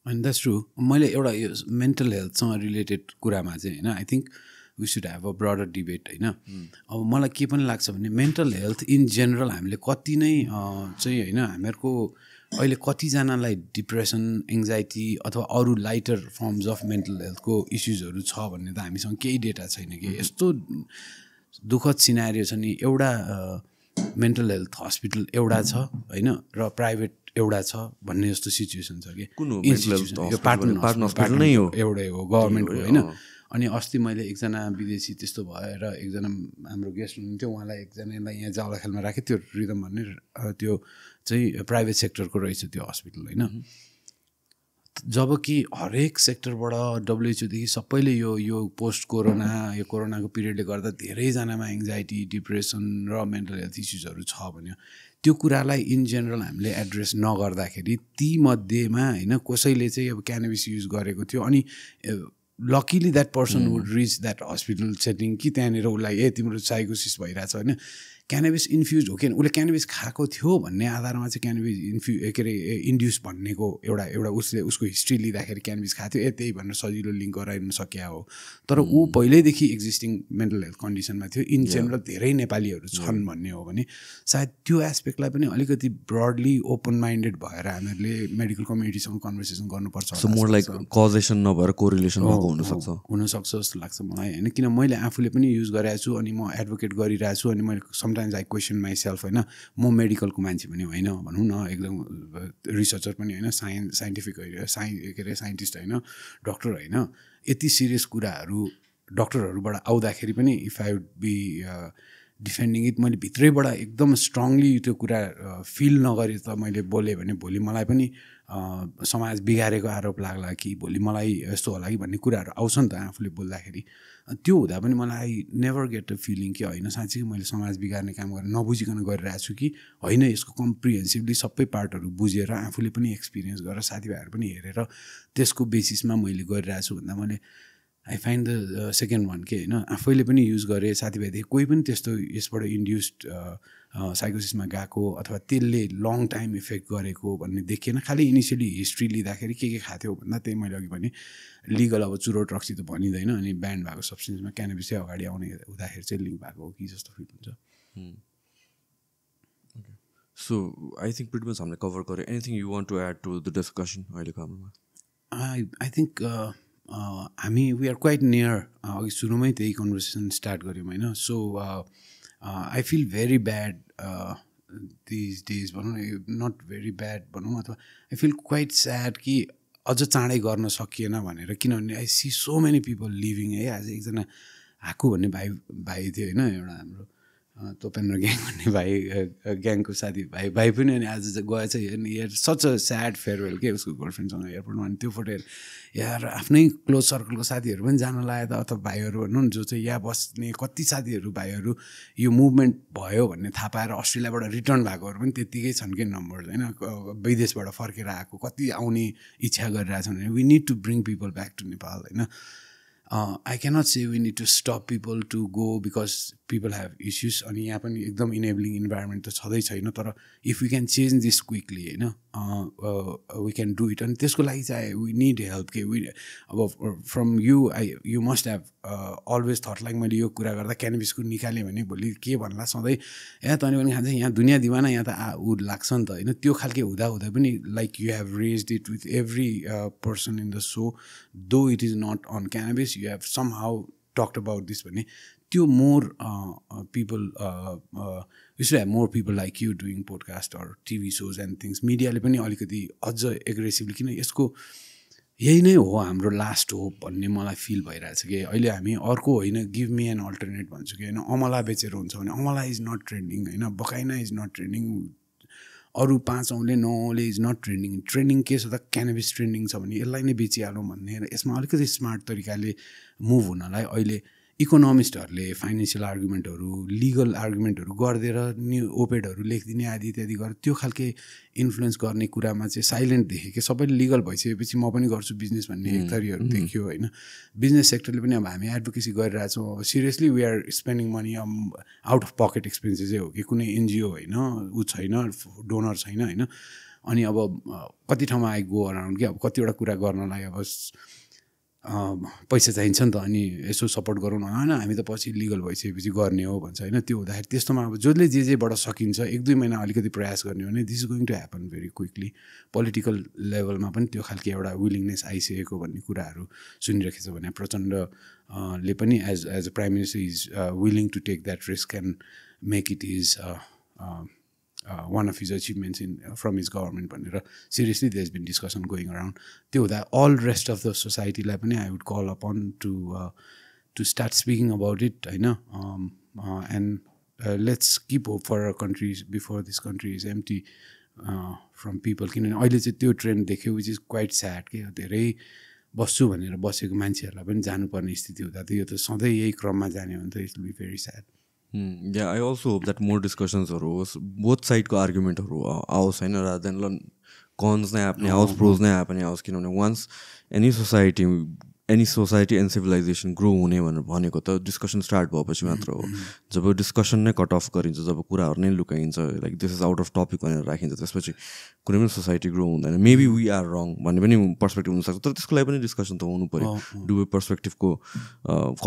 And that's true. Maile euta mental health सँग related कुरा मा चाहिँ हैन I think we should have a broader debate हैन अब मलाई के पनि लाग्छ भने mental health in general हामीले कति नै चाहिँ हैन हामीहरुको अहिले कति जनालाई डिप्रेसन एंजाइटी अथवा अरु lighter forms of mental health को इश्यूजहरु छ भन्ने त हामीसँग केही डेटा छैन के यस्तो दुखद सिनारियो छ नि एउटा मेन्टल हेल्थ हस्पिटल एउटा छ हैन र प्राइभेट एउटा छ भन्ने जस्तो सिचुएसन छ के कुन यो पार्टनर हस्पिटल नै हो एउटै हो गभर्नमेन्ट हो हैन अनि अस्ति मैले एकजना विदेशी त्यस्तो भएर एकजना हाम्रो गेस्ट हुनुहुन्थ्यो उहाँलाई एकजनालाई यहाँ जावला खेलमा राखे त्यो रिदम भन्ने त्यो चाहिँ प्राइभेट सेक्टरको रहेछ त्यो अस्पताल हैन जबकि हरेक सेक्टरबाट डब्ल्यूएचओ देखि सबैले यो यो पोस्ट कोरोना यो कोरोनाको पिरियडले गर्दा धेरै जनामा एंजाइटी डिप्रेसन र मेन्टल हेल्थ इश्यूजहरु छ भन्यो त्यो कुरालाई इन जनरल हामीले एड्रेस नगर्दाखेरि ती मध्येमा हैन कसैले चाहिँ अब क्यानबिस युज गरेको थियो अनि luckily that person would reach that hospital setting कि त्यहाँनेर उलाई ए तिम्रो साइकोसिस भइरा छ हैन cannabis infused okay ule cannabis खाएको थियो भन्ने आधारमा चाहिँ cannabis induce भन्ने को एउटा उसले उसको हिस्ट्री लिदाखेरि cannabis खाथ्यो ए त्यही भनेर सजिलो लिंक गराइन सकिया हो तर उ पहिलेदेखि एक्जिस्टिङ मेन्टल हेल्थ कन्डिसनमा थियो इन जनरल धेरै नेपालीहरु छन् भन्ने हो भने सायद त्यो एस्पेक्टलाई पनि अलिकति ब्रडली ओपन माइन्डेड भएर हामीले मेडिकल कम्युनिटीसँग कन्भर्सेसन गर्नुपर्छ सो मोर लाइक कॉजेसन नभएर कोरिलेसन भएको हुन सक्छ जस्तो लाग्छ मलाई हैन किन मैले आफूले पनि युज गरेको छु अनि म एडभोकेट गरिरहेको छु अनि मैले sometimes I question myself हैन म मेडिकल को मान्छे पनि हैन भन्नु न एकदम रिसर्चर पनि हैन साइन्टिफिक हैन साइन्टिस्ट हैन डाक्टर हैन यति सिरियस कुराहरु डाक्टरहरुबाट आउँदाखेरि पनि if I would be defending it मैले भित्रैबाट एकदम स्ट्राङली त्यो कुरा फिल नगरे त मैले बोले भने भोलि मलाई पनि समाज बिगारेको आरोप लाग्ला कि भोलि मलाई यस्तो होला कि भन्ने कुराहरु आउँछ नि त आफूले बोल्दाखेरि त्यो हुँदा पनि मलाई नेभर गेट अ फिलिङ कि हैन साच्चै मैले समाज बिगार्ने काम गरेर नबुझिकन गरिरहेको छु कि हैन यसको कम्प्रिहेन्सिभली सबै पार्टहरु बुझेर आफूले पनि एक्सपिरियन्स गरेर साथीभाइहरु पनि हेरेर त्यसको बेसिसमा मैले गरिरहेको छु भन्दा मैले I find the second one के हैन आफैले पनि युज गरे साथीभाइदेखि कोही पनि त्यस्तो यसबाट इन्ड्युस्ड साइकोसिसमा गएको अथवा त्यसले लङ टाइम इफेक्ट गरेको भन्ने देखिएन खाली इनिशियली हिस्ट्री लिदाखेरि के खाथ्यो भन्दा त्यही मैले अघि भने लीगल अब चुरो ड्रग्स त भनिदैन अनि ब्यान्ड भएको सब्सटेन्समा क्यानबिस चाहिँ अगाडि आउने हुँदाखेरि चाहिँ लिंक भएको हो कि जस्तो फिल हुन्छ so I think pretty much हामीले कभर गरे anything you want to add to the discussion अहिलेको हाम्रोमा I think we are quite near सुरुमै त्यही कन्भर्सेसन स्टार्ट गर्यौँ हैन so I feel very bad these days भनौँ not very bad भनौँ अथवा I feel quite sad कि अझ चाँडै गर्न सकिएन भनेर किनभने I see so many people living है आज एकजना हाकु भन्ने भाइ थियो हैन एउटा हाम्रो तोपेन्द्र ग्याङ भन्ने भाइ ग्याङको साथी भाइ पनि अनि आज चाहिँ गएछ हेर्नु सच अ स्याड फेयरवेल के उसको गर्लफ्रेन्डसँग एयरपोर्टमा अनि त्यो फोटो यार आफ्नै क्लोज सर्कलको साथीहरू पनि जान लाए त अथवा भाइहरू भन्नु नि जो चाहिँ यहाँ बस्ने कति साथीहरू भाइहरू यो मुभमेन्ट भयो भन्ने थाहा पाएर अस्ट्रेलियाबाट रिटर्न भएकोहरू पनि त्यत्तिकै छन् कि नम्बर हैन विदेशबाट फर्केर आएको कति आउने इच्छा गरिरहेछन् we need to bring people back to Nepal हैन I cannot say we need to stop people to go because people have issues अनि यहाँ पनि एकदम enabling environment त छदै छैन तर if we can change this quickly हैन we can do it अनि त्यसको लागि चाहिँ we need help के we अब from you you must have always thought like मैले यो कुरा गर्दा cannabis को निकाले भने भोलि के भन्ला सधैँ यहाँ त अनि पनि खान्छ यहाँ दुनिया दिवाना यहाँ त उ लाग्छ नि त हैन त्यो खालके हुँदा पनि like you have raised it with every person in the show though it is not on cannabis you have somehow talked about this भन्ने त्यो more people we should have more people like you doing podcast or TV shows and things media ले पनि अलिकति अझ aggressively किन यसको यही नै हो हाम्रो लास्ट होप भन्ने मलाई फिल भइरहेछ के अहिले हामी अर्को होइन गिभ मी एन अल्टरनेट भन्छु कि हैन अमला बेचेर हुन्छ भने अमला इज नट ट्रेन्डिङ हैन बकाइना इज नट ट्रेन्डिङ अरु पाँचौँले नौँले इज नट ट्रेन्डिङ ट्रेन्डिङ के छ त क्यानबिस ट्रेन्डिङ छ भने यसलाई नै बेचिहालौँ भन्ने र यसमा अलिकति स्मार्ट तरिकाले मुभ हुनलाई अहिले इकोनोमिस्टहरूले फाइनेन्सियल आर्गुमेन्टहरू लिगल आर्गुमेन्टहरू गरिदिएर न्यू ओपेडहरू लेखिदिने आदि इत्यादि गरेर त्यो खालके इन्फ्लुएन्स गर्ने कुरामा चाहिँ साइलेन्ट देखेँ कि सबैले लिगल भइसकेपछि म पनि गर्छु बिजनेस भन्ने एकथरीहरू देखियो हैन बिजनेस सेक्टरले पनि अब हामी एडभोकेसी गरिरहेछौँ अब seriously we are spending money out of pocket एक्सपेन्सेसै हो कि कुनै एनजिओ होइन उ छैन डोनर छैन हैन अनि अब कति ठाउँमा आई गो अराउन्ड कि अब कतिवटा कुरा गर्नलाई अब पैसा चाहिन्छ नि त अनि यसो सपोर्ट गरौँ न हैन हामी त पछि लिगल भइसकेपछि गर्ने हो भन्छ हैन त्यो हुँदाखेरि त्यस्तोमा अब जसले जे जेबाट सकिन्छ एक दुई महिना अलिकति प्रयास गर्ने हो भने this is going to happen very quickly political लेभलमा पनि त्यो खालको एउटा विलिङनेस आइसकेको भन्ने कुराहरू सुनिरहेको छ भने प्रचण्डले पनि as a prime minister is willing to take that risk and make it is one of his achievements from his government भनेर seriously there's been discussion going around त्यो हुँदा all rest of the society लाई पनि I would call upon to start speaking about it हैन and let's keep hope for our country before this country is empty from people किनभने अहिले चाहिँ त्यो trend देख्यो which is quite sad के धेरै बस्छु भनेर बसेको मान्छेहरुलाई पनि जानुपर्ने स्थिति हुँदा त यो त सधैँ यही क्रममा जाने हो नि त it will be very sad yeah I also hope that more discussions are both side ko argument house haina rather than cons na apne house pros na apne house kinone once any society any society and civilization grow हुने भनेको त discussion start भएपछि मात्र हो जब discussion नै cut off गरिन्छ जब कुराहरु नै लुकाइन्छ like this is out of topic भनेर राखिन्छ त्यसपछि कुनै पनि सोसाइटी ग्रो हुँदैन maybe we are wrong भन्ने पनि पर्सपेक्टिभ हुन सक्छ तर त्यसको लागि पनि डिस्कसन त हुनु पर्यो दुवै पर्सपेक्टिभ को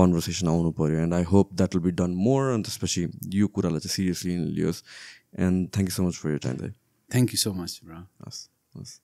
कन्भर्सेसन आउनु पर्यो and I hope that will be done more and त्यसपछि यो कुरालाई चाहिँ seriously लियोस् and thank you so much for your time. Thank you so much, bro. Yes.